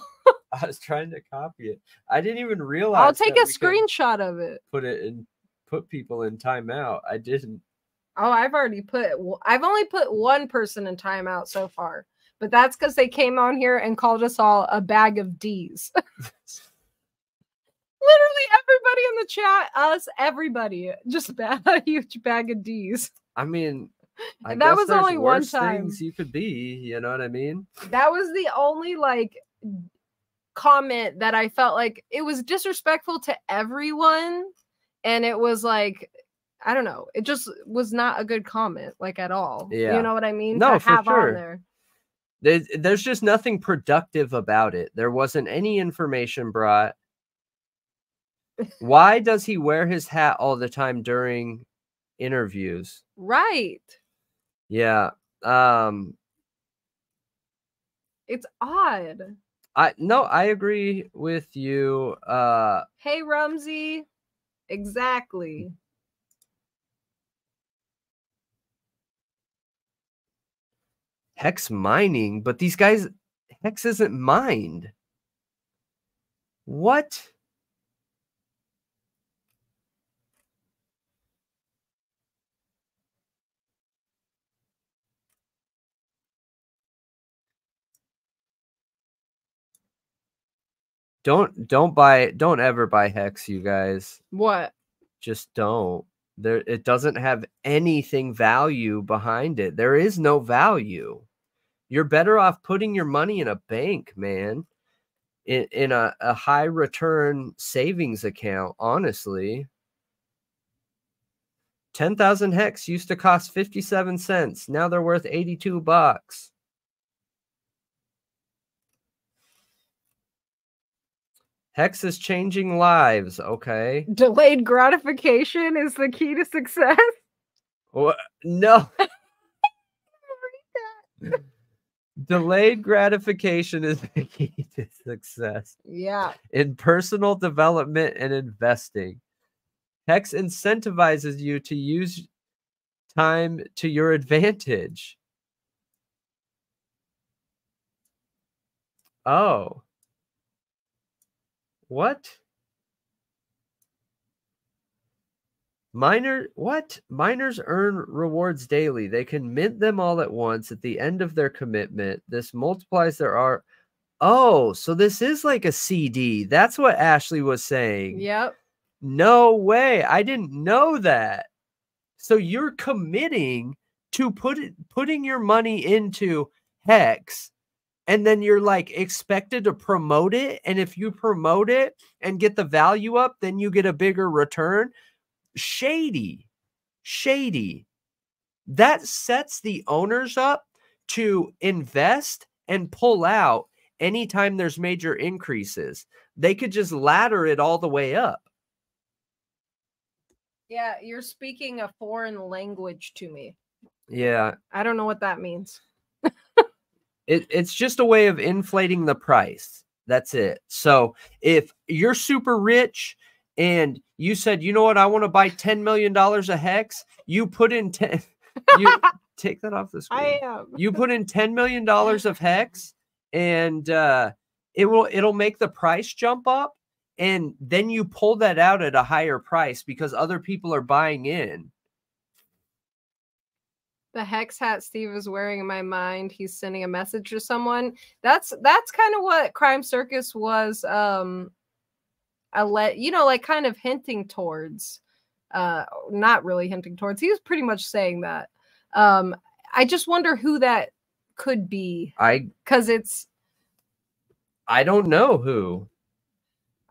I was trying to copy it. I didn't even realize. I'll take a screenshot of it. Put it in, put people in timeout. I didn't. Oh, I've only put one person in timeout so far. But that's because they came on here and called us all a bag of D's. Literally everybody in the chat, us, everybody, just a huge bag of D's. I mean, I guess that was only one time. Things you could be, you know what I mean? That was the only like comment that I felt like it was disrespectful to everyone, and it was like, I don't know, it just was not a good comment, like at all. Yeah. You know what I mean? No, for sure. On there. There's just nothing productive about it. There wasn't any information brought. Why does he wear his hat all the time during interviews? Right. Yeah. It's odd. I agree with you. Hey, Rumsey. Exactly. Hex mining, but these guys, Hex isn't mined. What? Don't ever buy Hex, you guys. What? Just don't. There, it doesn't have anything value behind it. There is no value. You're better off putting your money in a bank, man, in a high return savings account, honestly. 10,000 Hex used to cost 57 cents. Now they're worth 82 bucks. Hex is changing lives, okay? Delayed gratification is the key to success? What? No. Delayed gratification is the key to success. Yeah. In personal development and investing. Hex incentivizes you to use time to your advantage. Oh. What? Miners earn rewards daily. They can mint them all at once at the end of their commitment. This multiplies their R. Oh, so this is like a CD. That's what Ashley was saying. Yep. No way. I didn't know that. So you're committing to putting your money into Hex, and then you're like expected to promote it. And if you promote it and get the value up, then you get a bigger return. Shady. That sets the owners up to invest and pull out anytime there's major increases. They could just ladder it all the way up. Yeah, you're speaking a foreign language to me. Yeah. I don't know what that means. It's just a way of inflating the price. That's it. So if you're super rich and you said, you know what, I want to buy $10 million a hex, you put in 10, you take that off the screen. I am. You put in $10 million of hex and it'll make the price jump up. And then you pull that out at a higher price because other people are buying in. The hex hat Steve is wearing in my mind, he's sending a message to someone. That's kind of what Crime Circus was, like kind of hinting towards, not really hinting towards. He was pretty much saying that. I just wonder who that could be. I don't know who.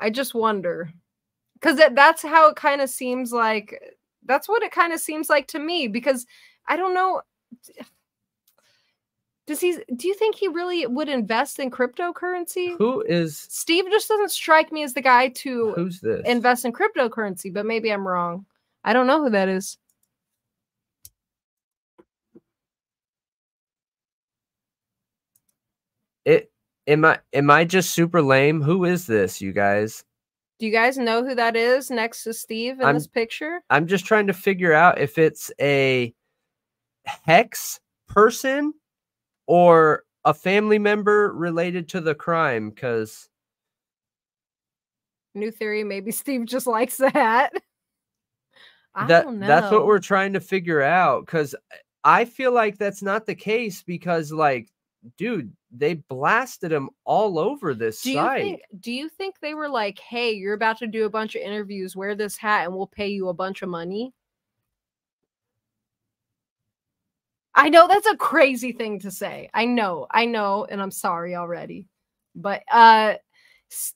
I just wonder, because that's how it kind of seems like. That's what it kind of seems like to me, because I don't know. Do you think he really would invest in cryptocurrency? Who is Steve? Just doesn't strike me as the guy to invest in cryptocurrency, but maybe I'm wrong. I don't know who that is. Am I just super lame? Who is this, you guys? Do you guys know who that is next to Steve in this picture? I'm just trying to figure out if it's a hex person or a family member related to the crime, because... New theory, maybe Steve just likes the hat. I don't know. That's what we're trying to figure out, because I feel like that's not the case, because, like, dude, they blasted him all over this site. Do you think they were like, hey, you're about to do a bunch of interviews, wear this hat and we'll pay you a bunch of money? I know that's a crazy thing to say. I know, and I'm sorry already. But I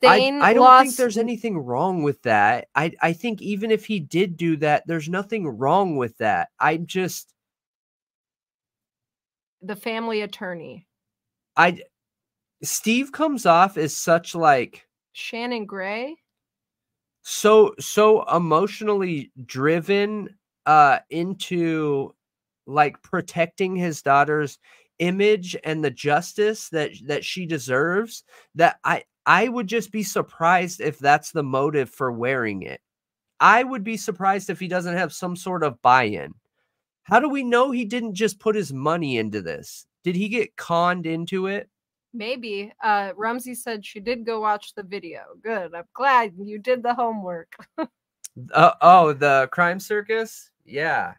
don't think there's anything wrong with that. I think even if he did do that, there's nothing wrong with that. I'm just the family attorney. Steve comes off as such, like, Shannon Gray, so emotionally driven into, like, protecting his daughter's image and the justice that she deserves, that I would just be surprised if that's the motive for wearing it. I would be surprised if he doesn't have some sort of buy-in. How do we know he didn't just put his money into this? Did he get conned into it? Maybe. Rumsey said she did go watch the video. Good. I'm glad you did the homework. The Crime Circus? Yeah.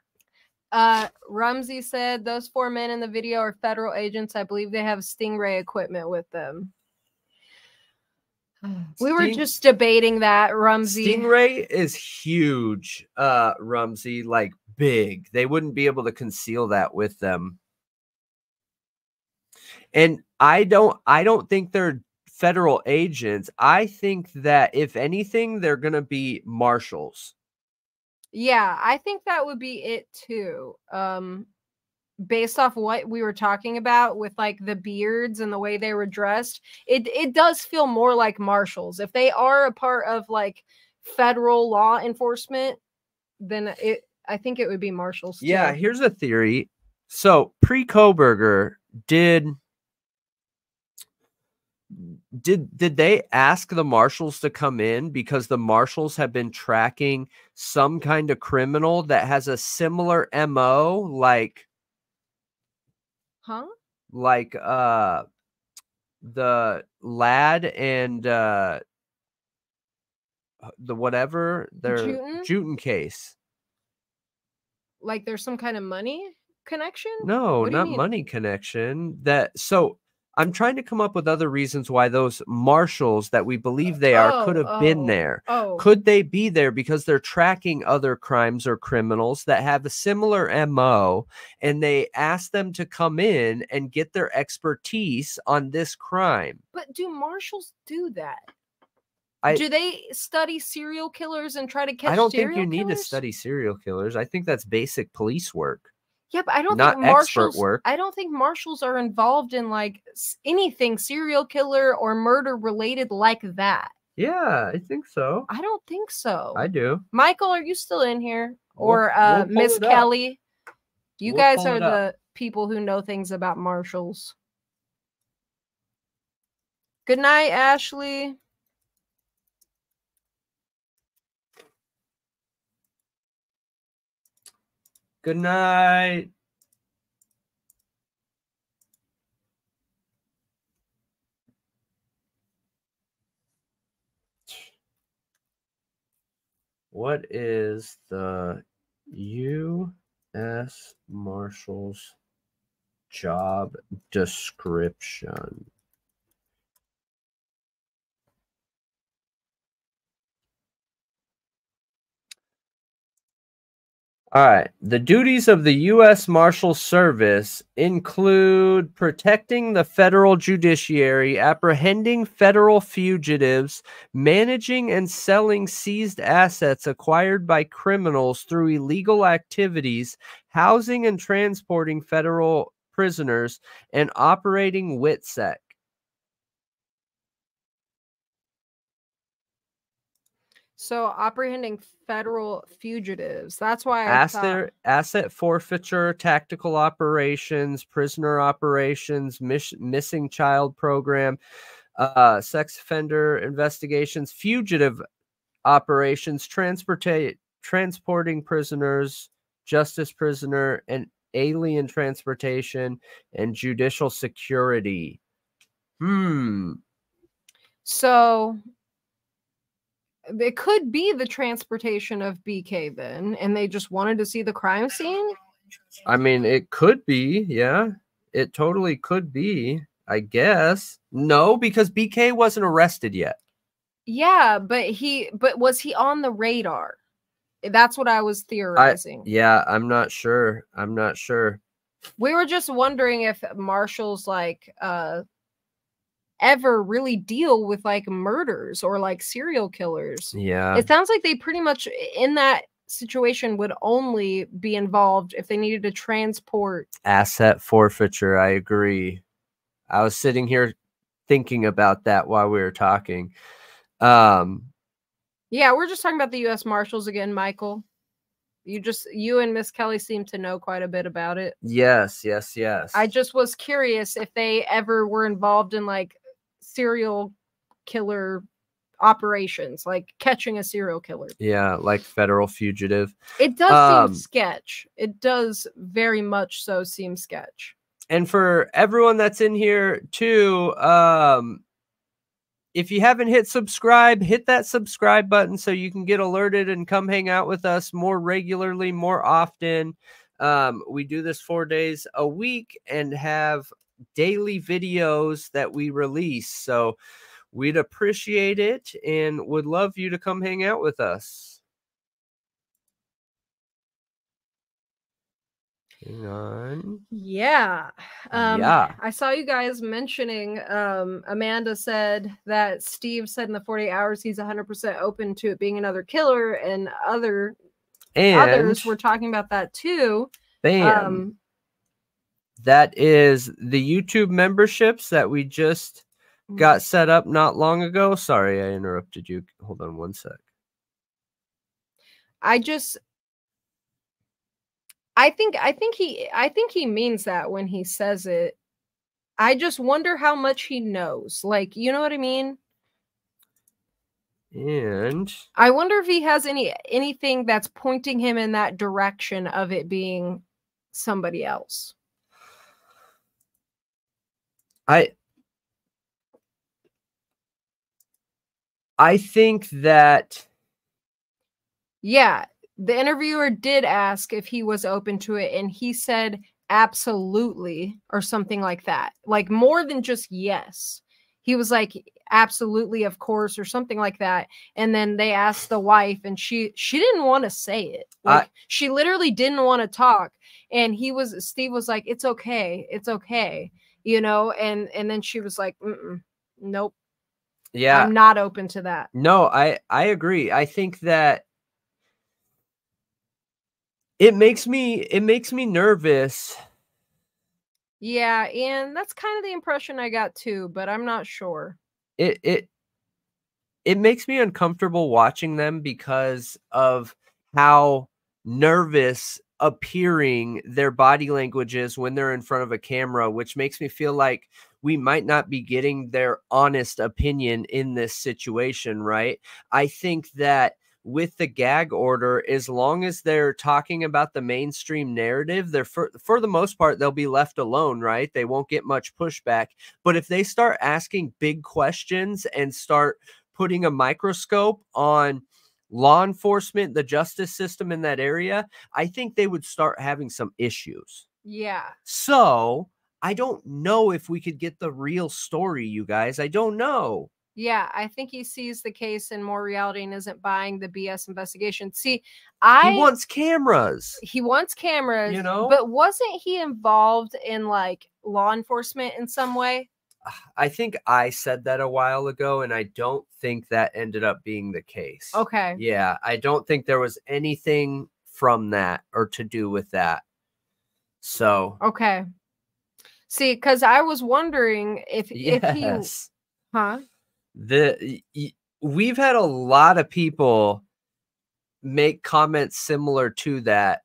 Rumsey said those four men in the video are federal agents. I believe they have Stingray equipment with them. We were just debating that, Rumsey. Stingray is huge, Rumsey. Like, big. They wouldn't be able to conceal that with them. And I don't think they're federal agents. I think that if anything, they're going to be marshals. Yeah, I think that would be it too. Based off what we were talking about with, like, the beards and the way they were dressed, it does feel more like marshals. If they are a part of, like, federal law enforcement, then I think it would be marshals too. Yeah, here's a theory. So, pre-Koberger, did they ask the marshals to come in because the marshals have been tracking some kind of criminal that has a similar MO, like, the lad and the whatever, their Juten case. Like, there's some kind of money connection? No, not money connection. So I'm trying to come up with other reasons why those marshals that we believe they are could have been there. Could they be there because they're tracking other crimes or criminals that have a similar MO, and they ask them to come in and get their expertise on this crime? But do marshals do that? Do they study serial killers and try to catch serial killers? I don't think you need to study serial killers. I think that's basic police work. Yeah, but I don't think marshals are involved in like anything serial killer or murder related like that. Yeah, I think so. I don't think so. I do. Michael, are you still in here? Or Miss Kelly? You guys are the people who know things about marshals. Good night, Ashley. Good night. What is the U.S. Marshals job description? All right. The duties of the U.S. Marshals Service include protecting the federal judiciary, apprehending federal fugitives, managing and selling seized assets acquired by criminals through illegal activities, housing and transporting federal prisoners, and operating WITSEC. So apprehending federal fugitives. That's why I asset forfeiture, tactical operations, prisoner operations, missing child program, sex offender investigations, fugitive operations, transporting prisoners, justice prisoner, and alien transportation, and judicial security. So it could be the transportation of BK then, and they just wanted to see the crime scene? I mean, it could be, yeah. It totally could be, I guess. No, because BK wasn't arrested yet. Yeah, but was he on the radar? That's what I was theorizing. Yeah, I'm not sure. I'm not sure. We were just wondering if marshals, like, ever really deal with like murders or like serial killers. Yeah, it sounds like they pretty much in that situation would only be involved if they needed to transport asset forfeiture. I agree. I was sitting here thinking about that while we were talking. Yeah, we're just talking about the U.S. Marshals again, Michael. You and Miss Kelly seem to know quite a bit about it. Yes, yes, yes. I just was curious if they ever were involved in like serial killer operations, like catching a serial killer. Yeah, like federal fugitive. It does seem sketch. It does very much so seem sketch. And for everyone that's in here too, if you haven't hit subscribe, hit that subscribe button so you can get alerted and come hang out with us more regularly, more often. We do this 4 days a week and have daily videos that we release. So we'd appreciate it and would love you to come hang out with us. Hang on. Yeah. I saw you guys mentioning Amanda said that Steve said in the 48 hours he's 100% open to it being another killer, and others were talking about that too. Bam. That is the YouTube memberships that we just got set up not long ago. Sorry, I interrupted you. Hold on one sec. I think he means that when he says it. I just wonder how much he knows. Like, you know what I mean? And I wonder if he has anything that's pointing him in that direction of it being somebody else. I think that, yeah. The interviewer did ask if he was open to it, and he said absolutely or something like that. Like more than just yes. He was like, absolutely, of course, or something like that. And then they asked the wife, and she didn't want to say it. Like, she literally didn't want to talk. And Steve was like, it's okay. It's okay. You know? And then she was like, nope. Yeah. I'm not open to that. No, I agree. I think that It makes me nervous. Yeah, and that's kind of the impression I got too, but I'm not sure. It makes me uncomfortable watching them because of how nervous appearing their body language is when they're in front of a camera, which makes me feel like we might not be getting their honest opinion in this situation, right? I think that with the gag order, as long as they're talking about the mainstream narrative, they're for the most part, they'll be left alone, right? They won't get much pushback. But if they start asking big questions and start putting a microscope on law enforcement, the justice system in that area, I think they would start having some issues. Yeah. So I don't know if we could get the real story, you guys. I don't know. Yeah, I think he sees the case in more reality and isn't buying the BS investigation. See, he wants cameras. He wants cameras, you know. But wasn't he involved in like law enforcement in some way? I think I said that a while ago, and I don't think that ended up being the case. Okay. Yeah, I don't think there was anything from that or to do with that. So. Okay. See, because I was wondering if he, huh? We've had a lot of people make comments similar to that,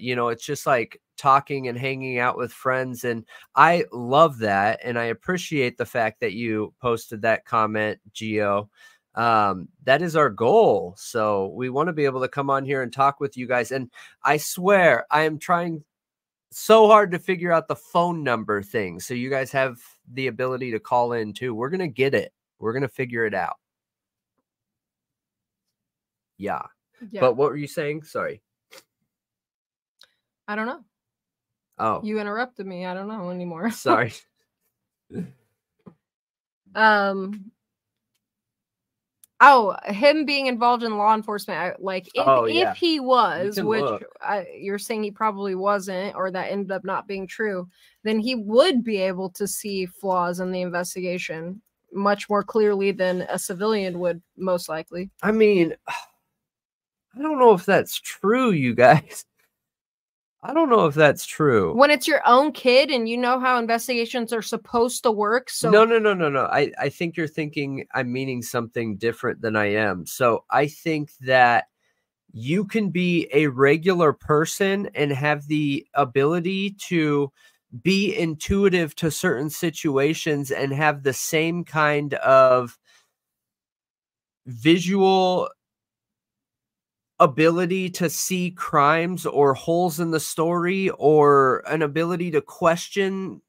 you know, it's just like talking and hanging out with friends. And I love that. And I appreciate the fact that you posted that comment, Gio. That is our goal. So we want to be able to come on here and talk with you guys. And I swear I am trying so hard to figure out the phone number thing. So you guys have the ability to call in too. We're going to get it. We're going to figure it out. Yeah. Yeah. But what were you saying? Sorry. I don't know. Oh, you interrupted me. I don't know anymore. Sorry. Oh, him being involved in law enforcement, like if he was, which you're saying he probably wasn't, or that ended up not being true, then he would be able to see flaws in the investigation much more clearly than a civilian would, most likely. I mean, I don't know if that's true, you guys. I don't know if that's true. When it's your own kid and you know how investigations are supposed to work. So no. I think you're thinking I'm meaning something different than I am. So I think that you can be a regular person and have the ability to be intuitive to certain situations and have the same kind of visual ability to see crimes or holes in the story or an ability to question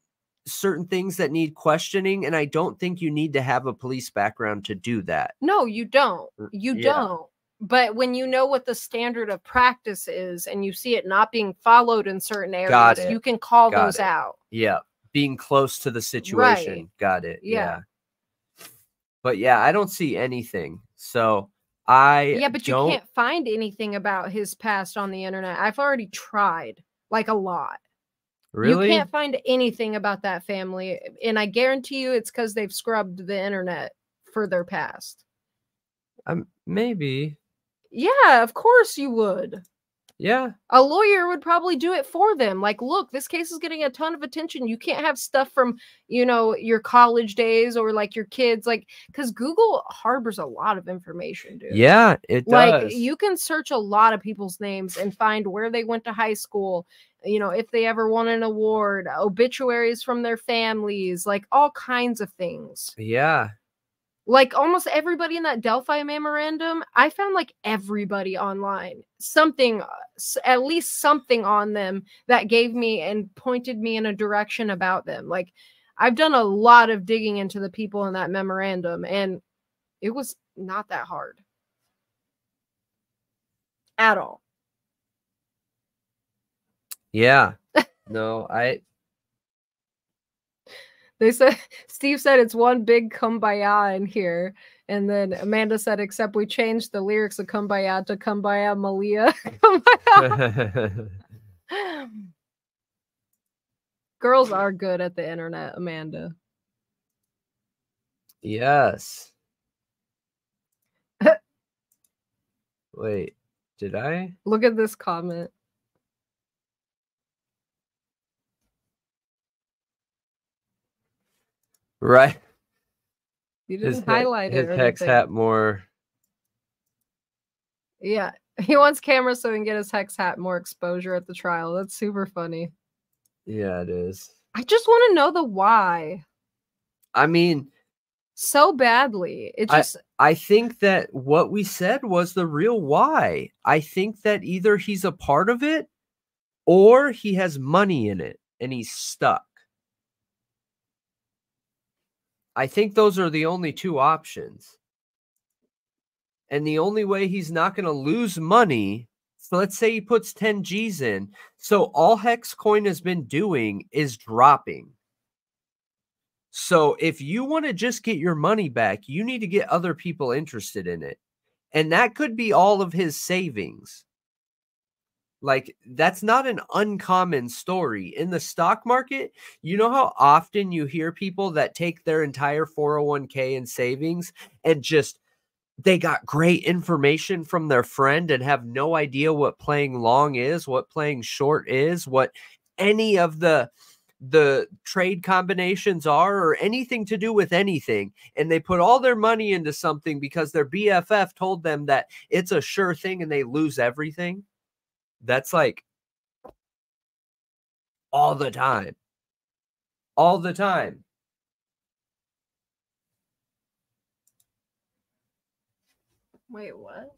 certain things that need questioning. And I don't think you need to have a police background to do that. No, you don't. You don't. But when you know what the standard of practice is and you see it not being followed in certain areas, you can call those out. Yeah. Being close to the situation. Right. Got it. Yeah. But yeah, I don't see anything. So but you can't find anything about his past on the internet. I've already tried, like, a lot. Really? You can't find anything about that family. And I guarantee you it's because they've scrubbed the internet for their past. Maybe. Yeah, of course you would. Yeah. A lawyer would probably do it for them. Like, look, this case is getting a ton of attention. You can't have stuff from, you know, your college days or like your kids, like, because Google harbors a lot of information, dude. Yeah, it does. Like, you can search a lot of people's names and find where they went to high school, you know, if they ever won an award, obituaries from their families, like all kinds of things. Yeah. Like almost everybody in that Delphi memorandum, I found like everybody online, something, at least something on them that gave me and pointed me in a direction about them. Like I've done a lot of digging into the people in that memorandum and it was not that hard at all. Yeah, no, They said, Steve said, it's one big kumbaya in here. And then Amanda said, except we changed the lyrics of kumbaya to kumbaya Malia. Kumbaya. Girls are good at the internet, Amanda. Yes. Wait, Did I? Look at this comment. Right. You didn't highlight it. His hex hat more. Yeah. He wants cameras so he can get his hex hat more exposure at the trial. That's super funny. Yeah, it is. I just want to know the why. I mean, so badly. It just I think that what we said was the real why. I think that either he's a part of it or he has money in it and he's stuck. I think those are the only two options. And the only way he's not going to lose money, so let's say he puts 10 G's in. So all Hexcoin has been doing is dropping. So if you want to just get your money back, you need to get other people interested in it. And that could be all of his savings. Like, that's not an uncommon story. In the stock market, you know how often you hear people that take their entire 401k in savings and just, they got great information from their friend and have no idea what playing long is, what playing short is, what any of the trade combinations are, or anything to do with anything. And they put all their money into something because their BFF told them that it's a sure thing and they lose everything. That's like all the time. All the time. Wait, what?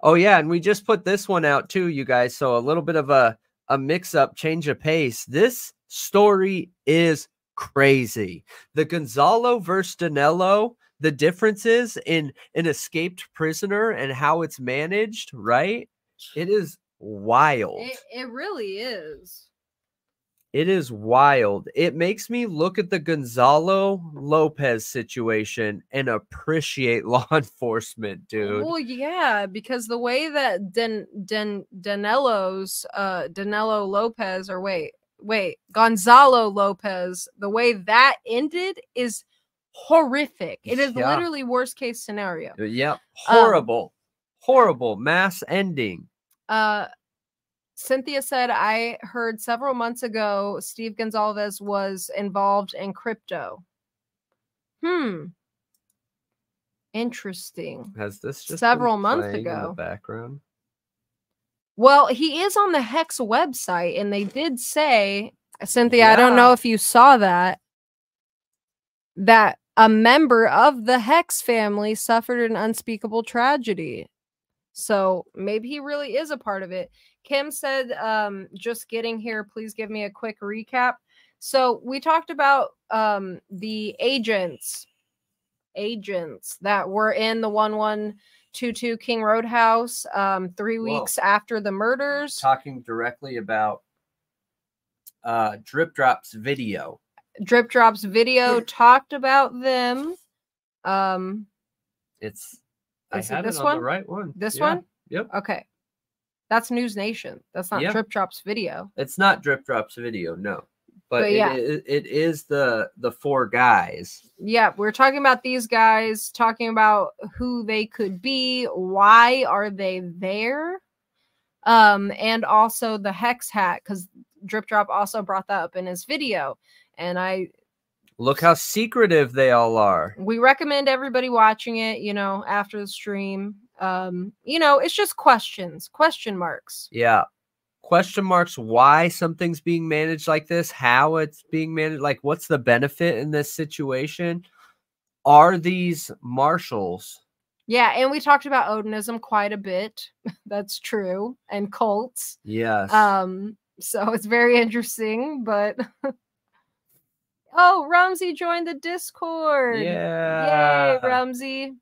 Oh, yeah. And we just put this one out too, you guys. So a little bit of a mix up, change of pace. This story is crazy. The Gonzalo versus Danilo, the differences in an escaped prisoner and how it's managed, right? It is wild. It really is. It is wild. It makes me look at the Gonzalo Lopez situation and appreciate law enforcement, dude. Well, yeah, because the way that Danilo Lopez, or wait, Gonzalo Lopez, the way that ended is horrific. It is literally worst case scenario. Yeah, horrible, horrible mass ending. Cynthia said, I heard several months ago, Steve Gonsalves was involved in crypto. Interesting. Has this just several months ago in the background? Well, he is on the Hex website, and they did say, Cynthia, I don't know if you saw that a member of the Hex family suffered an unspeakable tragedy. So maybe he really is a part of it. Kim said, just getting here, please give me a quick recap. So we talked about the agents that were in the 1122 King Roadhouse 3 weeks after the murders. Talking directly about Drip Drop's video. Drip Drop's video talked about them. This one? Yep. Okay. That's News Nation. That's not Drip Drop's video. It's not Drip Drop's video, no. But yeah, it is the four guys. Yeah, we're talking about these guys, talking about who they could be, why are they there, and also the Hex hat, because Drip Drop also brought that up in his video. And look how secretive they all are. We recommend everybody watching it, you know, after the stream. You know, it's just question marks. Yeah. Question marks. Why something's being managed like this, how it's being managed, like what's the benefit in this situation? Are these marshals? Yeah. And we talked about Odinism quite a bit. That's true. And cults. Yes. So it's very interesting, but oh, Rumsey joined the Discord. Yeah. Yay, Rumsey.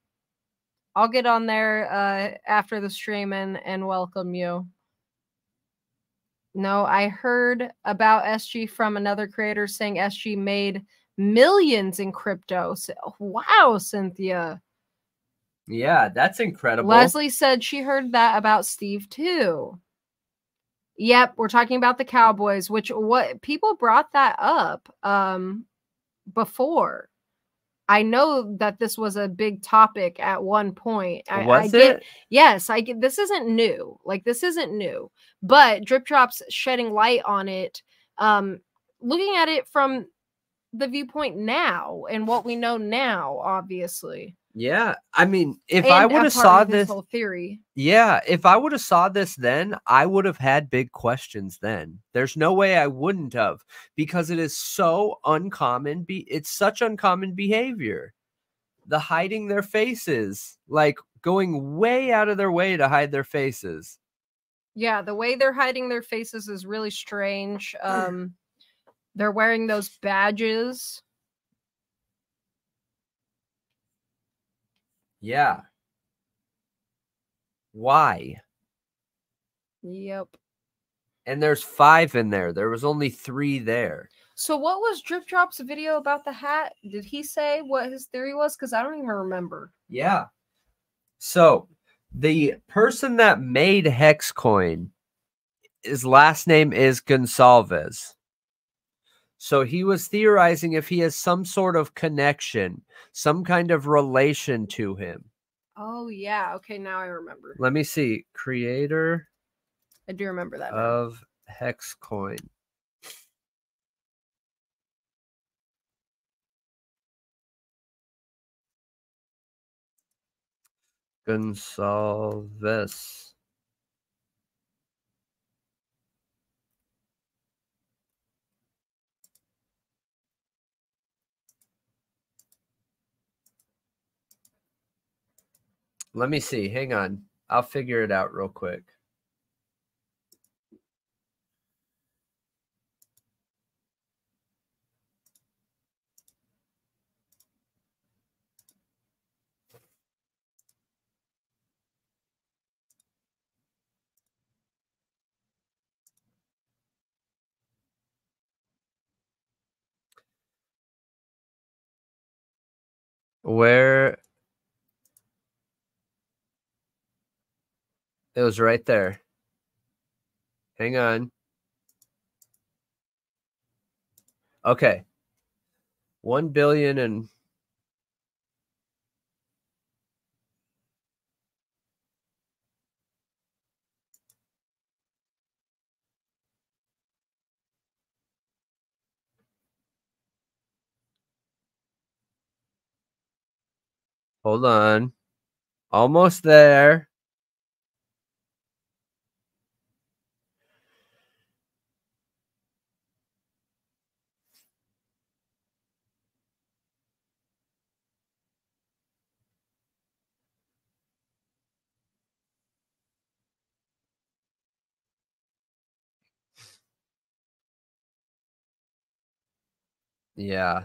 I'll get on there after the stream and welcome you. No, I heard about SG from another creator saying SG made millions in crypto. So, wow, Cynthia. Yeah, that's incredible. Leslie said she heard that about Steve too. Yep, we're talking about the Cowboys, which people brought that up before. I know that this was a big topic at one point. Was it? Yes, I get, this isn't new. Like, this isn't new, but Drip Drop's shedding light on it. Looking at it from the viewpoint now and what we know now, obviously. Yeah, I mean, if I would have saw this whole theory. Yeah, if I would have saw this then, I would have had big questions then. There's no way I wouldn't have, because it is so uncommon. It's such uncommon behavior. The hiding their faces, like going way out of their way to hide their faces. Yeah, the way they're hiding their faces is really strange. They're wearing those badges. Yeah. Why? Yep. And there's 5 in there. There was only 3 there. So what was Drip Drop's video about the hat? Did he say what his theory was? Because I don't even remember. Yeah. So the person that made Hexcoin, his last name is Gonsalves. So he was theorizing if he has some sort of connection, some kind of relation to him. Oh, yeah. Okay, now I remember. Let me see. Creator. I do remember that. Of Hexcoin. Gonsalves. Let me see. Hang on. I'll figure it out real quick. Where... It was right there. Hang on. Okay. 1 billion and... Hold on. Almost there. Yeah.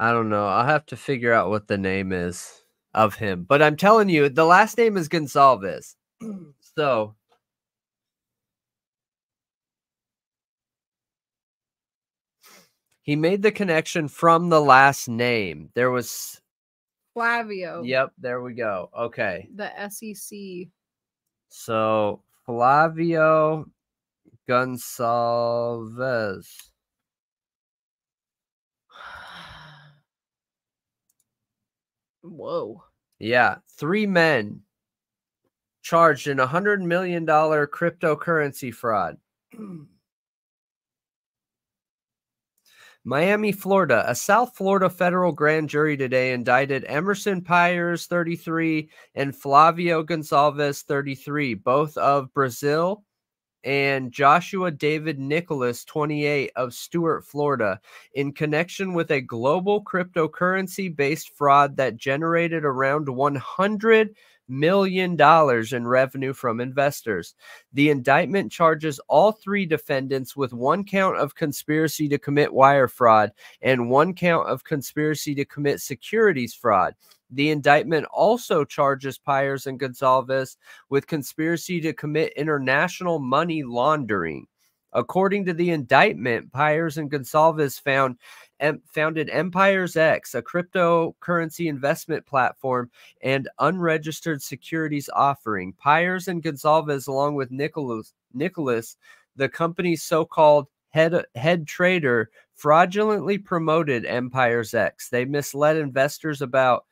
I don't know. I'll have to figure out what the name is of him. But I'm telling you, the last name is Gonsalves. So. He made the connection from the last name. There was. Flavio. Yep. There we go. Okay. The SEC. So. Flavio Gonsalves. Whoa. Yeah. 3 men charged in $100 million cryptocurrency fraud. Miami, Florida. A South Florida federal grand jury today indicted Emerson Pires, 33, and Flavio Gonsalves, 33, both of Brazil, and Joshua David Nicholas, 28, of Stuart, Florida, in connection with a global cryptocurrency-based fraud that generated around $100 million in revenue from investors. The indictment charges all 3 defendants with 1 count of conspiracy to commit wire fraud and 1 count of conspiracy to commit securities fraud. The indictment also charges Pires and Gonsalves with conspiracy to commit international money laundering. According to the indictment, Pires and Gonsalves founded Empires X, a cryptocurrency investment platform and unregistered securities offering. Pires and Gonsalves, along with Nicholas, the company's so-called head trader fraudulently promoted Empires X. They misled investors about,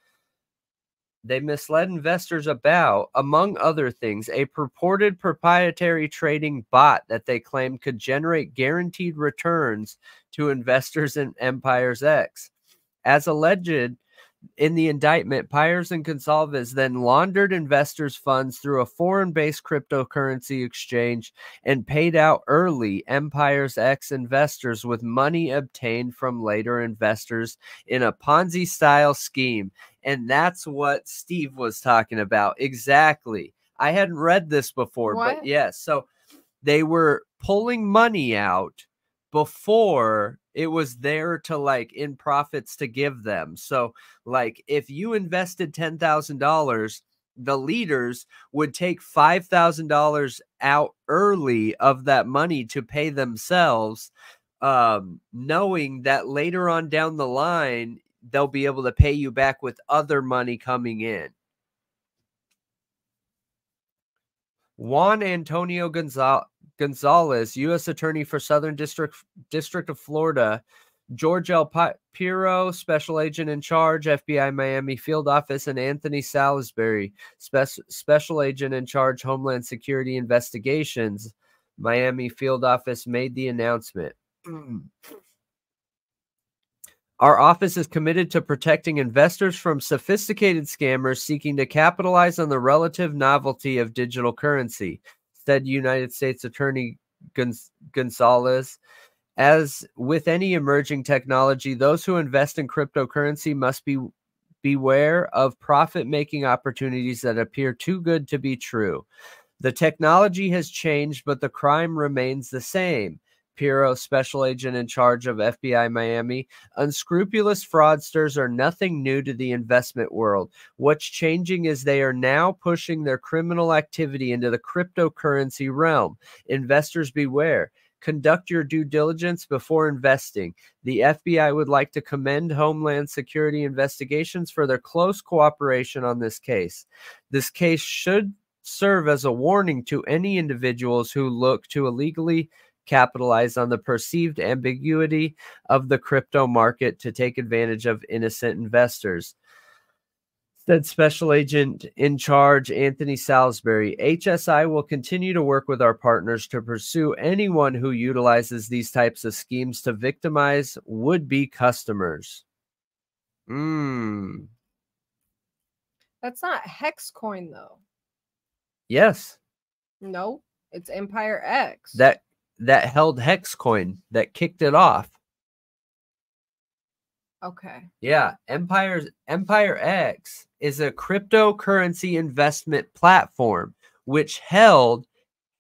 among other things, a purported proprietary trading bot that they claimed could generate guaranteed returns to investors in Empires X. As alleged in the indictment, Pires and Gonsalves then laundered investors' funds through a foreign-based cryptocurrency exchange and paid out early Empires X investors with money obtained from later investors in a Ponzi-style scheme. And that's what Steve was talking about. Exactly. I hadn't read this before, but yes. So they were pulling money out before it was there to like in profits to give them. So like if you invested $10,000, the leaders would take $5,000 out early of that money to pay themselves, knowing that later on down the line, they'll be able to pay you back with other money coming in. Juan Antonio Gonzalez, U.S. Attorney for Southern District of Florida, George L. Piro, Special Agent in Charge, FBI Miami Field Office, and Anthony Salisbury, Special Agent in Charge, Homeland Security Investigations, Miami Field Office, made the announcement. Our office is committed to protecting investors from sophisticated scammers seeking to capitalize on the relative novelty of digital currency, said United States Attorney Gonsalves. As with any emerging technology, those who invest in cryptocurrency must beware of profit-making opportunities that appear too good to be true. The technology has changed, but the crime remains the same. Piro, Special Agent in Charge of FBI Miami. Unscrupulous fraudsters are nothing new to the investment world. What's changing is they are now pushing their criminal activity into the cryptocurrency realm. Investors beware. Conduct your due diligence before investing. The FBI would like to commend Homeland Security Investigations for their close cooperation on this case. This case should serve as a warning to any individuals who look to illegally capitalize on the perceived ambiguity of the crypto market to take advantage of innocent investors, said Special Agent in Charge Anthony Salisbury. HSI will continue to work with our partners to pursue anyone who utilizes these types of schemes to victimize would-be customers. That's not Hexcoin, though. Yes. No, it's Empire X. That held Hexcoin, that kicked it off. Okay. Yeah, Empire X is a cryptocurrency investment platform which held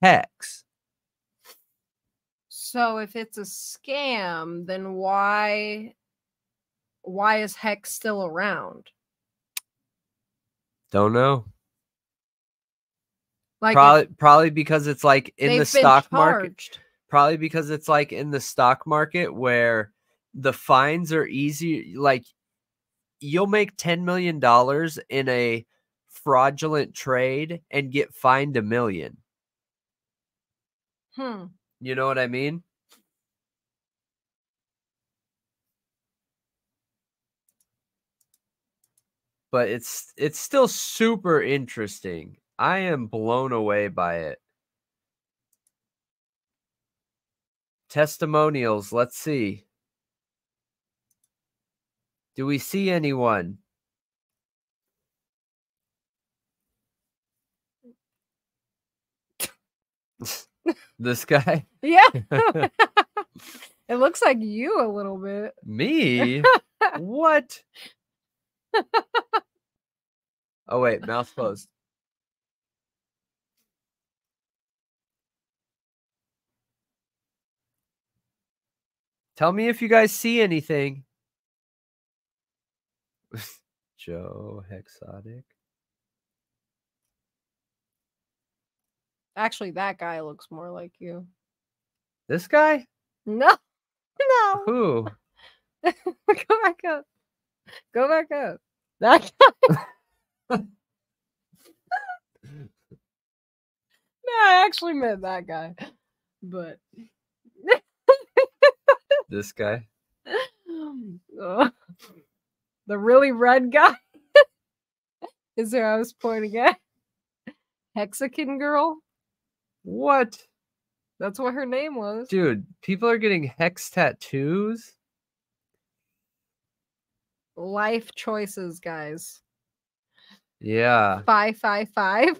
Hex. So if it's a scam, then why is Hex still around? Don't know. Like probably because it's like in the stock market. Probably because it's like in the stock market where the fines are easy. Like you'll make $10 million in a fraudulent trade and get fined $1 million. You know what I mean? But it's still super interesting. I am blown away by it. Testimonials, let's see. Do we see anyone? This guy? Yeah. It looks like you a little bit. Me? What? Oh, wait, mouth closed. Tell me if you guys see anything. Joe Hexotic. Actually, that guy looks more like you. This guy? No. No. Who? Go back up. Go back up. That guy. No, I actually meant that guy. But This guy? The really red guy is there. I was pointing at Hexagon Girl. What? That's what her name was. Dude, people are getting hex tattoos. Life choices, guys. Yeah. 555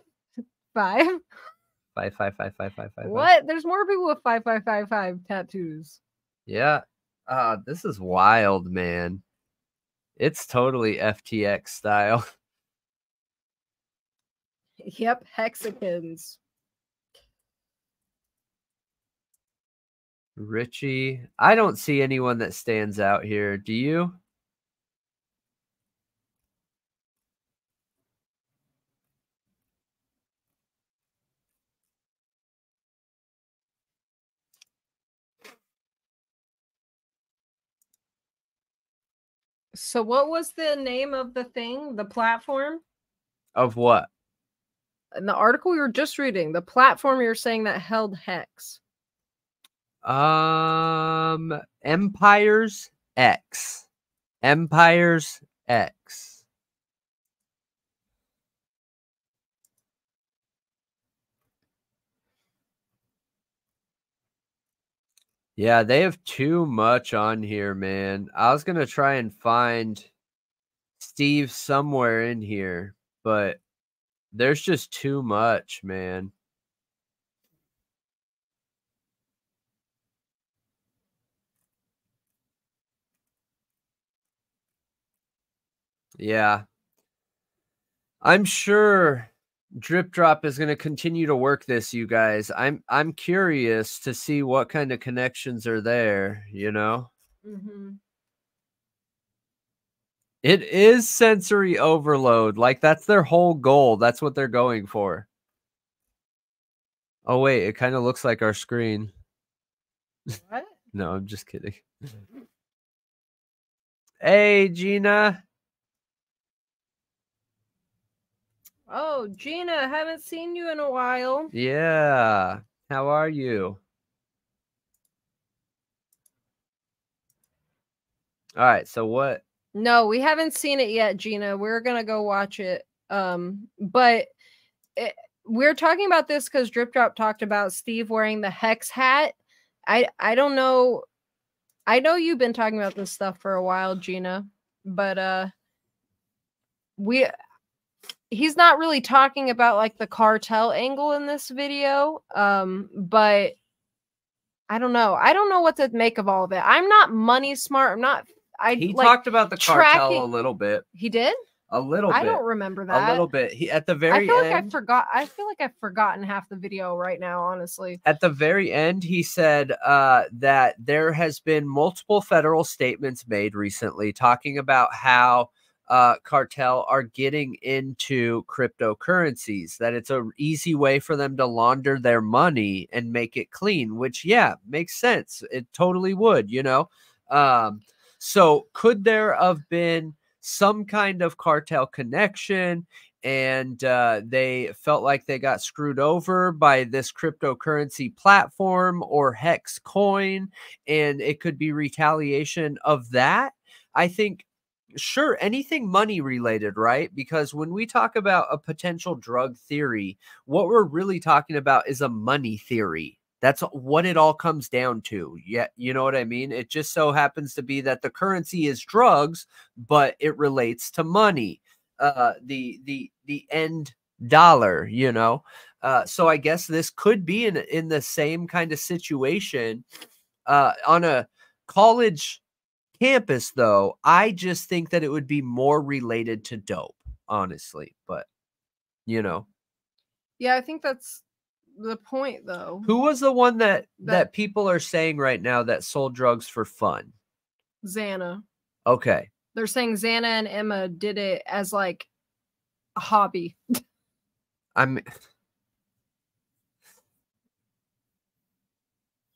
555 What? There's more people with 5555 tattoos. Yeah. This is wild, man. It's totally FTX style. Yep, hexagons. Richie. I don't see anyone that stands out here. Do you? So what was the name of the thing? The platform? Of what? In the article we were just reading, the platform you're saying that held hex. Empires X. Empires X. Yeah, they have too much on here, man. I was going to try and find Steve somewhere in here, but there's just too much, man. Yeah. I'm sure Drip Drop is going to continue to work this, you guys. I'm curious to see what kind of connections are there, you know? Mm-hmm. It is sensory overload. Like, that's their whole goal. That's what they're going for. Oh, wait. It kind of looks like our screen. What? No, I'm just kidding. Hey, Gina. Oh, Gina, haven't seen you in a while. Yeah. How are you? All right, so what? No, we haven't seen it yet, Gina. We're going to go watch it. But we're talking about this because Drip Drop talked about Steve wearing the hex hat. I don't know. I know you've been talking about this stuff for a while, Gina, but he's not really talking about like the cartel angle in this video. But I don't know. I don't know what to make of all of it. I'm not money smart. I'm not. He like, talked about the cartel a little bit. He did? A little bit. I don't remember that. A little bit. He at the very end. Like I forgot. I feel like I've forgotten half the video right now, honestly. At the very end, he said that there has been multiple federal statements made recently talking about how cartel are getting into cryptocurrencies, that it's an easy way for them to launder their money and make it clean, which, yeah, makes sense. It totally would, you know? So could there have been some kind of cartel connection and they felt like they got screwed over by this cryptocurrency platform or Hexcoin, and it could be retaliation of that? I think, sure, anything money related, right? Because when we talk about a potential drug theory, what we're really talking about is a money theory. That's what it all comes down to. Yeah, you know what I mean? It just so happens to be that the currency is drugs, but it relates to money, the end dollar, you know? So I guess this could be in the same kind of situation on a college campus, though. I just think that it would be more related to dope, honestly. But, you know. Yeah, I think that's the point, though. Who was the one that people are saying right now that sold drugs for fun? Xana. Okay. They're saying Xana and Emma did it as, like, a hobby. I mean,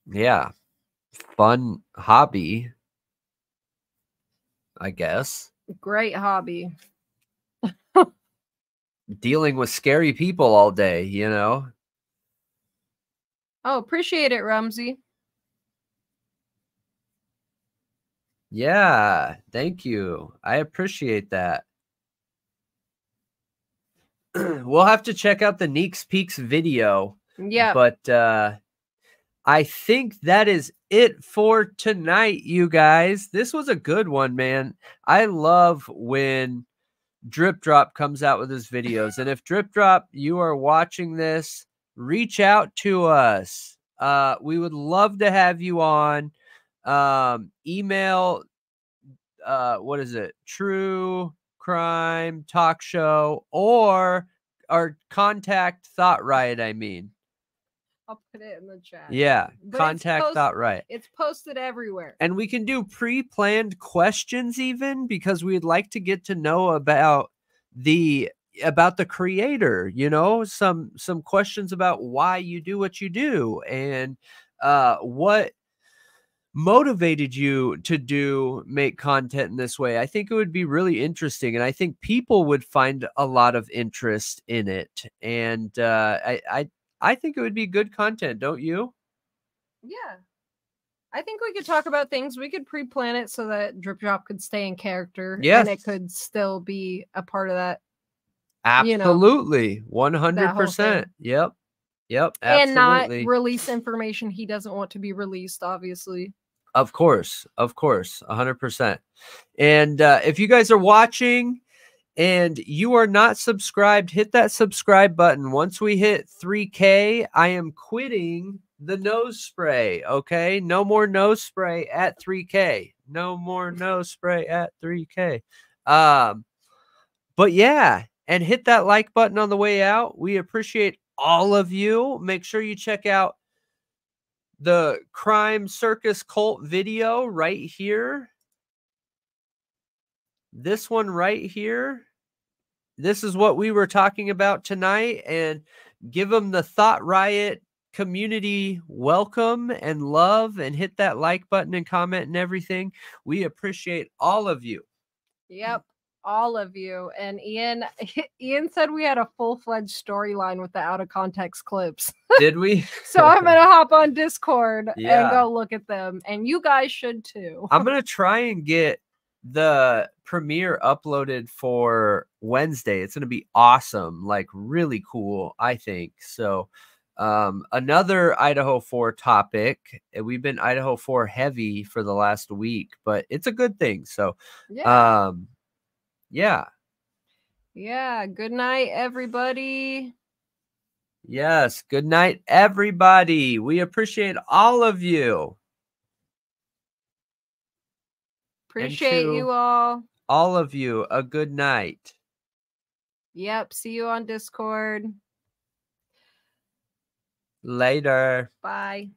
yeah. Fun hobby, I guess. Great hobby. Dealing with scary people all day, you know? Oh, appreciate it, Rumsey. Yeah, thank you. I appreciate that. We'll have to check out the Neeks Peaks video. Yeah. But I think that is it for tonight, you guys. This was a good one, man. I love when Drip Drop comes out with his videos. And if Drip Drop, you are watching this, reach out to us. We would love to have you on. Email, what is it? True Crime Talk Show, or contact Thought Riot. I mean, I'll put it in the chat. Yeah. But contact Thought Riot. It's posted everywhere. And we can do pre-planned questions even, because we'd like to get to know about the creator, you know, some questions about why you do what you do, and what motivated you to make content in this way. I think it would be really interesting, and I think people would find a lot of interest in it. And I think it would be good content, don't you? Yeah, I think we could talk about things. We could pre-plan it so that Drip Drop could stay in character. Yes. And it could still be a part of that. Absolutely, you know, 100%. Yep. Yep. Absolutely. And not release information he doesn't want to be released, obviously. Of course. Of course. 100%. And if you guys are watching and you are not subscribed, hit that subscribe button. Once we hit 3K, I am quitting the nose spray. Okay. No more nose spray at 3K. No more nose spray at 3K. But yeah, and hit that like button on the way out. We appreciate all of you. Make sure you check out the Crime Circus Cult video right here. This one right here. This is what we were talking about tonight. And give them the Thought Riot community welcome and love, and hit that like button and comment and everything. We appreciate all of you. Yep. All of you. And Ian said we had a full-fledged storyline with the out of context clips. Did we? So I'm gonna hop on Discord, yeah, and go look at them, and you guys should too. I'm gonna try and get the premiere uploaded for Wednesday. It's gonna be awesome, like really cool, I think. So another Idaho 4 topic. We've been Idaho 4 heavy for the last week, but it's a good thing. So yeah. Yeah. Good night, everybody. Yes. Good night, everybody. We appreciate all of you. Appreciate you all. All of you. A good night. Yep. See you on Discord. Later. Bye.